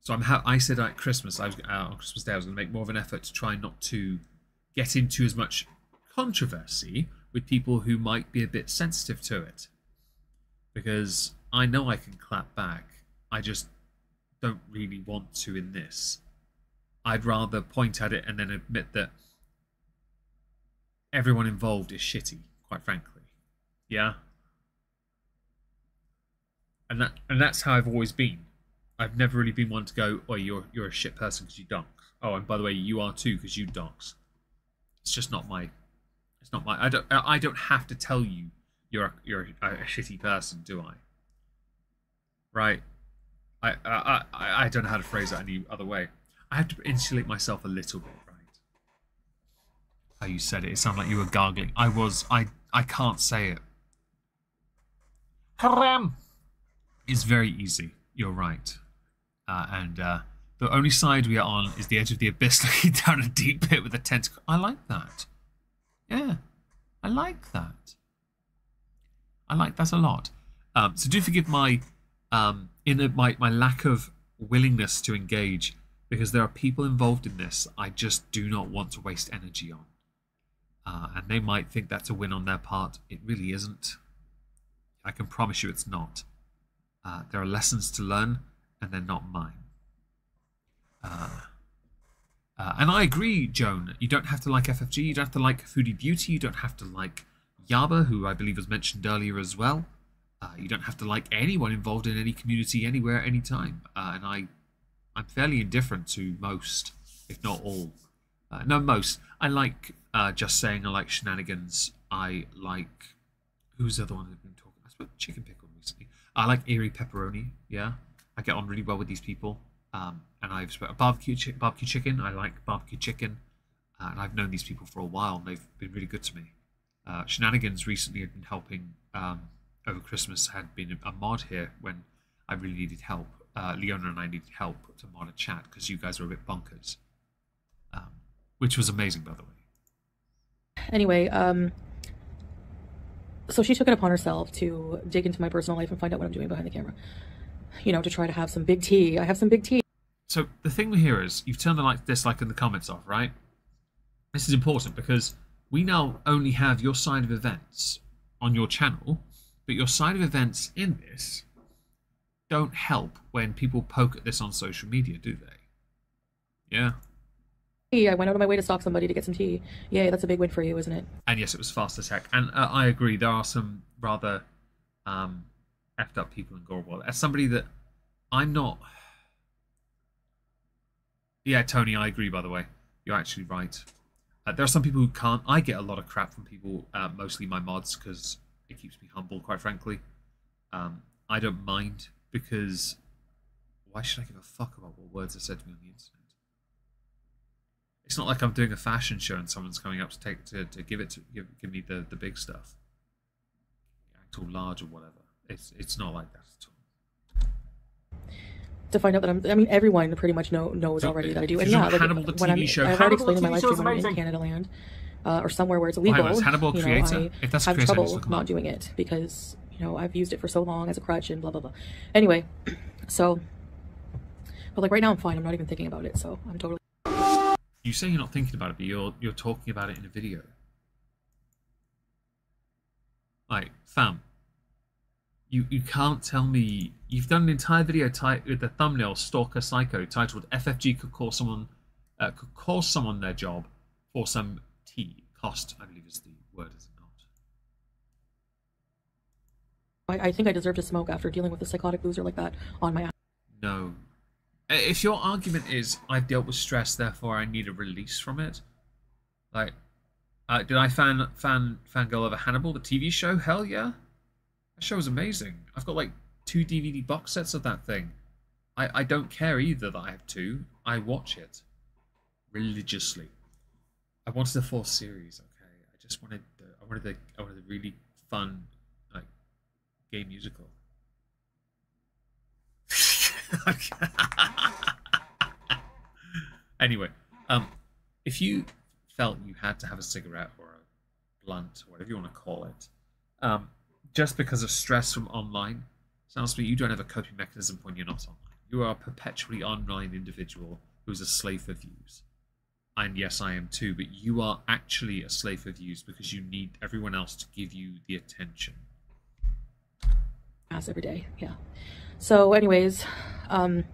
So I'm ha I said at Christmas, I was, uh, on Christmas Day, I was going to make more of an effort to try not to get into as much controversy with people who might be a bit sensitive to it. Because I know I can clap back. I just... don't really want to in this. I'd rather point at it and then admit that everyone involved is shitty, quite frankly. Yeah? And that and that's how I've always been. I've never really been one to go, oh, you're, you're a shit person because you donk. Oh, and by the way, you are too because you donks. It's just not my... It's not my... I don't, I don't have to tell you you're a, you're a, a shitty person, do I? Right? I, I, I don't know how to phrase that any other way. I have to insulate myself a little bit, right? How you said it, it sounded like you were gargling. I was, I, I can't say it. Haram! It's very easy, you're right. Uh, and uh, the only side we are on is the edge of the abyss looking down a deep pit with a tentacle. I like that. Yeah, I like that. I like that a lot. Um, so do forgive my... Um, in a, my, my lack of willingness to engage, because there are people involved in this I just do not want to waste energy on. Uh, and they might think that's a win on their part. It really isn't. I can promise you it's not. Uh, there are lessons to learn, and they're not mine. Uh, Uh, and I agree, Joan, you don't have to like F F G, you don't have to like Foodie Beauty, you don't have to like Yaba, who I believe was mentioned earlier as well. Uh, you don't have to like anyone involved in any community, anywhere, anytime. Uh, and I, I'm fairly indifferent to most, if not all. Uh, no, most. I like uh, Just Saying, I like Shenanigans, I like... Who's the other one I've been talking about? I spoke Chicken Pickle recently. I like Eerie Pepperoni, yeah. I get on really well with these people. Um, and I've spoken barbecue, chi barbecue chicken. I like barbecue chicken. Uh, and I've known these people for a while, and they've been really good to me. Uh, Shenanigans recently had been helping um, over Christmas, had been a mod here when I really needed help. Uh, Leona and I needed help to mod a chat because you guys were a bit bonkers, um, which was amazing, by the way. Anyway, um, so she took it upon herself to dig into my personal life and find out what I'm doing behind the camera. You know, to try to have some big tea. I have some big tea. So the thing we hear is you've turned the like, dislike, and the comments off, right? This is important because we now only have your side of events on your channel, but your side of events in this don't help when people poke at this on social media, do they? Yeah. I went out of my way to stalk somebody to get some tea. Yay, that's a big win for you, isn't it? And yes, it was fast as heck. And uh, I agree, there are some rather... Um, effed up people in Goral. As somebody that I'm not... Yeah, Tony, I agree, by the way. You're actually right. Uh, there are some people who can't... I get a lot of crap from people, uh, mostly my mods, because it keeps me humble, quite frankly. Um, I don't mind, because... Why should I give a fuck about what words are said to me on the internet? It's not like I'm doing a fashion show and someone's coming up to take to, to give it to give, give me the, the big stuff. Act all large or whatever. It's, it's not like that at all. To find out that I'm, I mean, everyone pretty much know, knows so, already that I do. And yeah, like, Hannibal, the when T V I'm, show. I've already explained in my live stream when I'm in Canada land, uh, or somewhere where it's illegal, well, Hannibal, you creator. Know, I if that's have creator, trouble not up. Doing it because, you know, I've used it for so long as a crutch and blah, blah, blah. Anyway, so, but like right now I'm fine. I'm not even thinking about it. So I'm totally. You say you're not thinking about it, but you're, you're talking about it in a video. Like, fam. You, you can't tell me... You've done an entire video with the thumbnail Stalker Psycho titled F F G could cause someone uh, could cost someone their job for some tea. Cost, I believe is the word, is it not? I, I think I deserve to smoke after dealing with a psychotic loser like that on my... No. If your argument is, I've dealt with stress, therefore I need a release from it. Like, uh, did I fan, fan, fangirl over Hannibal, the T V show? Hell yeah. That show was amazing. I've got like two D V D box sets of that thing. I, I don't care either that I have two. I watch it religiously. I wanted the fourth series, okay? I just wanted the, I wanted the, I wanted the really fun, like, gay musical. Anyway, um, if you felt you had to have a cigarette or a blunt or whatever you want to call it, um, just because of stress from online, sounds to me you don't have a coping mechanism when you're not online. You are a perpetually online individual who is a slave for views. And yes, I am too, but you are actually a slave for views because you need everyone else to give you the attention. As every day, yeah. So anyways... Um...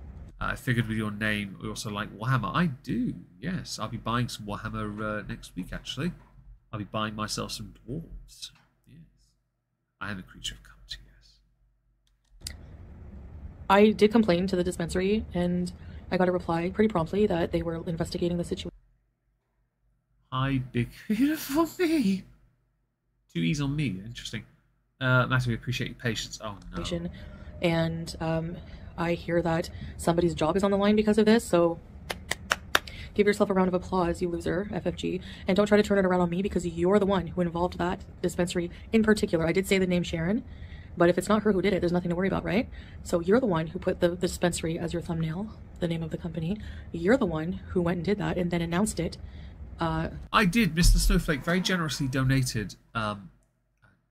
I figured with your name, we also like Warhammer. I do, yes. I'll be buying some Warhammer uh, next week, actually. I'll be buying myself some dwarves. I am a creature of culture, yes. I did complain to the dispensary, and I got a reply pretty promptly that they were investigating the situation. Hi, big beautiful me. Too easy on me. Interesting. Uh, Matt, we appreciate your patience. Oh no. And um, I hear that somebody's job is on the line because of this, so give yourself a round of applause, you loser, F F G, and don't try to turn it around on me because you're the one who involved that dispensary in particular. I did say the name Sharon, but if it's not her who did it, there's nothing to worry about, right? So you're the one who put the dispensary as your thumbnail, the name of the company. You're the one who went and did that and then announced it. Uh, I did. Mister Snowflake very generously donated um,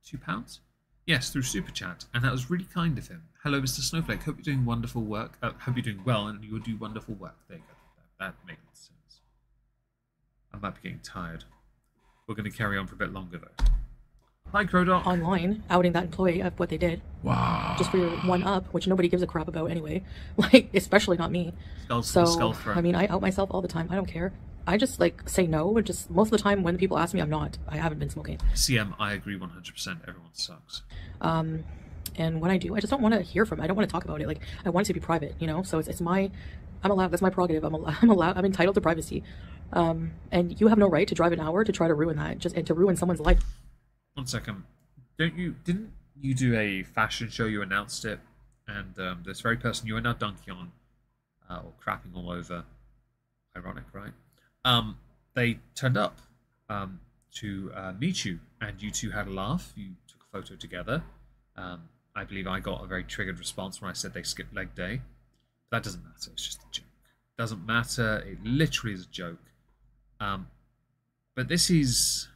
two pounds? Yes, through Super Chat, and that was really kind of him. Hello, Mister Snowflake. Hope you're doing wonderful work. Uh, hope you're doing well, and you'll do wonderful work. There you go. That makes sense. I might be getting tired. We're going to carry on for a bit longer, though. Hi, Crodoc. Online, outing that employee of what they did. Wow. Just for your one-up, which nobody gives a crap about anyway. Like, especially not me. Skulls, so, skull I mean, I out myself all the time. I don't care. I just like say no, and just most of the time when people ask me, I'm not. I haven't been smoking. C M, I agree one hundred percent. Everyone sucks. Um, and when I do, I just don't want to hear from it. I don't want to talk about it. Like, I want it to be private, you know? So it's, it's my, I'm allowed, that's my prerogative. I'm allowed, I'm allowed, I'm entitled to privacy. Um, and you have no right to drive an hour to try to ruin that, just and to ruin someone's life. One second. Don't you, didn't you do a fashion show? You announced it, and um, this very person you are now dunking on, uh, or crapping all over, ironic, right? Um, they turned up um, to uh, meet you, and you two had a laugh. You took a photo together. Um, I believe I got a very triggered response when I said they skipped leg day. But that doesn't matter. It's just a joke. Doesn't matter. It literally is a joke. Um, but this is,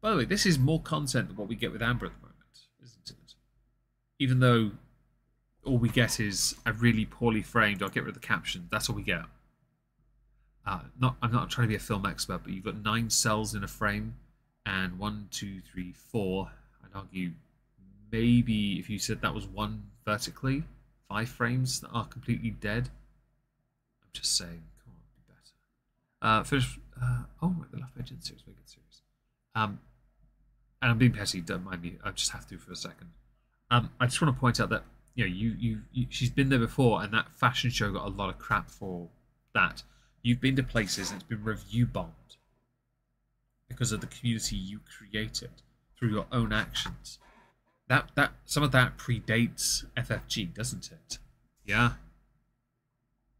by the way, this is more content than what we get with Amber at the moment, isn't it? Even though all we get is a really poorly framed, I'll get rid of the caption. That's all we get. Uh, not, I'm not trying to be a film expert, but you've got nine cells in a frame, and one, two, three, four. I'd argue maybe if you said that was one vertically, five frames that are completely dead. I'm just saying, come on, be better. Uh, finish. Uh, oh, the Love Page didn't seriously make it serious. Um, and I'm being petty. Don't mind me. I just have to for a second. Um, I just want to point out that you know you, you you she's been there before, and that fashion show got a lot of crap for that. You've been to places and it's been review bombed because of the community you created through your own actions. That that some of that predates F F G, doesn't it? Yeah.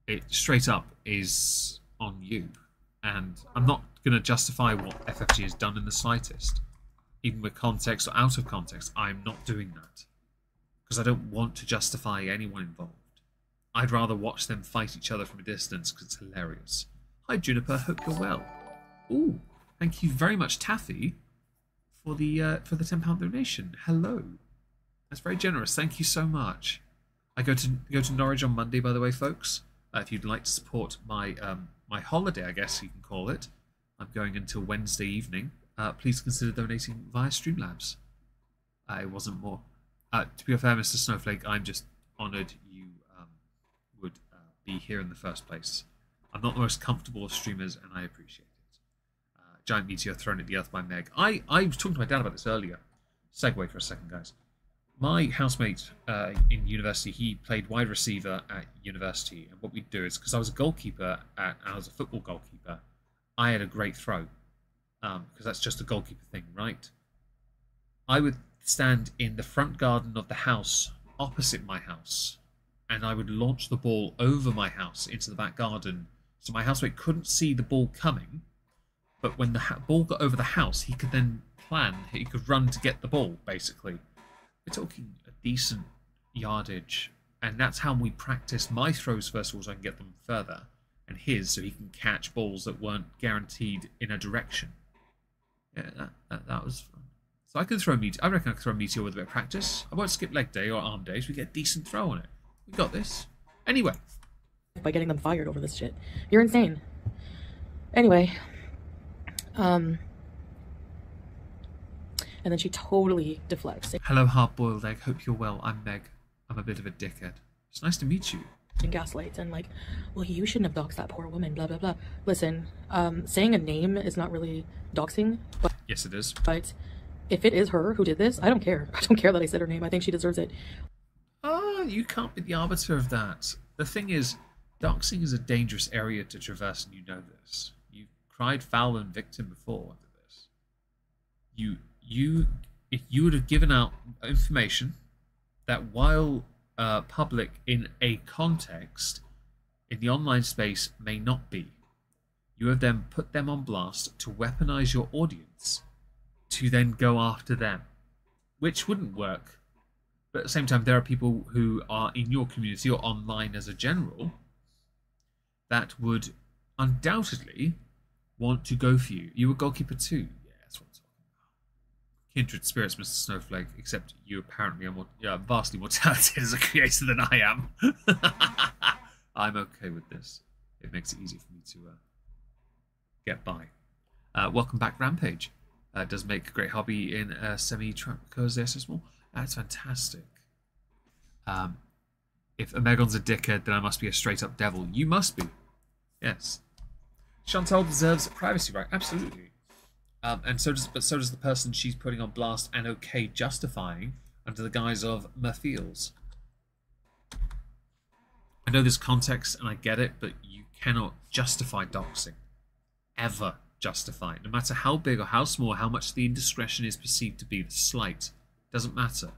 It straight up is on you, and I'm not going to justify what F F G has done in the slightest, even with context or out of context. I'm not doing that because I don't want to justify anyone involved. I'd rather watch them fight each other from a distance because it's hilarious. Hi, Juniper. Hope you're well. Ooh, thank you very much, Taffy, for the uh, for the ten pound donation. Hello, that's very generous. Thank you so much. I go to go to Norwich on Monday, by the way, folks. Uh, if you'd like to support my um, my holiday, I guess you can call it. I'm going until Wednesday evening. Uh, please consider donating via Streamlabs. Uh, it wasn't more. Uh, to be fair, Mister Snowflake, I'm just honoured you would uh, be here in the first place. I'm not the most comfortable of streamers, and I appreciate it. Uh, Giant Meteor Thrown at the Earth by Meg. I, I was talking to my dad about this earlier. Segue for a second, guys. My housemate uh, in university, he played wide receiver at university, and what we'd do is, because I was a goalkeeper, at, and I was a football goalkeeper, I had a great throw, because um, that's just a goalkeeper thing, right? I would stand in the front garden of the house opposite my house, and I would launch the ball over my house into the back garden, so my housemate couldn't see the ball coming, but when the ha ball got over the house, he could then plan, he could run to get the ball, basically. We're talking a decent yardage, and that's how we practiced my throws first of all, so I can get them further, and his, so he can catch balls that weren't guaranteed in a direction. Yeah, that, that, that was fun. So I could throw a meteor, I reckon I could throw a meteor with a bit of practice. I won't skip leg day or arm days, we get a decent throw on it. We got this. Anyway. By getting them fired over this shit. You're insane. Anyway. Um. And then she totally deflects. Hello, hard-boiled egg. Hope you're well. I'm Meg. I'm a bit of a dickhead. It's nice to meet you. And gaslights and like, well, you shouldn't have doxed that poor woman, blah, blah, blah. Listen, um, saying a name is not really doxing. But yes, it is. But if it is her who did this, I don't care. I don't care that I said her name. I think she deserves it. Oh, you can't be the arbiter of that. The thing is, doxing is a dangerous area to traverse, and you know this. You've cried foul and victim before under this. You, you, if you would have given out information that, while uh, public in a context, in the online space may not be, you have then put them on blast to weaponize your audience, to then go after them, which wouldn't work. But at the same time, there are people who are in your community or online as a general that would undoubtedly want to go for you. You were goalkeeper too. Yeah, that's what I'm talking about. Kindred spirits, Mister Snowflake, except you apparently are more, yeah, vastly more talented as a creator than I am. I'm okay with this. It makes it easy for me to uh, get by. Uh, welcome back, Rampage. Uh, does make a great hobby in uh, semi-trap because they're so small. That's fantastic. Um, if Omegon's a dickhead, then I must be a straight-up devil. You must be. Yes. Chantal deserves a privacy right, absolutely. Um, and so does, but so does the person she's putting on blast and okay justifying under the guise of my feels. I know this context and I get it, but you cannot justify doxing. Ever justify it. No matter how big or how small, how much the indiscretion is perceived to be, the slight, doesn't matter.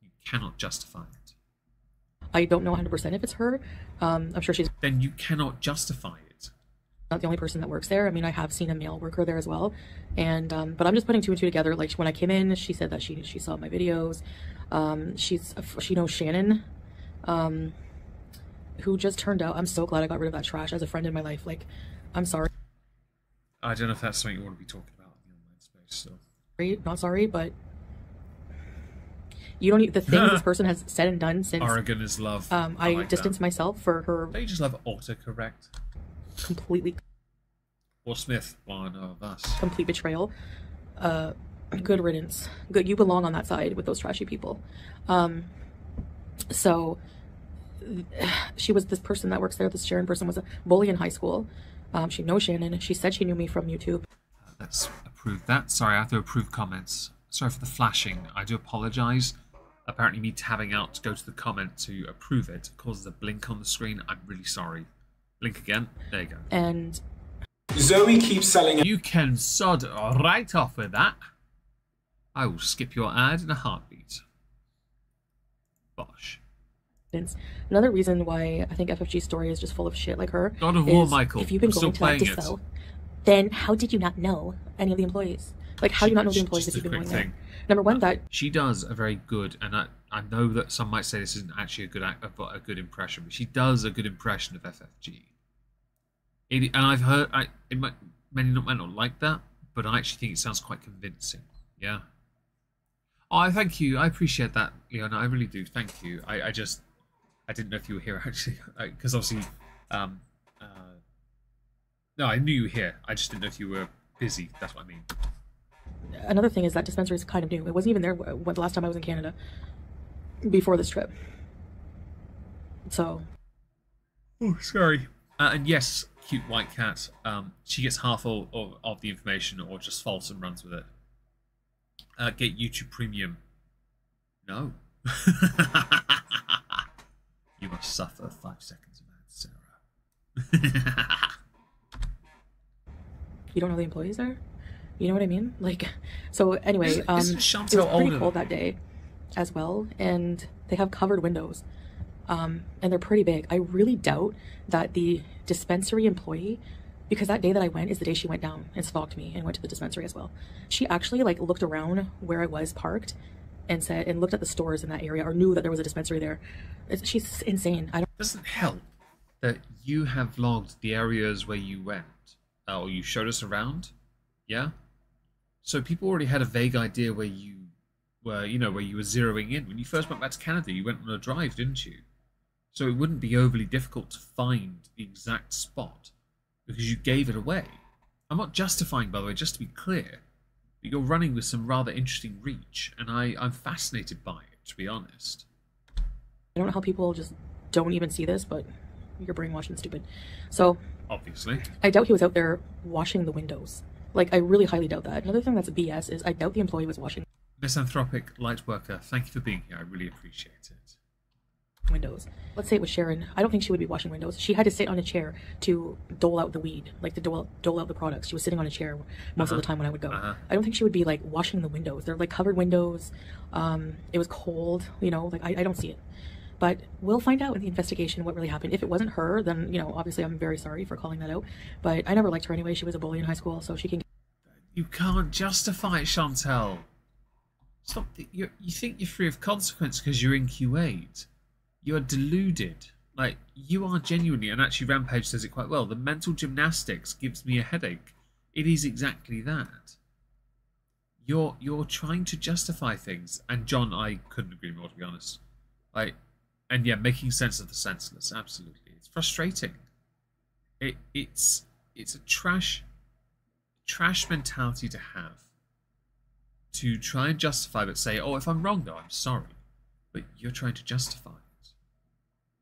You cannot justify it. I don't know one hundred percent if it's her. Um, I'm sure she's... Then you cannot justify it. Not the only person that works there. I mean, I have seen a male worker there as well, and um, but I'm just putting two and two together. Like when I came in, she said that she she saw my videos. Um, she's she knows Shannon, um, who just turned out. I'm so glad I got rid of that trash as a friend in my life. Like, I'm sorry. I don't know if that's something you want to be talking about in the online space. So, not sorry, but you don't need the things this person has said and done since. Oregon is love. Um, I, I like distance that. myself for her. They just love autocorrect. Completely Will Smith, one of us. Complete betrayal. Uh, good riddance. Good, you belong on that side with those trashy people. Um, so she was this person that works there. This Sharon person was a bully in high school. Um, she knows Shannon. She said she knew me from YouTube. Uh, let's approve that. Sorry, I have to approve comments. Sorry for the flashing. I do apologize. Apparently, me tabbing out to go to the comment to approve it causes a blink on the screen. I'm really sorry. Link again. There you go. And Zoe keeps selling. You can sod right off with that. I will skip your ad in a heartbeat. Bosh. Another reason why I think F F G's story is just full of shit like her. God of War, Michael. If you've been I'm going to that to sell, then how did you not know any of the employees? Like, how she, do you not know the employees if you've been going there? Number one, that she does a very good, and I, I know that some might say this isn't actually a good act, but a good impression. But she does a good impression of F F G. It, and I've heard, I, it might, many not, might not like that, but I actually think it sounds quite convincing. Yeah. Oh, thank you. I appreciate that, Leona. I really do. Thank you. I, I just, I didn't know if you were here actually, because obviously, um, uh, no, I knew you were here. I just didn't know if you were busy. That's what I mean. Another thing is that dispensary is kind of new. It wasn't even there when the last time I was in Canada before this trip. So. Oh, sorry. Uh, and yes, cute white cat. Um, she gets half all, all of the information or just false and runs with it. Uh, get YouTube Premium. No. You must suffer five seconds of that, Sarah. You don't know the employees there? You know what I mean? Like, so anyway, um, it was pretty cold that day as well, and they have covered windows, um, and they're pretty big. I really doubt that the dispensary employee, because that day that I went is the day she went down and stalked me and went to the dispensary as well. She actually, like, looked around where I was parked and said, and looked at the stores in that area or knew that there was a dispensary there. It's, she's insane. I don't. It doesn't help that you have vlogged the areas where you went, uh, or you showed us around, yeah? So people already had a vague idea where you were, you know, where you were zeroing in. When you first went back to Canada, you went on a drive, didn't you? So it wouldn't be overly difficult to find the exact spot because you gave it away. I'm not justifying, by the way, just to be clear, but you're running with some rather interesting reach, and I, I'm fascinated by it, to be honest. I don't know how people just don't even see this, but you're brainwashing stupid. So obviously, I doubt he was out there washing the windows. Like, I really highly doubt that. Another thing that's B S is I doubt the employee was watching. Misanthropic light worker, thank you for being here. I really appreciate it. Windows. Let's say it was Sharon. I don't think she would be washing windows. She had to sit on a chair to dole out the weed, like to dole, dole out the products. She was sitting on a chair most uh-huh. of the time when I would go. Uh-huh. I don't think she would be, like, washing the windows. They're, like, covered windows. Um, it was cold, you know, like, I, I don't see it. But we'll find out in the investigation what really happened. If it wasn't her, then, you know, obviously I'm very sorry for calling that out. But I never liked her anyway. She was a bully in high school, so she can... You can't justify it, Chantel. Stop. You think you're free of consequence because you're in Q eight. You're deluded. Like, you are genuinely, and actually Rampage says it quite well, the mental gymnastics gives me a headache. It is exactly that. You're, you're trying to justify things. And John, I couldn't agree more, to be honest. Like... And yeah, making sense of the senseless, absolutely. It's frustrating. It it's it's a trash trash mentality to have. To try and justify but say, oh, if I'm wrong though, I'm sorry. But you're trying to justify it.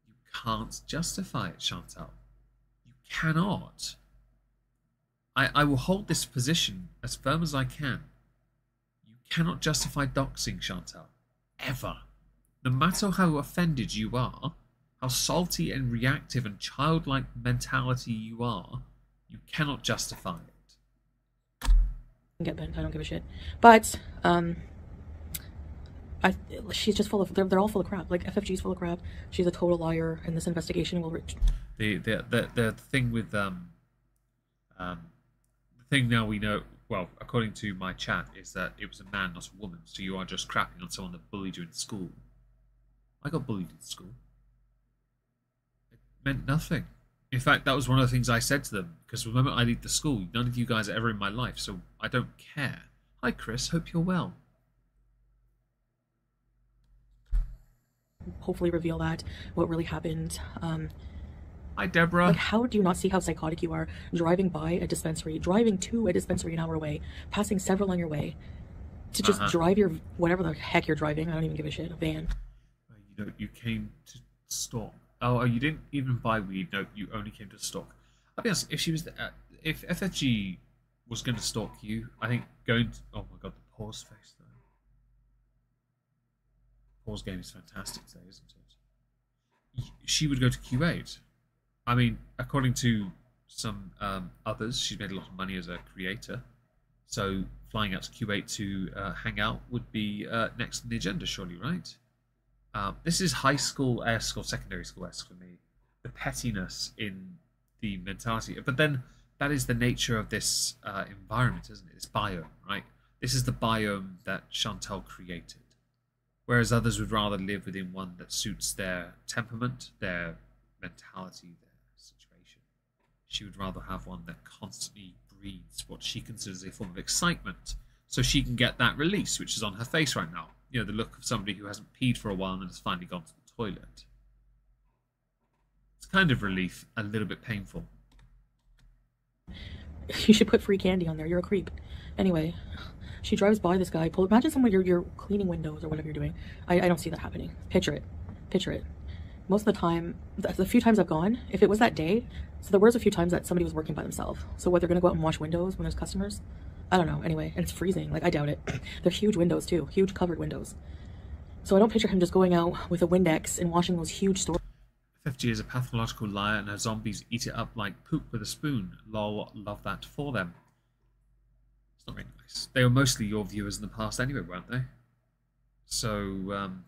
You can't justify it, Chantal. You cannot. I, I will hold this position as firm as I can. You cannot justify doxing Chantal, ever. No matter how offended you are, how salty and reactive and childlike mentality you are, you cannot justify it. Get bent. I don't give a shit. But um, I she's just full of. They're, they're all full of crap. Like F F G's full of crap. She's a total liar, and this investigation will reach. The the the the thing with um um. thing now we know, well, according to my chat, is that it was a man, not a woman, so you are just crapping on someone that bullied you in school. I got bullied in school. It meant nothing. In fact, that was one of the things I said to them, because remember, I leave the school. None of you guys are ever in my life, so I don't care. Hi, Chris. Hope you're well. Hopefully reveal that, what really happened. Um... Hi, Deborah. Like, how do you not see how psychotic you are? Driving by a dispensary, driving to a dispensary an hour away, passing several on your way, to just uh-huh. drive your, whatever the heck you're driving, I don't even give a shit, a van. You know, you came to stalk. Oh, you didn't even buy weed, no, you only came to stalk. I'll be honest, if she was, the, uh, if F F G was going to stalk you, I think going to, oh my god, the pause face though. Pause game is fantastic today, isn't it? She would go to Q eight. I mean, according to some um, others, she's made a lot of money as a creator. So flying out to Q eight to uh, hang out would be uh, next on the agenda, surely, right? Um, this is high school-esque or secondary school-esque for me. The pettiness in the mentality. But then that is the nature of this uh, environment, isn't it? This biome, right? This is the biome that Chantal created. Whereas others would rather live within one that suits their temperament, their mentality, their situation. She would rather have one that constantly breeds what she considers a form of excitement, so she can get that release, which is on her face right now. You know, the look of somebody who hasn't peed for a while and has finally gone to the toilet. It's kind of relief, a little bit painful. You should put free candy on there. You're a creep. Anyway, she drives by this guy. Pull, imagine someone, you're, you're cleaning windows or whatever you're doing. I, I don't see that happening. Picture it. Picture it. Most of the time, the few times I've gone, if it was that day, so there was a few times that somebody was working by themselves. So what, they're going to go out and wash windows when there's customers? I don't know. Anyway, and it's freezing. Like, I doubt it. They're huge windows, too. Huge covered windows. So I don't picture him just going out with a Windex and washing those huge stores. F F G is a pathological liar and her zombies eat it up like poop with a spoon. Lol, love that for them. It's not really nice. They were mostly your viewers in the past anyway, weren't they? So, um...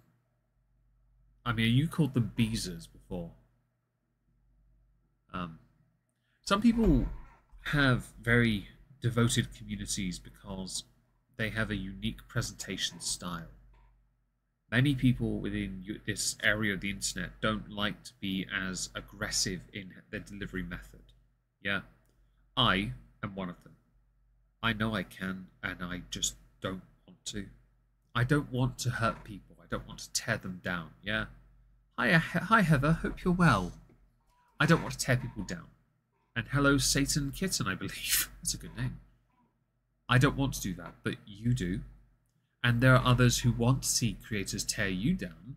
I mean, you called them beezers before. Um, some people have very devoted communities because they have a unique presentation style. Many people within this area of the internet don't like to be as aggressive in their delivery method. Yeah, I am one of them. I know I can, and I just don't want to. I don't want to hurt people. I don't want to tear them down. Yeah. Hi, hi, Heather. Hope you're well. I don't want to tear people down. And hello, Satan Kitten, I believe. That's a good name. I don't want to do that, but you do. And there are others who want to see creators tear you down,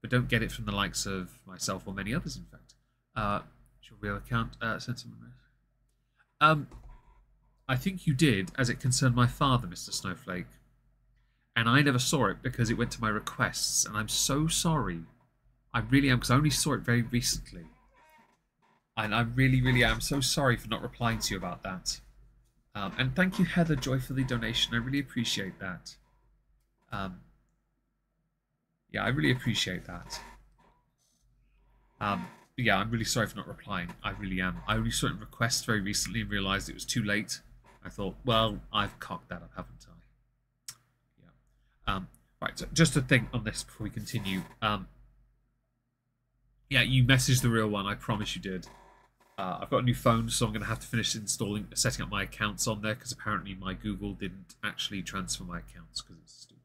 but don't get it from the likes of myself or many others, in fact. Uh, it's your real account, uh, sentiment. Um, I think you did, as it concerned my father, Mister Snowflake. And I never saw it because it went to my requests, and I'm so sorry. I really am, because I only saw it very recently. And I really, really am so sorry for not replying to you about that. Um, and thank you, Heather Joy, for the donation. I really appreciate that. Um, yeah, I really appreciate that. Um, yeah, I'm really sorry for not replying. I really am. I only saw it in requests very recently and realised it was too late. I thought, well, I've cocked that up, haven't I? Yeah. Um, right, so just a thing on this before we continue. Um, Yeah, you messaged the real one. I promise you did. Uh, I've got a new phone, so I'm going to have to finish installing, setting up my accounts on there because apparently my Google didn't actually transfer my accounts because it's stupid.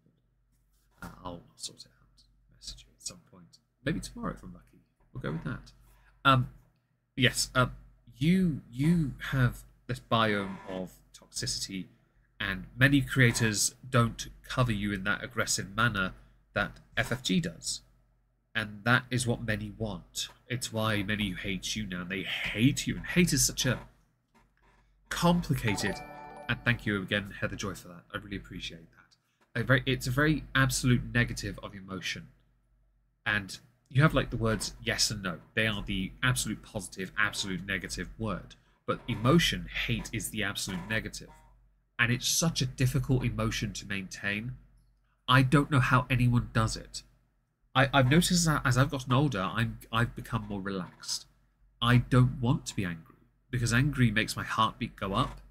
Uh, I'll sort it out. Message you at some point, maybe tomorrow if I'm lucky. We'll go with that. Um, yes, uh, you you have this biome of toxicity, and many creators don't cover you in that aggressive manner that F F G does. And that is what many want. It's why many hate you now. They hate you. And hate is such a complicated. And thank you again, Heather Joy, for that. I really appreciate that. A very, it's a very absolute negative of emotion. And you have like the words yes and no. They are the absolute positive, absolute negative word. But emotion, hate, is the absolute negative. And it's such a difficult emotion to maintain. I don't know how anyone does it. I, I've noticed that as I've gotten older, I'm, I've become more relaxed. I don't want to be angry, because angry makes my heartbeat go up.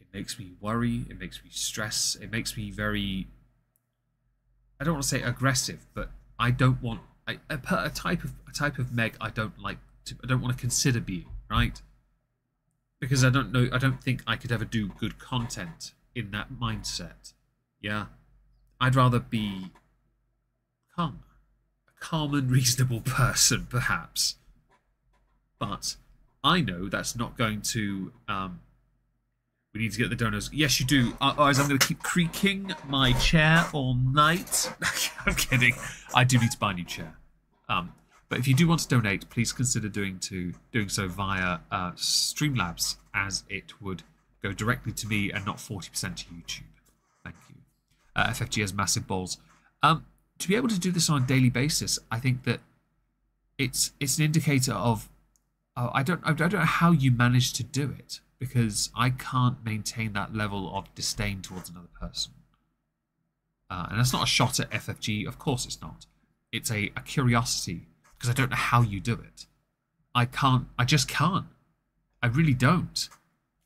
It makes me worry. It makes me stress. It makes me very, I don't want to say aggressive, but I don't want, I, a, a type of a type of Meg I don't like to, I don't want to consider being, right? Because I don't know, I don't think I could ever do good content in that mindset. Yeah. I'd rather be calm. A calm and reasonable person, perhaps. But I know that's not going to... Um, we need to get the donors. Yes, you do. Otherwise, I'm going to keep creaking my chair all night. I'm kidding. I do need to buy a new chair. Um, but if you do want to donate, please consider doing to doing so via uh, Streamlabs, as it would go directly to me and not forty percent to YouTube. Thank you. Uh, F F G has massive balls. Um, to be able to do this on a daily basis, I think that it's it's an indicator of... Uh, I don't I don't know how you manage to do it, because I can't maintain that level of disdain towards another person. Uh, and that's not a shot at F F G. Of course it's not. It's a, a curiosity, because I don't know how you do it. I can't. I just can't. I really don't.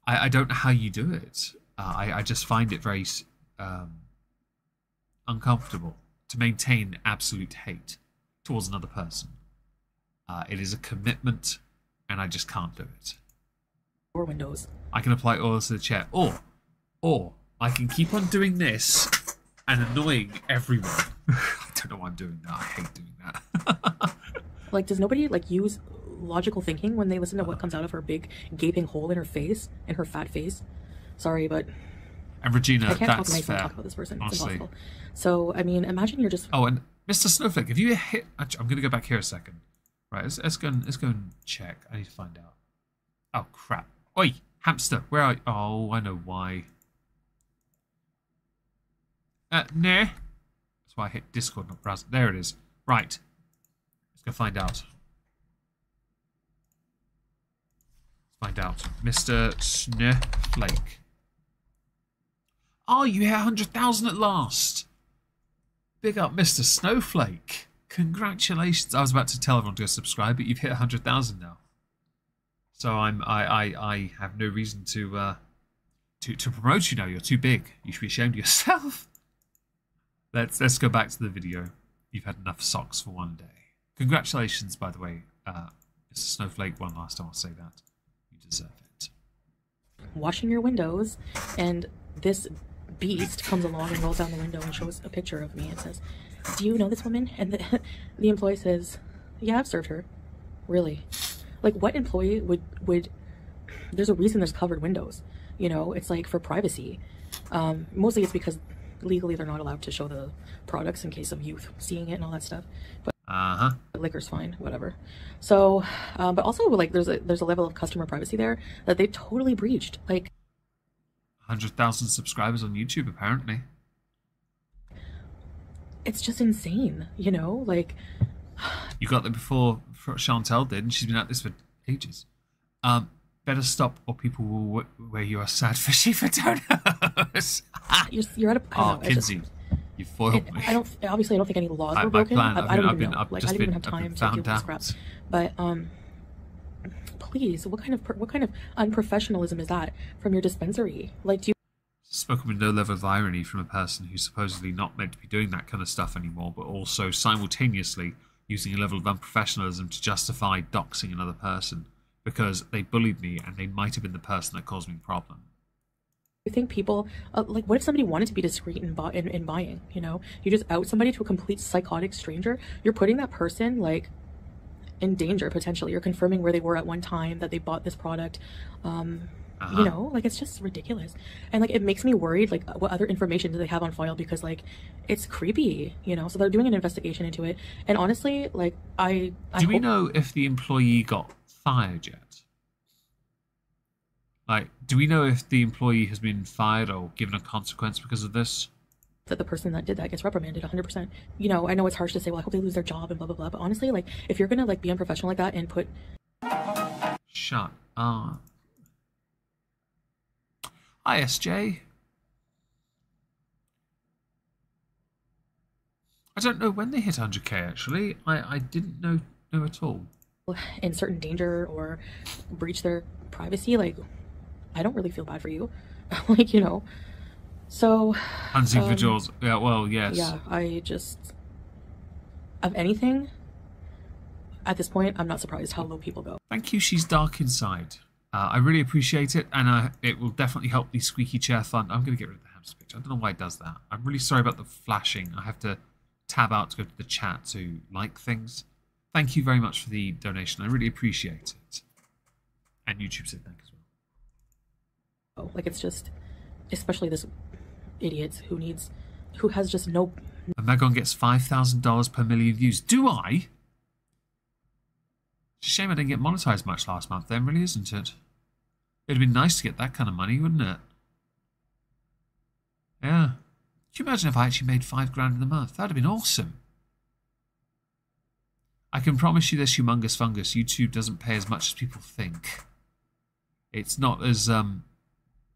I, I don't know how you do it. Uh, I, I just find it very um, uncomfortable to maintain absolute hate towards another person. Uh, it is a commitment, and I just can't do it. Or windows. I can apply all this to the chair. Or, or I can keep on doing this and annoying everyone. I don't know why I'm doing that. I hate doing that. Like, does nobody like use logical thinking when they listen to what comes out of her big gaping hole in her face, in her fat face? Sorry, but. And Regina, I can't that's talk, fair. Talk about this person. Honestly. It's impossible. So I mean, imagine you're just. Oh, and Mister Snowflake, if you hit, I'm gonna go back here a second. Right, let's, let's go. And, let's go and check. I need to find out. Oh crap! Oi, hamster, where are you? Oh, I know why. Uh, nah. That's why I hit Discord, not browser. There it is. Right. Let's go find out. Let's find out. Mister Snowflake. Oh, you hit one hundred thousand at last. Big up, Mister Snowflake. Congratulations. I was about to tell everyone to go subscribe, but you've hit one hundred thousand now. So I'm, I, I, I have no reason to, uh, to, to promote you now. You're too big. You should be ashamed of yourself. Let's, let's go back to the video. You've had enough socks for one day. Congratulations, by the way, uh, Mister Snowflake. One last time I'll say that. You deserve it. Washing your windows, and this beast comes along and rolls down the window and shows a picture of me and says, "Do you know this woman?" And the, the employee says, "Yeah, I've served her." Really? Like, what employee would would there's a reason there's covered windows, you know? It's like for privacy. Um mostly it's because legally they're not allowed to show the products in case of youth seeing it and all that stuff, but uh-huh liquor's fine, whatever. So um but also, like, there's a there's a level of customer privacy there that they've totally breached. Like, one hundred thousand subscribers on YouTube, apparently. It's just insane, you know? Like, you got there before Chantel did, and she's been at this for ages. Um, better stop, or people will w where you are sad fishy for donuts. you're, you're at a. I oh, know, Kinsey, just, you foiled it, me. I don't. Obviously, I don't think any laws I, were broken. Plan, I, I don't been, even been, know. I've like, I didn't been, even have time to deal with scraps. But um. Please, what kind of what kind of unprofessionalism is that from your dispensary? Like, do you spoken with no level of irony from a person who's supposedly not meant to be doing that kind of stuff anymore, but also simultaneously using a level of unprofessionalism to justify doxing another person because they bullied me and they might have been the person that caused me the problem. You think people uh, like, what if somebody wanted to be discreet in, bu in in buying? You know, you just out somebody to a complete psychotic stranger. You're putting that person like. In danger potentially. You're confirming where they were at one time, that they bought this product. Um uh-huh. You know, like, it's just ridiculous, and like, it makes me worried, like, what other information do they have on file, because like, it's creepy, you know? So they're doing an investigation into it, and honestly, like, I, I do we know if the employee got fired yet? Like, do we know if the employee has been fired or given a consequence because of this? That the person that did that gets reprimanded one hundred percent. You know, I know it's harsh to say, well, I hope they lose their job and blah, blah, blah. But honestly, like, if you're going to, like, be unprofessional like that and put... Shut up. Hi, S J. I don't know when they hit one hundred K, actually. I, I didn't know, know at all. In certain danger or breach their privacy, like, I don't really feel bad for you. Like, you know. So... Hunting um, for jaws. Yeah, well, yes. Yeah, I just... Of anything, at this point, I'm not surprised how low people go. Thank you, She's Dark Inside. Uh, I really appreciate it, and I, it will definitely help the squeaky chair fund. I'm going to get rid of the hamster picture. I don't know why it does that. I'm really sorry about the flashing. I have to tab out to go to the chat to like things. Thank you very much for the donation. I really appreciate it. And YouTube said thank you as well. Oh, like, it's just... Especially this idiot who needs... Who has just no... And Magon gets five thousand dollars per million views. Do I? It's a shame I didn't get monetized much last month then, really, isn't it? It'd have been nice to get that kind of money, wouldn't it? Yeah. Can you imagine if I actually made five grand in a month? That'd have been awesome. I can promise you this, humongous fungus. YouTube doesn't pay as much as people think. It's not as um,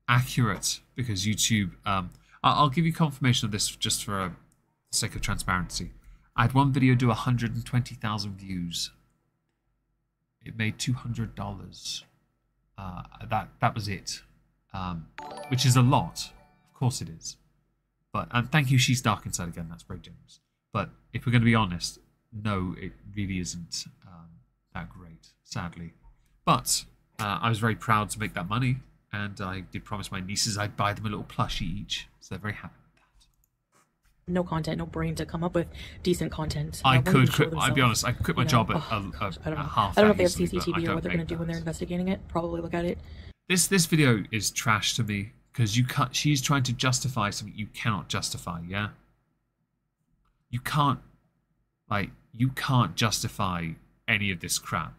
accurate because YouTube... Um, I'll give you confirmation of this just for uh, the sake of transparency. I had one video do one hundred twenty thousand views. It made two hundred dollars. Uh, that, that was it. Um, which is a lot. Of course it is. But, and thank you, She's Dark Inside again. That's very generous. But if we're going to be honest... No, it really isn't um, that great, sadly. But uh, I was very proud to make that money, and I did promise my nieces I'd buy them a little plushie each, so they're very happy with that. No content, no brain to come up with decent content. I uh, could quit, I'll be honest, I could quit my you know, job at, oh, a, a, gosh, I don't know. at half I don't know if they have C C T V or what they're going to do when they're investigating it. Probably look at it. This, this video is trash to me, because you can't, she's trying to justify something you cannot justify, yeah? You can't. Like, you can't justify any of this crap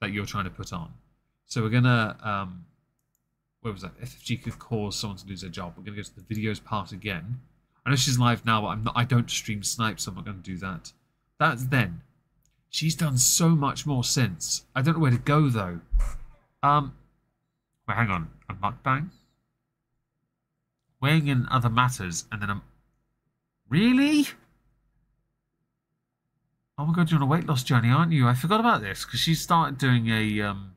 that you're trying to put on. So we're going to, um, where was that? F F G could cause someone to lose their job. We're going to go to the videos part again. I know she's live now, but I'm not, I don't stream Snipe, so I'm not going to do that. That's then. She's done so much more since. I don't know where to go, though. Um, well, hang on. A mukbang? Weighing in other matters, and then I'm... Really? Oh my god, you're on a weight loss journey, aren't you? I forgot about this, because she started doing a... Um,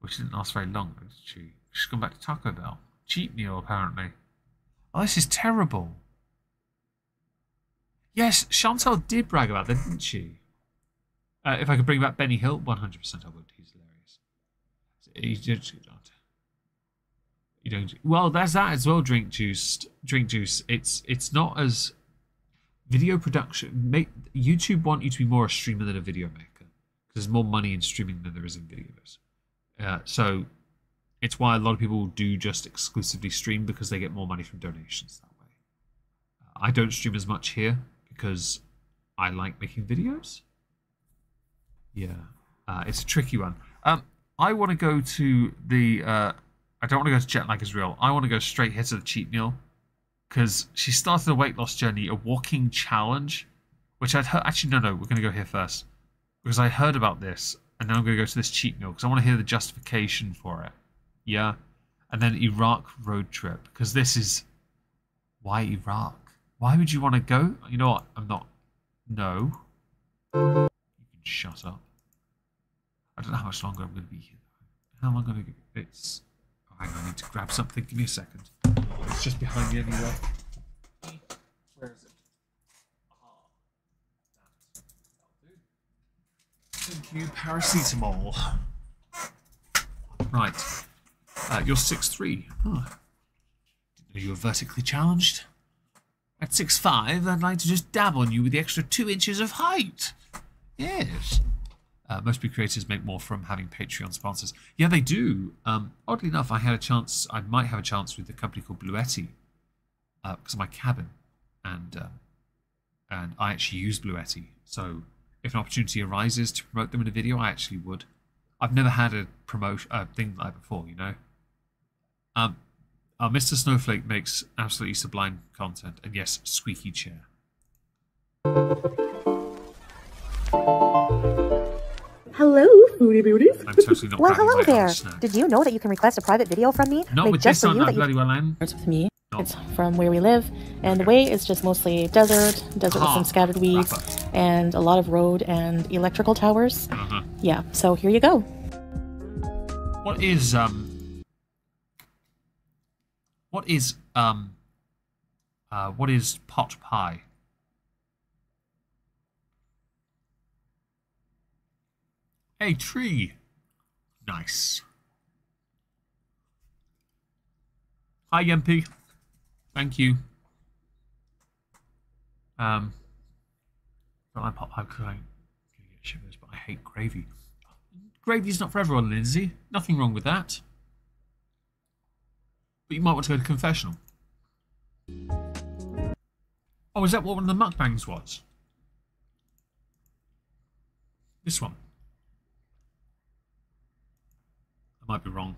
well, she didn't last very long, did she? She's gone back to Taco Bell. Cheat meal, apparently. Oh, this is terrible. Yes, Chantel did brag about that, didn't she? Uh, if I could bring back Benny Hill, one hundred percent I would. He's hilarious. He's just, you don't... Well, there's that as well, Drink Juice. Drink Juice. It's, it's not as... Video production, make YouTube want you to be more a streamer than a video maker, because there's more money in streaming than there is in videos. Uh, so it's why a lot of people do just exclusively stream, because they get more money from donations that way. Uh, I don't stream as much here because I like making videos. Yeah, uh, it's a tricky one. Um, I want to go to the. Uh, I don't want to go to Jet Lag is Real. I want to go straight here to the cheat meal. Because she started a weight loss journey, a walking challenge, which I'd heard... Actually, no, no, we're going to go here first. Because I heard about this, and then I'm going to go to this cheat meal, because I want to hear the justification for it. Yeah? And then Iraq road trip, because this is... Why Iraq? Why would you want to go? You know what? I'm not... No. You can shut up. I don't know how much longer I'm going to be here. How long am I going to... It's... Oh, hang on, I need to grab something. Give me a second. It's just behind me anyway. Where is it? Thank you, paracetamol. Right. Uh, you're six three. Huh. Didn't know you were vertically challenged. At six five, I'd like to just dab on you with the extra two inches of height. Yes. Uh, most big creators make more from having Patreon sponsors. Yeah, they do. Um, oddly enough, I had a chance. I might have a chance with a company called Bluetti, uh, because of my cabin, and uh, and I actually use Bluetti. So if an opportunity arises to promote them in a video, I actually would. I've never had a promotion uh, thing like that before, you know. Um, uh, Mister Snowflake makes absolutely sublime content. And yes, squeaky chair. Hello, Foodie Beauties. I'm totally not well, hello there. Did you know that you can request a private video from me? Not with just this one, I bloody well am. It's with me. No. It's from where we live, and the way is just mostly desert, desert ah, with some scattered weeds, rapper. and a lot of road and electrical towers. Uh-huh. Yeah, so here you go. What is, um... What is, um... Uh, what is pot pie? A tree. Nice. Hi, M P. Thank you. Um, not like pot pie because I'm going to get shivers, but I hate gravy. Gravy's not for everyone, Lindsay. Nothing wrong with that. But you might want to go to confessional. Oh, is that what one of the mukbangs was? This one. I might be wrong.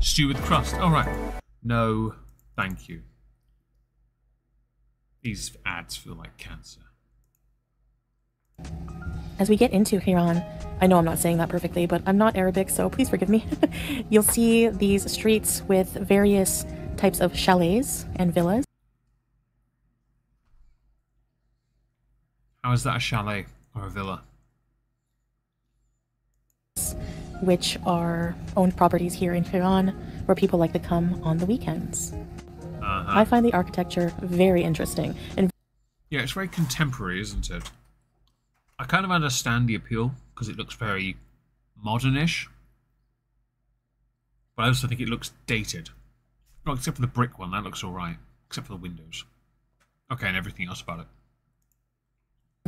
Stew with crust. All right. No, thank you. These ads feel like cancer. As we get into Hiran, I know I'm not saying that perfectly, but I'm not Arabic, so please forgive me. You'll see these streets with various types of chalets and villas. How is that a chalet or a villa? Which are owned properties here in Tehran, where people like to come on the weekends. Uh-huh. I find the architecture very interesting. And yeah, it's very contemporary, isn't it? I kind of understand the appeal, because it looks very modernish. But I also think it looks dated. Well, except for the brick one, that looks alright. Except for the windows. Okay, and everything else about it.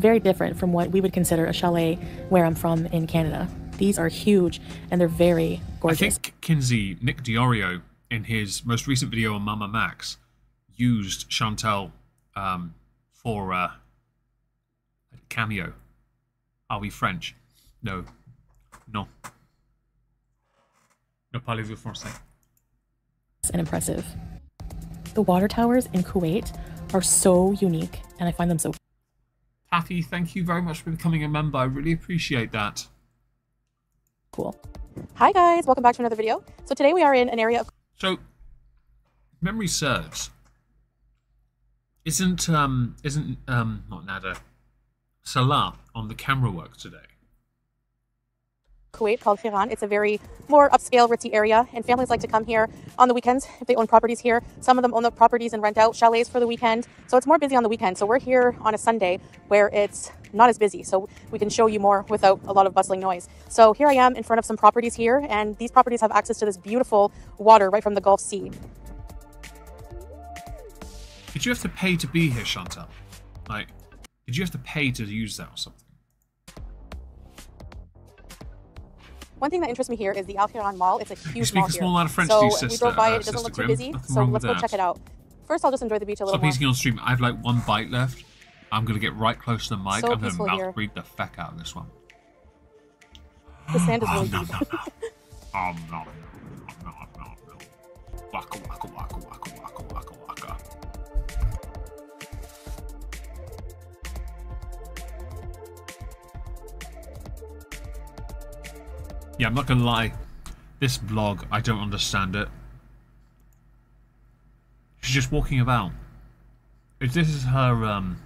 Very different from what we would consider a chalet where I'm from in Canada. These are huge, and they're very gorgeous. I think Kinsey, Nick Diorio, in his most recent video on Mama Max, used Chantel um, for uh, a cameo. Are we French? No. No. Ne parlez-vous français? And impressive. The water towers in Kuwait are so unique, and I find them so... Kathy, thank you very much for becoming a member. I really appreciate that. Cool. Hi guys, welcome back to another video. So today we are in an area of... So, memory serves. Isn't, um, isn't, um, not Nada, Salah on the camera work today? Kuwait, called Hiran. It's a very more upscale, ritzy area, and families like to come here on the weekends if they own properties here. Some of them own the properties and rent out chalets for the weekend, so it's more busy on the weekend. So we're here on a Sunday where it's not as busy, so we can show you more without a lot of bustling noise. So here I am in front of some properties here, and these properties have access to this beautiful water right from the Gulf Sea. Did you have to pay to be here, Chantal? Like, did you have to pay to use that or something? One thing that interests me here is the Al Hiran Mall. It's a huge you speak mall a small here. Of French, so sister, we drove by it. It doesn't look too busy, Nothing so let's go that. check it out. First, I'll just enjoy the beach a little Stop more. Stop eating on stream. I have like one bite left. I'm going to get right close to the mic. So I'm going to mouth breathe the feck out of this one. The sand is really deep. I'm not. I'm not. I'm not. Waka waka waka waka waka waka waka. Yeah, I'm not going to lie. This vlog, I don't understand it. She's just walking about. If this is her um,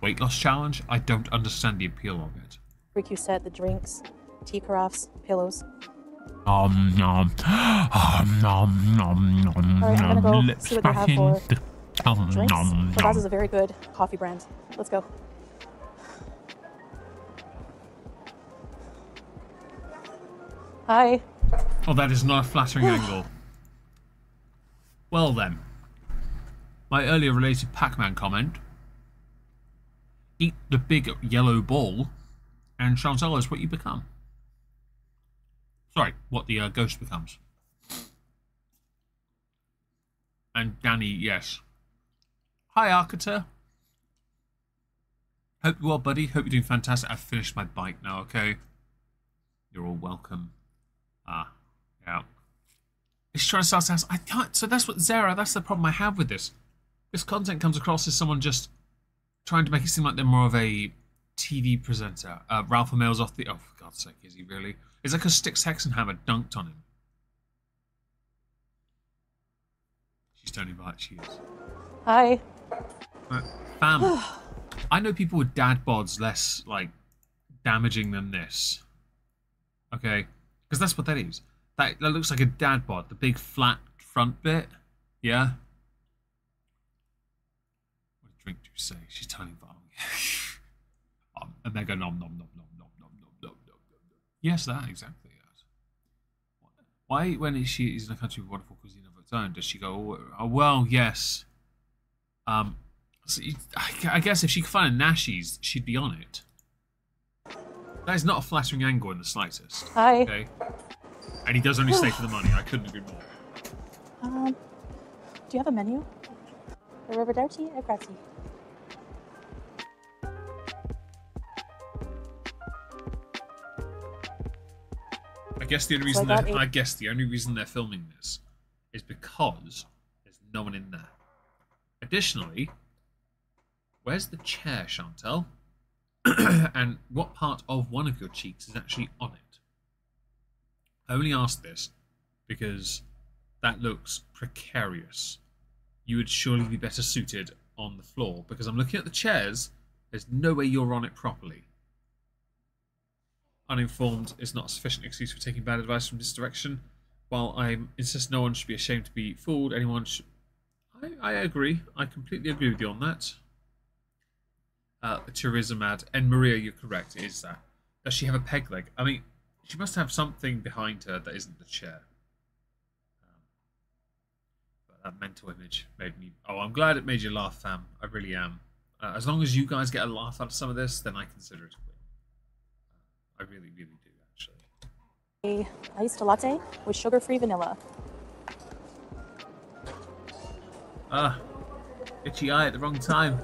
weight loss challenge, I don't understand the appeal of it. Riku said the drinks, tea carafes, pillows. Um, nom. Um, nom, nom, nom, right, nom. I'm going to go see what they have for um, drinks. Nom, nom. Is a very good coffee brand. Let's go. Hi. Oh, that is not a flattering angle. Well then, my earlier related Pac-Man comment, eat the big yellow ball, and Chantal is what you become. Sorry, what the uh, ghost becomes. And Danny, yes. Hi, Arcata. Hope you're well, buddy. Hope you're doing fantastic. I've finished my bike now, okay? You're all welcome. Ah, yeah. She's trying to sell us. I can't. So that's what Zara. That's the problem I have with this. This content comes across as someone just trying to make it seem like they're more of a T V presenter. Uh, Ralph Mail's off the. Oh, for God's sake, is he really? It's like a Styx Hexenhammer dunked on him. She's turning right. She is. Hi. Uh, fam. I know people with dad bods less like damaging than this. Okay, because that's what that is. That, that looks like a dad bod, the big flat front bit. Yeah. What a drink do you say? She's turning vomit. um, and they go nom nom nom nom nom nom nom nom nom. Yes, that exactly. Yes. Why, when she is in a country with wonderful cuisine of its own, does she go? Oh well, yes. Um, so you, I, I guess if she could find a Nashie's, she'd be on it. That is not a flattering angle in the slightest. Hi. Okay. And he does only stay for the money. I couldn't agree more. Um, do you have a menu? A river dirty, a grassy. I guess the only reason so I, that, I guess the only reason they're filming this is because there's no one in there. Additionally, where's the chair, Chantel? And what part of one of your cheeks is actually on it? I only ask this because that looks precarious. You would surely be better suited on the floor, because I'm looking at the chairs. There's no way you're on it properly. Uninformed is not a sufficient excuse for taking bad advice from this direction. While I insist no one should be ashamed to be fooled, anyone should... I, I agree. I completely agree with you on that. Uh, the tourism ad. And Maria, you're correct. It is that. Does she have a peg leg? I mean, she must have something behind her that isn't the chair. Um, but that mental image made me... Oh, I'm glad it made you laugh, fam. I really am. Uh, as long as you guys get a laugh out of some of this, then I consider it a win. I really, really do, actually. A iced latte with sugar-free vanilla. Ah, itchy eye at the wrong time.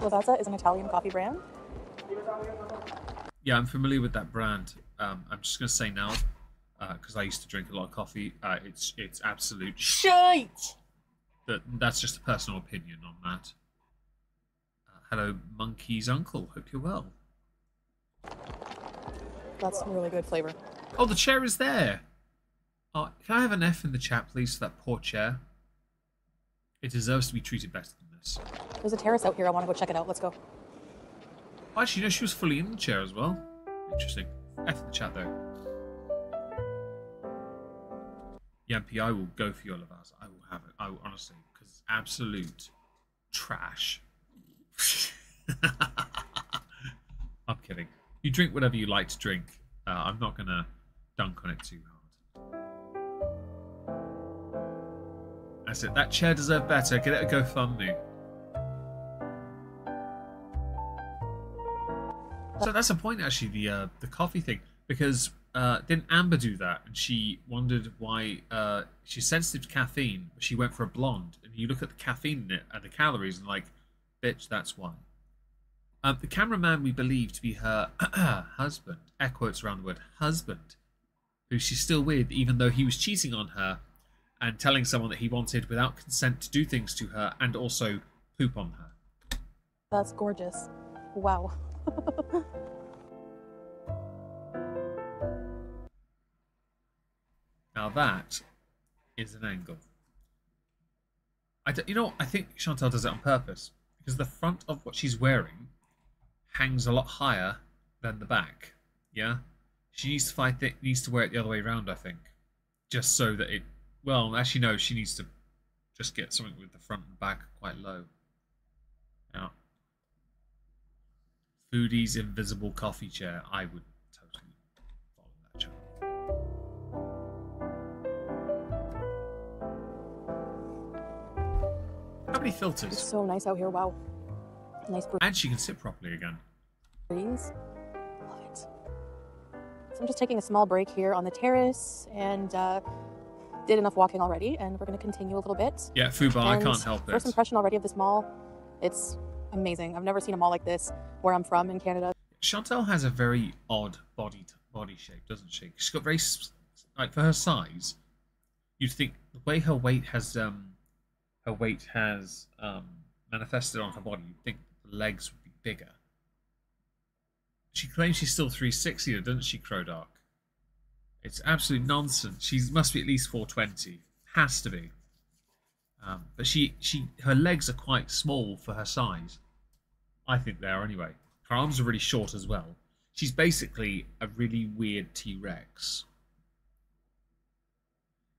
Lavazza is an Italian coffee brand. Yeah, I'm familiar with that brand. Um, I'm just going to say now, because uh, I used to drink a lot of coffee, uh, it's it's absolute shite. That, that's just a personal opinion on that. Uh, hello, Monkey's Uncle. Hope you're well. That's some really good flavour. Oh, the chair is there. Oh, can I have an F in the chat, please, for that poor chair? It deserves to be treated better than this. There's a terrace out here. I want to go check it out. Let's go. Oh, actually, no, she was fully in the chair as well. Interesting. F in the chat, though. Yampy, I will go for your Lavazza. I will have it. I will, honestly, because it's absolute trash. I'm kidding. You drink whatever you like to drink. Uh, I'm not going to dunk on it too hard. That's it. That chair deserved better. Get it a GoFundMe. So that's a point, actually, the uh, the coffee thing, because uh, didn't Amber do that? And she wondered why uh, she's sensitive to caffeine, but she went for a blonde. And you look at the caffeine in it and the calories, and like, bitch, that's why. Uh, the cameraman we believe to be her husband, air quotes around the word husband, who she's still with, even though he was cheating on her. And telling someone that he wanted without consent to do things to her and also poop on her. That's gorgeous. Wow. Now that is an angle. I don't, you know, I think Chantel does it on purpose because the front of what she's wearing hangs a lot higher than the back. Yeah, she needs to fight th needs to wear it the other way around. I think, just so that it. Well, actually, no, she needs to just get something with the front and back quite low. Now, Foodie's invisible coffee chair. I would totally follow that channel. How many filters? It's so nice out here. Wow. Nice. And she can sit properly again. Please. Love it. So I'm just taking a small break here on the terrace and... Uh, did enough walking already, and we're going to continue a little bit. Yeah, Fubar, I can't help it. First impression already of this mall, it's amazing. I've never seen a mall like this where I'm from in Canada. Chantel has a very odd body body shape, doesn't she? She's got very like for her size, you'd think the way her weight has um her weight has um manifested on her body, you'd think the legs would be bigger. She claims she's still three sixty, though, doesn't she, Crodark? It's absolute nonsense. She must be at least four twenty. Has to be. Um, but she, she, her legs are quite small for her size. I think they are anyway. Her arms are really short as well. She's basically a really weird T-Rex.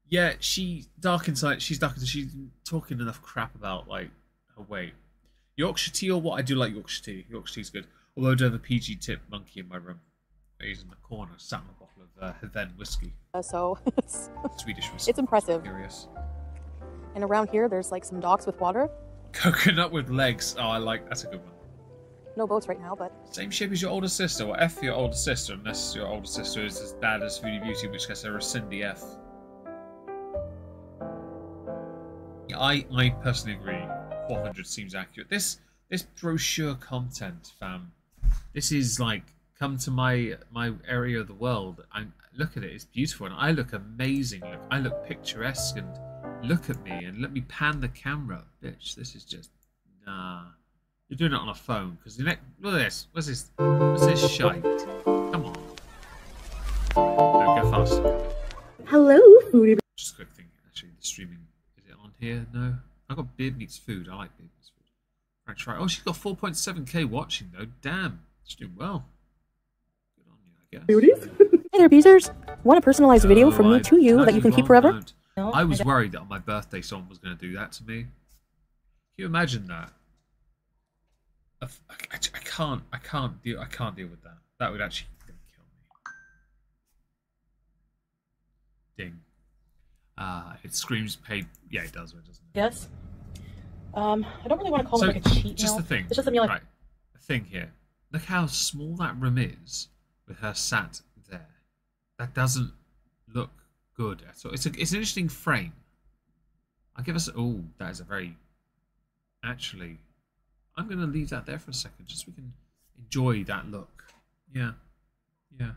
Yeah, she dark inside. She's dark inside. She's talking enough crap about like her weight. Yorkshire tea or what? I do like Yorkshire tea. Yorkshire tea's good. Although I do have a P G tip monkey in my room. He's in the corner, sat on a bottle of uh, Hven whiskey. Uh, so it's Swedish whiskey. It's impressive. Curious. And around here, there's like some docks with water. Coconut with legs. Oh, I like that's a good one. No boats right now, but same shape as your older sister. Well, F for your older sister, unless your older sister is as bad as Foodie Beauty, which gets her a Cindy F. I I personally agree. four hundred seems accurate. This this brochure content, fam. This is like. Come to my my area of the world and look at it. It's beautiful, and I look amazing. Look, I look picturesque, and look at me, and let me pan the camera, bitch. This is just nah. You're doing it on a phone because the next. Look at this. What's this? What's this shite? Come on. No, go faster. Hello, foodie. Just a quick thing. Actually, the streaming is it on here? No. I got Beard Meets Food. I like Beard Meets Food. French Fry. Oh, she's got four point seven K watching though. Damn, she's doing well. Yes. Hey there, Beezers. Want a personalized no, video from I, me to you no, that you can keep forever? No, I was I worried that on my birthday someone was going to do that to me. Can you imagine that? I, I, I can't. I can't deal. I can't deal with that. That would actually kill me. Ding. Ah, uh, it screams paid. Yeah, it does. Doesn't it? Yes. Um, I don't really want to call so, it like a cheat. Just now. The thing. It's just a meal. Right. The thing here. Look how small that room is. With her sat there, that doesn't look good at all. It's a, it's an interesting frame. I'll give us. Oh, that is a very. Actually, I'm going to leave that there for a second, just so we can enjoy that look. Yeah, yeah.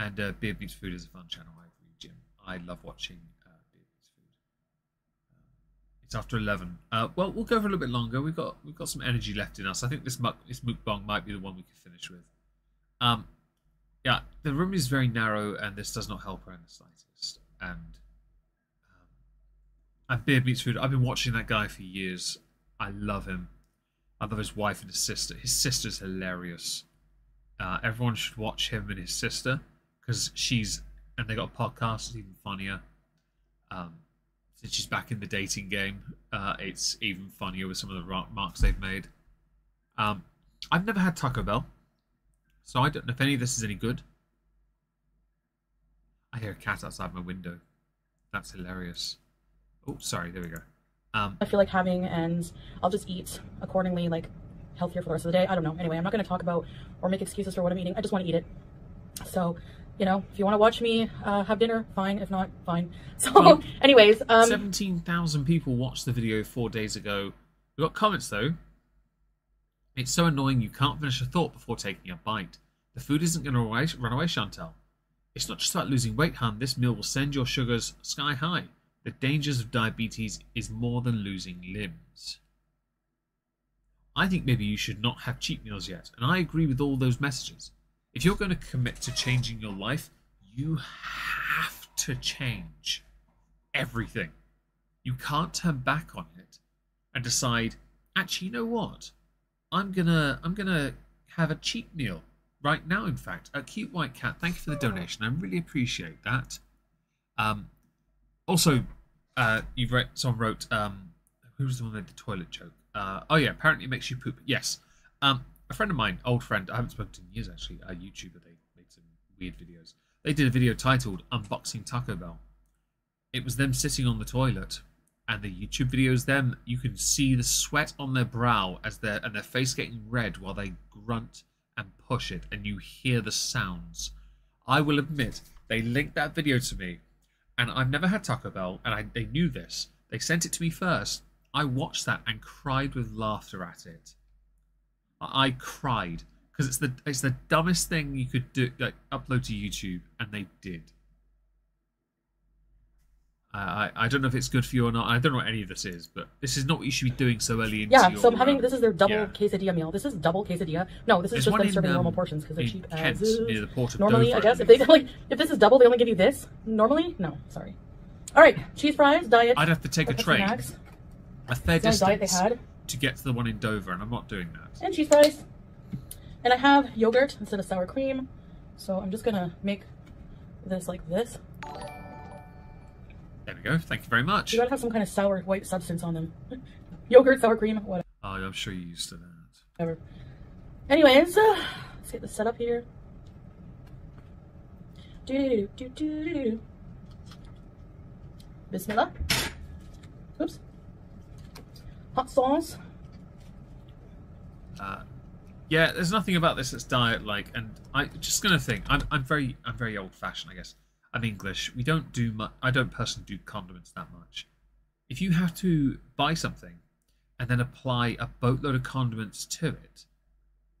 And uh, Beard Meets Food is a fun channel. I agree, Jim. I love watching uh, Beard Meets Food. Um, it's after eleven. Uh, well, we'll go for a little bit longer. We've got we've got some energy left in us. I think this muk this mukbang might be the one we can finish with. Um. Yeah, the room is very narrow, and this does not help her in the slightest. And um, and Beard Meets Food. I've been watching that guy for years. I love him. I love his wife and his sister. His sister's hilarious. Uh, everyone should watch him and his sister because she's and they got a podcast. It's even funnier. Um, since she's back in the dating game, uh, it's even funnier with some of the remarks they've made. Um, I've never had Taco Bell. So I don't know if any of this is any good. I hear a cat outside my window. That's hilarious. Oh, sorry. There we go. Um, I feel like having, and I'll just eat accordingly, like healthier for the rest of the day. I don't know. Anyway, I'm not going to talk about or make excuses for what I'm eating. I just want to eat it. So, you know, if you want to watch me uh, have dinner, fine. If not, fine. So, well, anyways, um, seventeen thousand people watched the video four days ago. We got comments though. It's so annoying you can't finish a thought before taking a bite. The food isn't going to run away, Chantel. It's not just about losing weight, hun. This meal will send your sugars sky high. The dangers of diabetes is more than losing limbs. I think maybe you should not have cheat meals yet, and I agree with all those messages. If you're going to commit to changing your life, you have to change everything. You can't turn back on it and decide, actually, you know what? I'm gonna I'm gonna have a cheat meal right now. In fact, a cute white cat. Thank you for the donation. I really appreciate that. Um, also, uh, you've read, someone wrote um, who's the one that did the toilet joke? Uh, oh yeah, apparently it makes you poop. Yes, um, a friend of mine, old friend. I haven't spoken to in years actually. A YouTuber. They made some weird videos. They did a video titled "Unboxing Taco Bell." It was them sitting on the toilet. And the YouTube videos, them you can see the sweat on their brow as their and their face getting red while they grunt and push it, and you hear the sounds. I will admit they linked that video to me, and I've never had Taco Bell, and I, they knew this. They sent it to me first. I watched that and cried with laughter at it. I, I cried because it's the it's the dumbest thing you could do, like upload to YouTube, and they did. I, I don't know if it's good for you or not. I don't know what any of this is, but this is not what you should be doing so early into yeah, your... Yeah, so I'm having... Um, this is their double yeah. quesadilla meal. This is double quesadilla. No, this is There's just them serving in, um, normal portions because they're cheap Kent, as near the port of Normally, Dover, I guess, I if they like, if this is double, they only give you this. Normally? No, sorry. All right, cheese fries, diet. I'd have to take a train. Snacks. A fair distance diet they had. To get to the one in Dover, and I'm not doing that. And cheese fries. And I have yogurt instead of sour cream. So I'm just going to make this like this. There we go. Thank you very much. You gotta have some kind of sour white substance on them. Yogurt, sour cream, whatever. Oh, I'm sure you're used to that. Whatever. Anyways, uh, let's get this set up here. Do do do do do do do. Bismillah. Oops. Hot sauce. Uh, yeah. There's nothing about this that's diet-like, and I'm just gonna think. I'm I'm very I'm very old-fashioned, I guess. I'm English. We don't do much. I don't personally do condiments that much. If you have to buy something and then apply a boatload of condiments to it,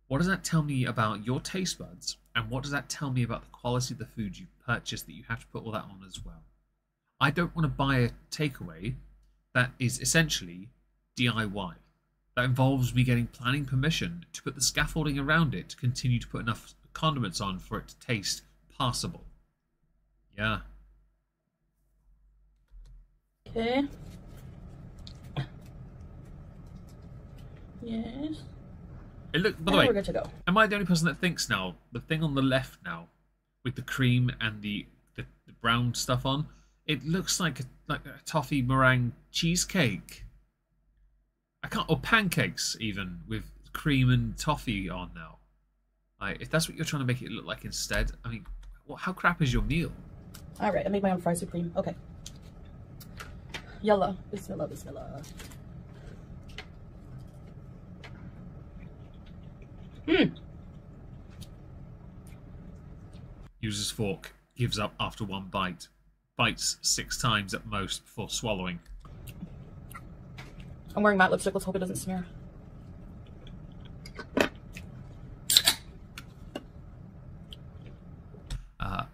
what does that tell me about your taste buds? And what does that tell me about the quality of the food you purchased that you have to put all that on as well? I don't want to buy a takeaway that is essentially D I Y. That involves me getting planning permission to put the scaffolding around it to continue to put enough condiments on for it to taste passable. Yeah. Okay. Yes. It look. By the way, we're good to go. Am I the only person that thinks now the thing on the left now, with the cream and the the, the brown stuff on, it looks like a, like a toffee meringue cheesecake. I can't or pancakes even with cream and toffee on now. Like, if that's what you're trying to make it look like instead, I mean, well, how crap is your meal? All right, I made my own fries supreme. Okay. Yalla. Bismillah, bismillah. Mmm. Uses fork. Gives up after one bite. Bites six times at most before swallowing. I'm wearing matte lipstick. Let's hope it doesn't smear. Uh...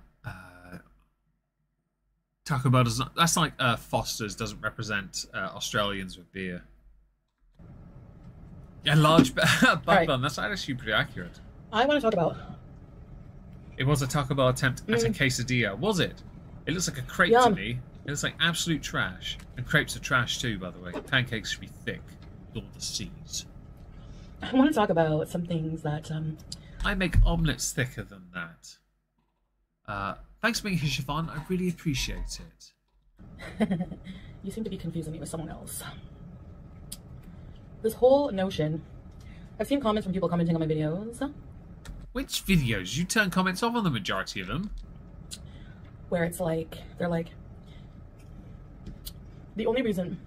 Taco Bell does not. That's like uh, Foster's doesn't represent uh, Australians with beer. Yeah, large bun right. Bun. That's actually pretty accurate. I want to talk about. It was a Taco Bell attempt mm. at a quesadilla, was it? It looks like a crepe Yum. to me. It looks like absolute trash, and crepes are trash too, by the way. Pancakes should be thick with all the seeds. I want to talk about some things that. Um... I make omelets thicker than that. Uh. Thanks for being here, Siobhan. I really appreciate it. You seem to be confusing me with someone else. This whole notion... I've seen comments from people commenting on my videos. Which videos? You turn comments off on the majority of them. Where it's like... They're like... The only reason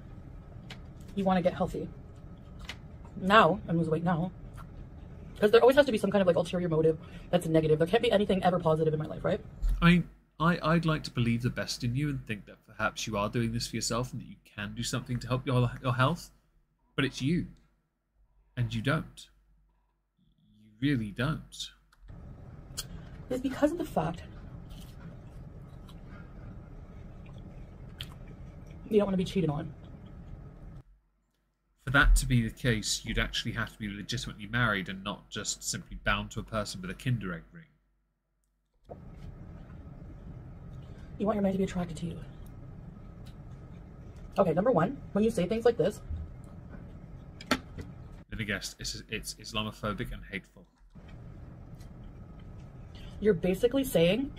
you want to get healthy now, and lose weight now, because there always has to be some kind of like ulterior motive that's negative. There can't be anything ever positive in my life, right? I mean, I, I'd like to believe the best in you and think that perhaps you are doing this for yourself and that you can do something to help your, your health, but it's you. And you don't. You really don't. It's because of the fact you don't want to be cheated on. For that to be the case, you'd actually have to be legitimately married and not just simply bound to a person with a Kinder Egg ring. You want your man to be attracted to you. Okay, number one, when you say things like this... Let me guess, it's, it's Islamophobic and hateful. You're basically saying...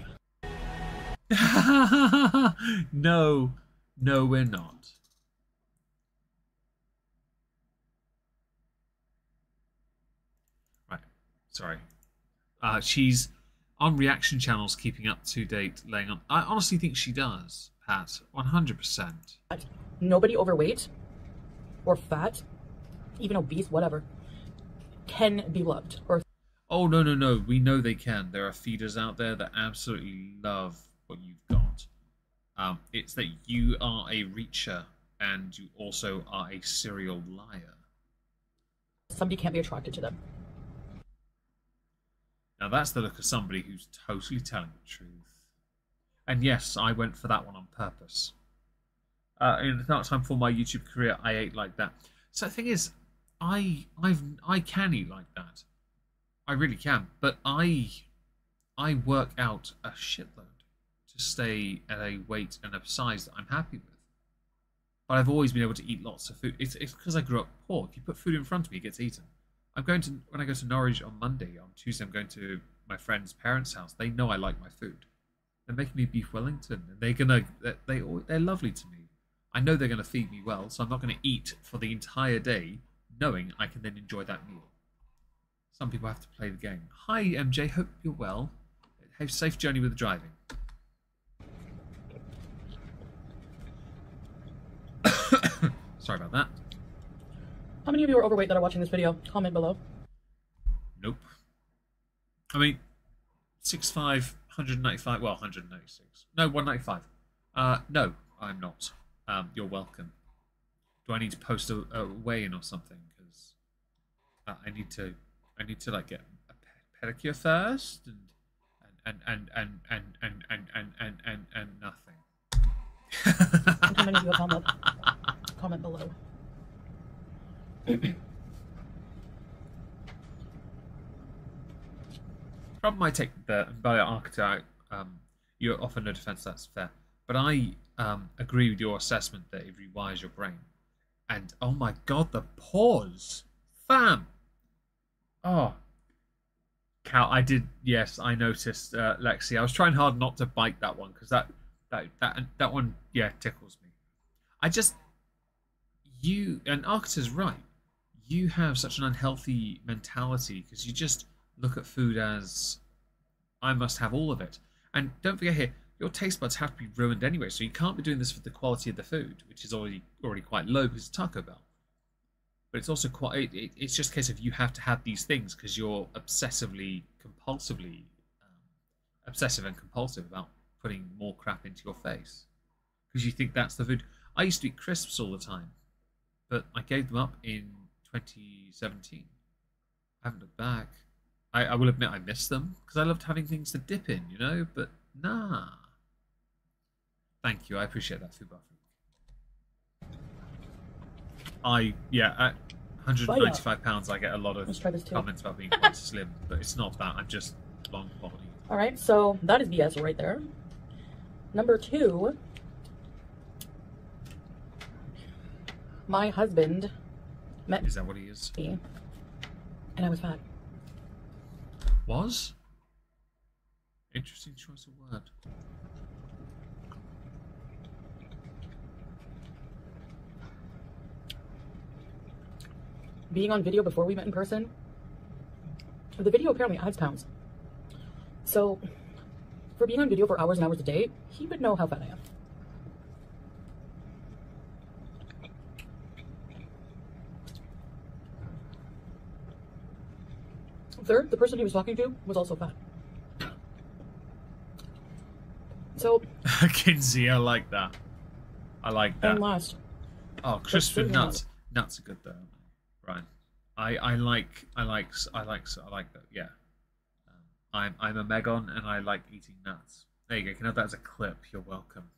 No, no we're not. Sorry. Uh, she's on reaction channels, keeping up to date, laying on. I honestly think she does, Pat. one hundred percent. Nobody overweight or fat, even obese, whatever, can be loved. Or oh, no, no, no. We know they can. There are feeders out there that absolutely love what you've got. Um, it's that you are a reacher and you also are a serial liar. Somebody can't be attracted to them. Now that's the look of somebody who's totally telling the truth. And yes, I went for that one on purpose. uh, in that time for my YouTube career, I ate like that. So the thing is, I I've I can eat like that. I really can, but I I work out a shitload to stay at a weight and a size that I'm happy with. But I've always been able to eat lots of food. It's it's because I grew up poor. If you put food in front of me, it gets eaten. I'm going to when I go to Norwich on Monday, on Tuesday I'm going to my friend's parents' house. They know I like my food. They're making me beef Wellington, and they're gonna they they they're lovely to me. I know they're gonna feed me well, so I'm not gonna eat for the entire day, knowing I can then enjoy that meal. Some people have to play the game. Hi, M J. Hope you're well. Have a safe journey with the driving. Sorry about that. How many of you are overweight that are watching this video? Comment below. Nope. I mean, six five, one ninety-five, well, one ninety-six. No, one ninety-five. Uh, no, I'm not. Um, you're welcome. Do I need to post a, a weigh-in or something? Because uh, I need to... I need to like get a pedicure first, and and and and and and and and and and, and nothing. And how many of you comment? Comment below. Problem I take the by archetype. Um, you offer no defense. That's fair, but I um agree with your assessment that it rewires your brain. And oh my god, the pause, fam. Oh, cow! I did. Yes, I noticed, uh, Lexi. I was trying hard not to bite that one because that, that, that, that one, yeah, tickles me. I just, you and Arcta's right. You have such an unhealthy mentality because you just look at food as, I must have all of it. And don't forget here, your taste buds have to be ruined anyway, so you can't be doing this for the quality of the food, which is already already quite low because it's Taco Bell. But it's also quite, it, it's just a case of you have to have these things because you're obsessively, compulsively, um, obsessive and compulsive about putting more crap into your face. Because you think that's the food. I used to eat crisps all the time, but I gave them up in twenty seventeen. I haven't looked back. I, I will admit I missed them because I loved having things to dip in, you know, but nah. Thank you, I appreciate that, food buffet. I, yeah, at one ninety-five pounds, I get a lot of comments about being quite slim, but it's not that. I'm just long body. All right, so that is B S right there. Number two, my husband met. Is that what he is? Me, and I was fat. Was? Interesting choice of word. Being on video before we met in person, the video apparently adds pounds. So for being on video for hours and hours a day, he would know how fat I am. Third, the person he was talking to was also fat. So Kinsey, I like that. I like that. And last. Oh, crisp and nuts. Nuts are good though. Right. I, I like I like I like I like that, yeah. Um, I'm I'm a Megon and I like eating nuts. There you go. You can have that as a clip. You're welcome.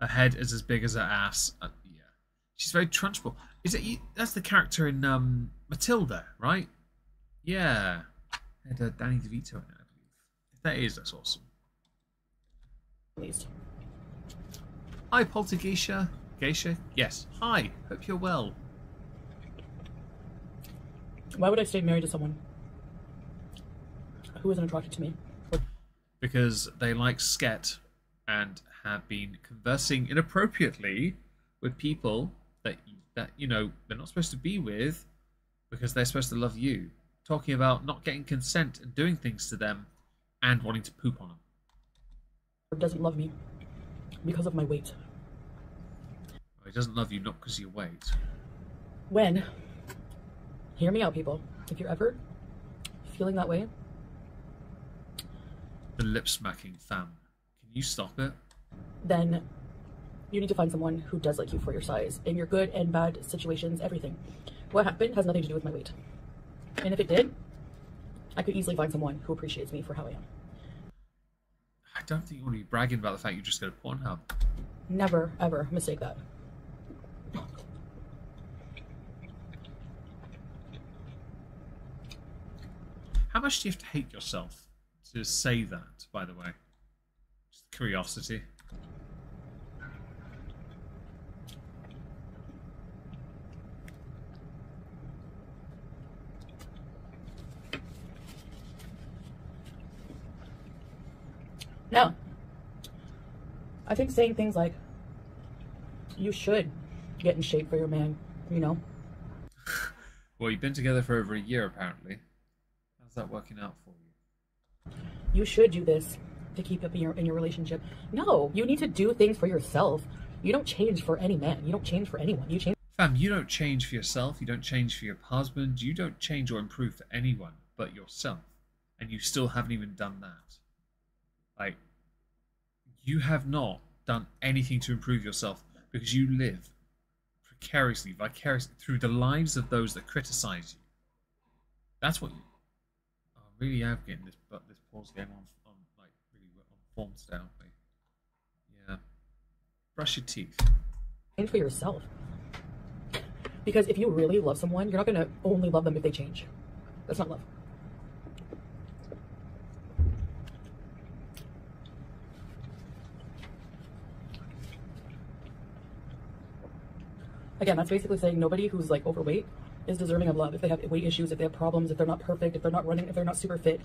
Her head is as big as her ass. Uh, yeah, she's very trunchable. Is it? That's the character in um Matilda, right? Yeah. And uh, Danny DeVito in it, I believe. If that is, that's awesome. Please. Hi, Polter Geisha. Geisha. Yes. Hi. Hope you're well. Why would I stay married to someone who isn't attracted to me? Because they like sket and have been conversing inappropriately with people that, that you know, they're not supposed to be with because they're supposed to love you. Talking about not getting consent and doing things to them and wanting to poop on them. He doesn't love me because of my weight. Well, he doesn't love you not because of your weight. When... Hear me out, people. If you're ever feeling that way. The lip smacking, fam. Can you stop it? Then you need to find someone who does like you for your size. In your good and bad situations, everything. What happened has nothing to do with my weight. And if it did, I could easily find someone who appreciates me for how I am. I don't think you want to be bragging about the fact you just got a Pornhub. Never, ever mistake that. How much do you have to hate yourself to say that, by the way? Just curiosity. No. I think saying things like, you should get in shape for your man, you know? Well, you've been together for over a year, apparently. How's that working out for you? You should do this to keep up in your, in your relationship. No, you need to do things for yourself. You don't change for any man. You don't change for anyone. You change. Fam, you don't change for yourself. You don't change for your husband. You don't change or improve for anyone but yourself. And you still haven't even done that. Like, you have not done anything to improve yourself because you live precariously, vicariously, through the lives of those that criticize you. That's what you... I really am getting this, but this pause game on, on like, really on form style. Like, yeah. Brush your teeth. And for yourself. Because if you really love someone, you're not going to only love them if they change. That's not love. Again, that's basically saying nobody who's like overweight is deserving of love. If they have weight issues, if they have problems, if they're not perfect, if they're not running, if they're not super fit.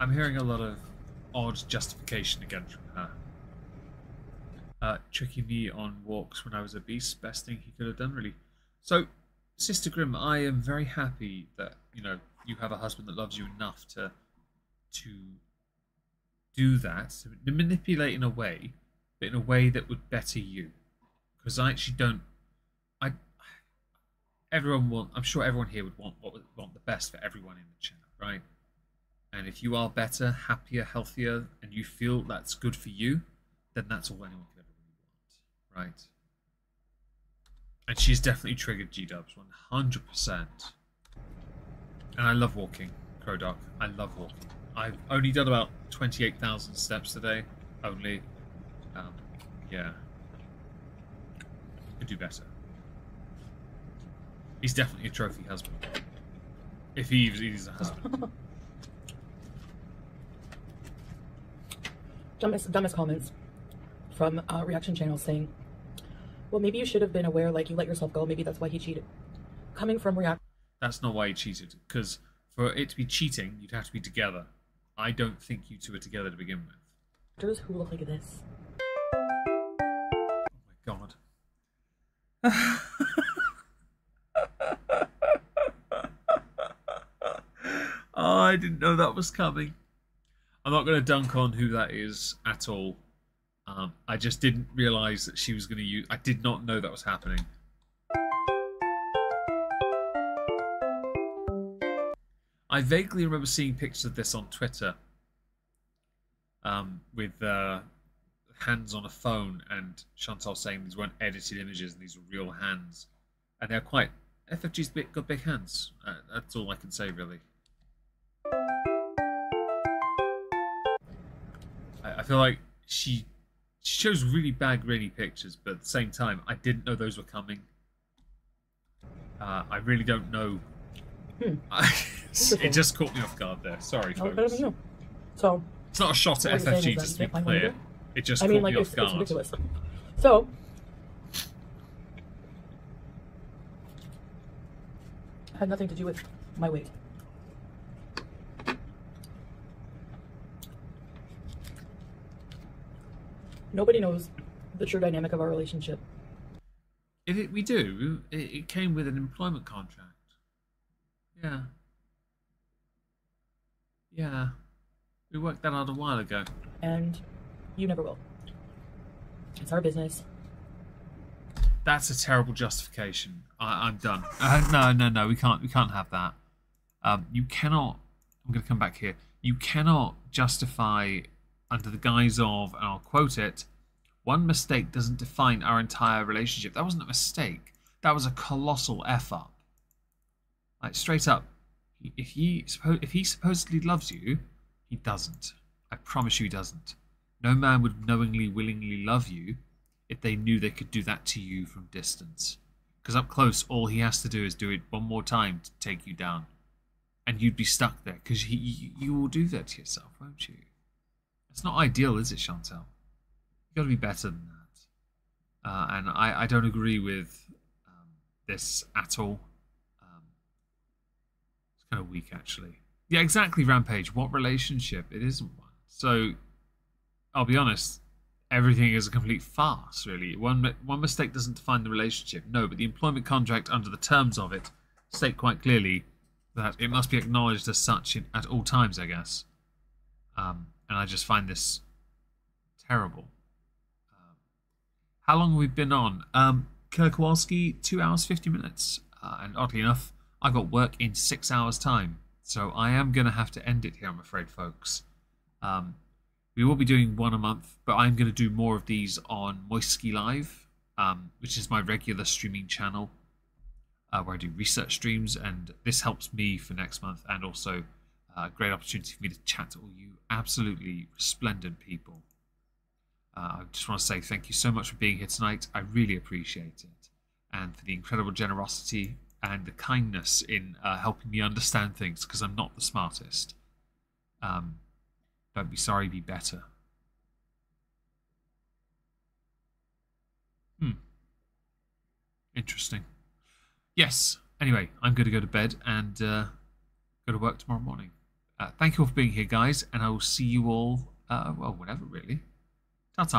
I'm hearing a lot of odd justification again from her. Uh, tricking me on walks when I was obese, best thing he could have done, really. So, Sister Grimm, I am very happy that, you know, you have a husband that loves you enough to... to do that, to manipulate in a way, but in a way that would better you. Because I actually don't. I. Everyone want. I'm sure everyone here would want what would want the best for everyone in the channel, right? And if you are better, happier, healthier, and you feel that's good for you, then that's all anyone could ever really want, right? And she's definitely triggered G-Dubs one hundred percent. And I love walking, Crow Doc. I love walking. I've only done about twenty-eight thousand steps today, only, um, yeah, could do better. He's definitely a trophy husband, if he even is a husband. dumbest, dumbest comments from uh, reaction channels saying, well, maybe you should have been aware, like, you let yourself go, maybe that's why he cheated. Coming from react- That's not why he cheated, because for it to be cheating, you'd have to be together. I don't think you two are together to begin with. Actors who look like this. Oh my god. Oh, I didn't know that was coming. I'm not going to dunk on who that is at all. Um, I just didn't realise that she was going to use... I did not know that was happening. I vaguely remember seeing pictures of this on Twitter um, with uh, hands on a phone and Chantal saying these weren't edited images and these were real hands. And they're quite... F F G's big, got big hands. Uh, that's all I can say, really. I, I feel like she, she shows really bad, grainy pictures, but at the same time, I didn't know those were coming. Uh, I really don't know... Hmm. I, it just caught me off guard there. Sorry, folks. You. So it's not a shot at F F G, just to be clear. It just I mean, caught like, me it's, off guard. It's ridiculous. So it had nothing to do with my weight. Nobody knows the true dynamic of our relationship. If it, we do, it, it came with an employment contract. Yeah. Yeah. We worked that out a while ago. And you never will. It's our business. That's a terrible justification. I, I'm done. Uh, no, no, no. We can't. We can't have that. Um, you cannot. I'm going to come back here. You cannot justify under the guise of, and I'll quote it, one mistake doesn't define our entire relationship. That wasn't a mistake. That was a colossal F up. Like, straight up, if he, if he supposedly loves you, he doesn't. I promise you he doesn't. No man would knowingly, willingly love you if they knew they could do that to you from distance. Because up close, all he has to do is do it one more time to take you down. And you'd be stuck there, because you, you will do that to yourself, won't you? It's not ideal, is it, Chantel? You've got to be better than that. Uh, and I, I don't agree with um, this at all. Um, it's kind of weak, actually. Yeah, exactly, Rampage. What relationship? It isn't one. So, I'll be honest, everything is a complete farce, really. One, one mistake doesn't define the relationship. No, but the employment contract under the terms of it state quite clearly that it must be acknowledged as such in, at all times, I guess. Um, and I just find this terrible. Um, how long have we been on? Um, Kerr Kowalski, two hours, fifty minutes. Uh, and oddly enough, I've got work in six hours' time. So I am going to have to end it here, I'm afraid, folks. Um, we will be doing one a month, but I'm going to do more of these on Moistski Live, um, which is my regular streaming channel. Uh, where I do research streams, and this helps me for next month, and also a uh, great opportunity for me to chat to all you absolutely resplendent people. Uh, I just want to say thank you so much for being here tonight. I really appreciate it, and for the incredible generosity and the kindness in uh, helping me understand things, because I'm not the smartest. Um, don't be sorry, be better. Hmm. Interesting. Yes, anyway, I'm going to go to bed and uh, go to work tomorrow morning. Uh, thank you all for being here, guys, and I will see you all, uh, well, whenever, really. Ta-ta.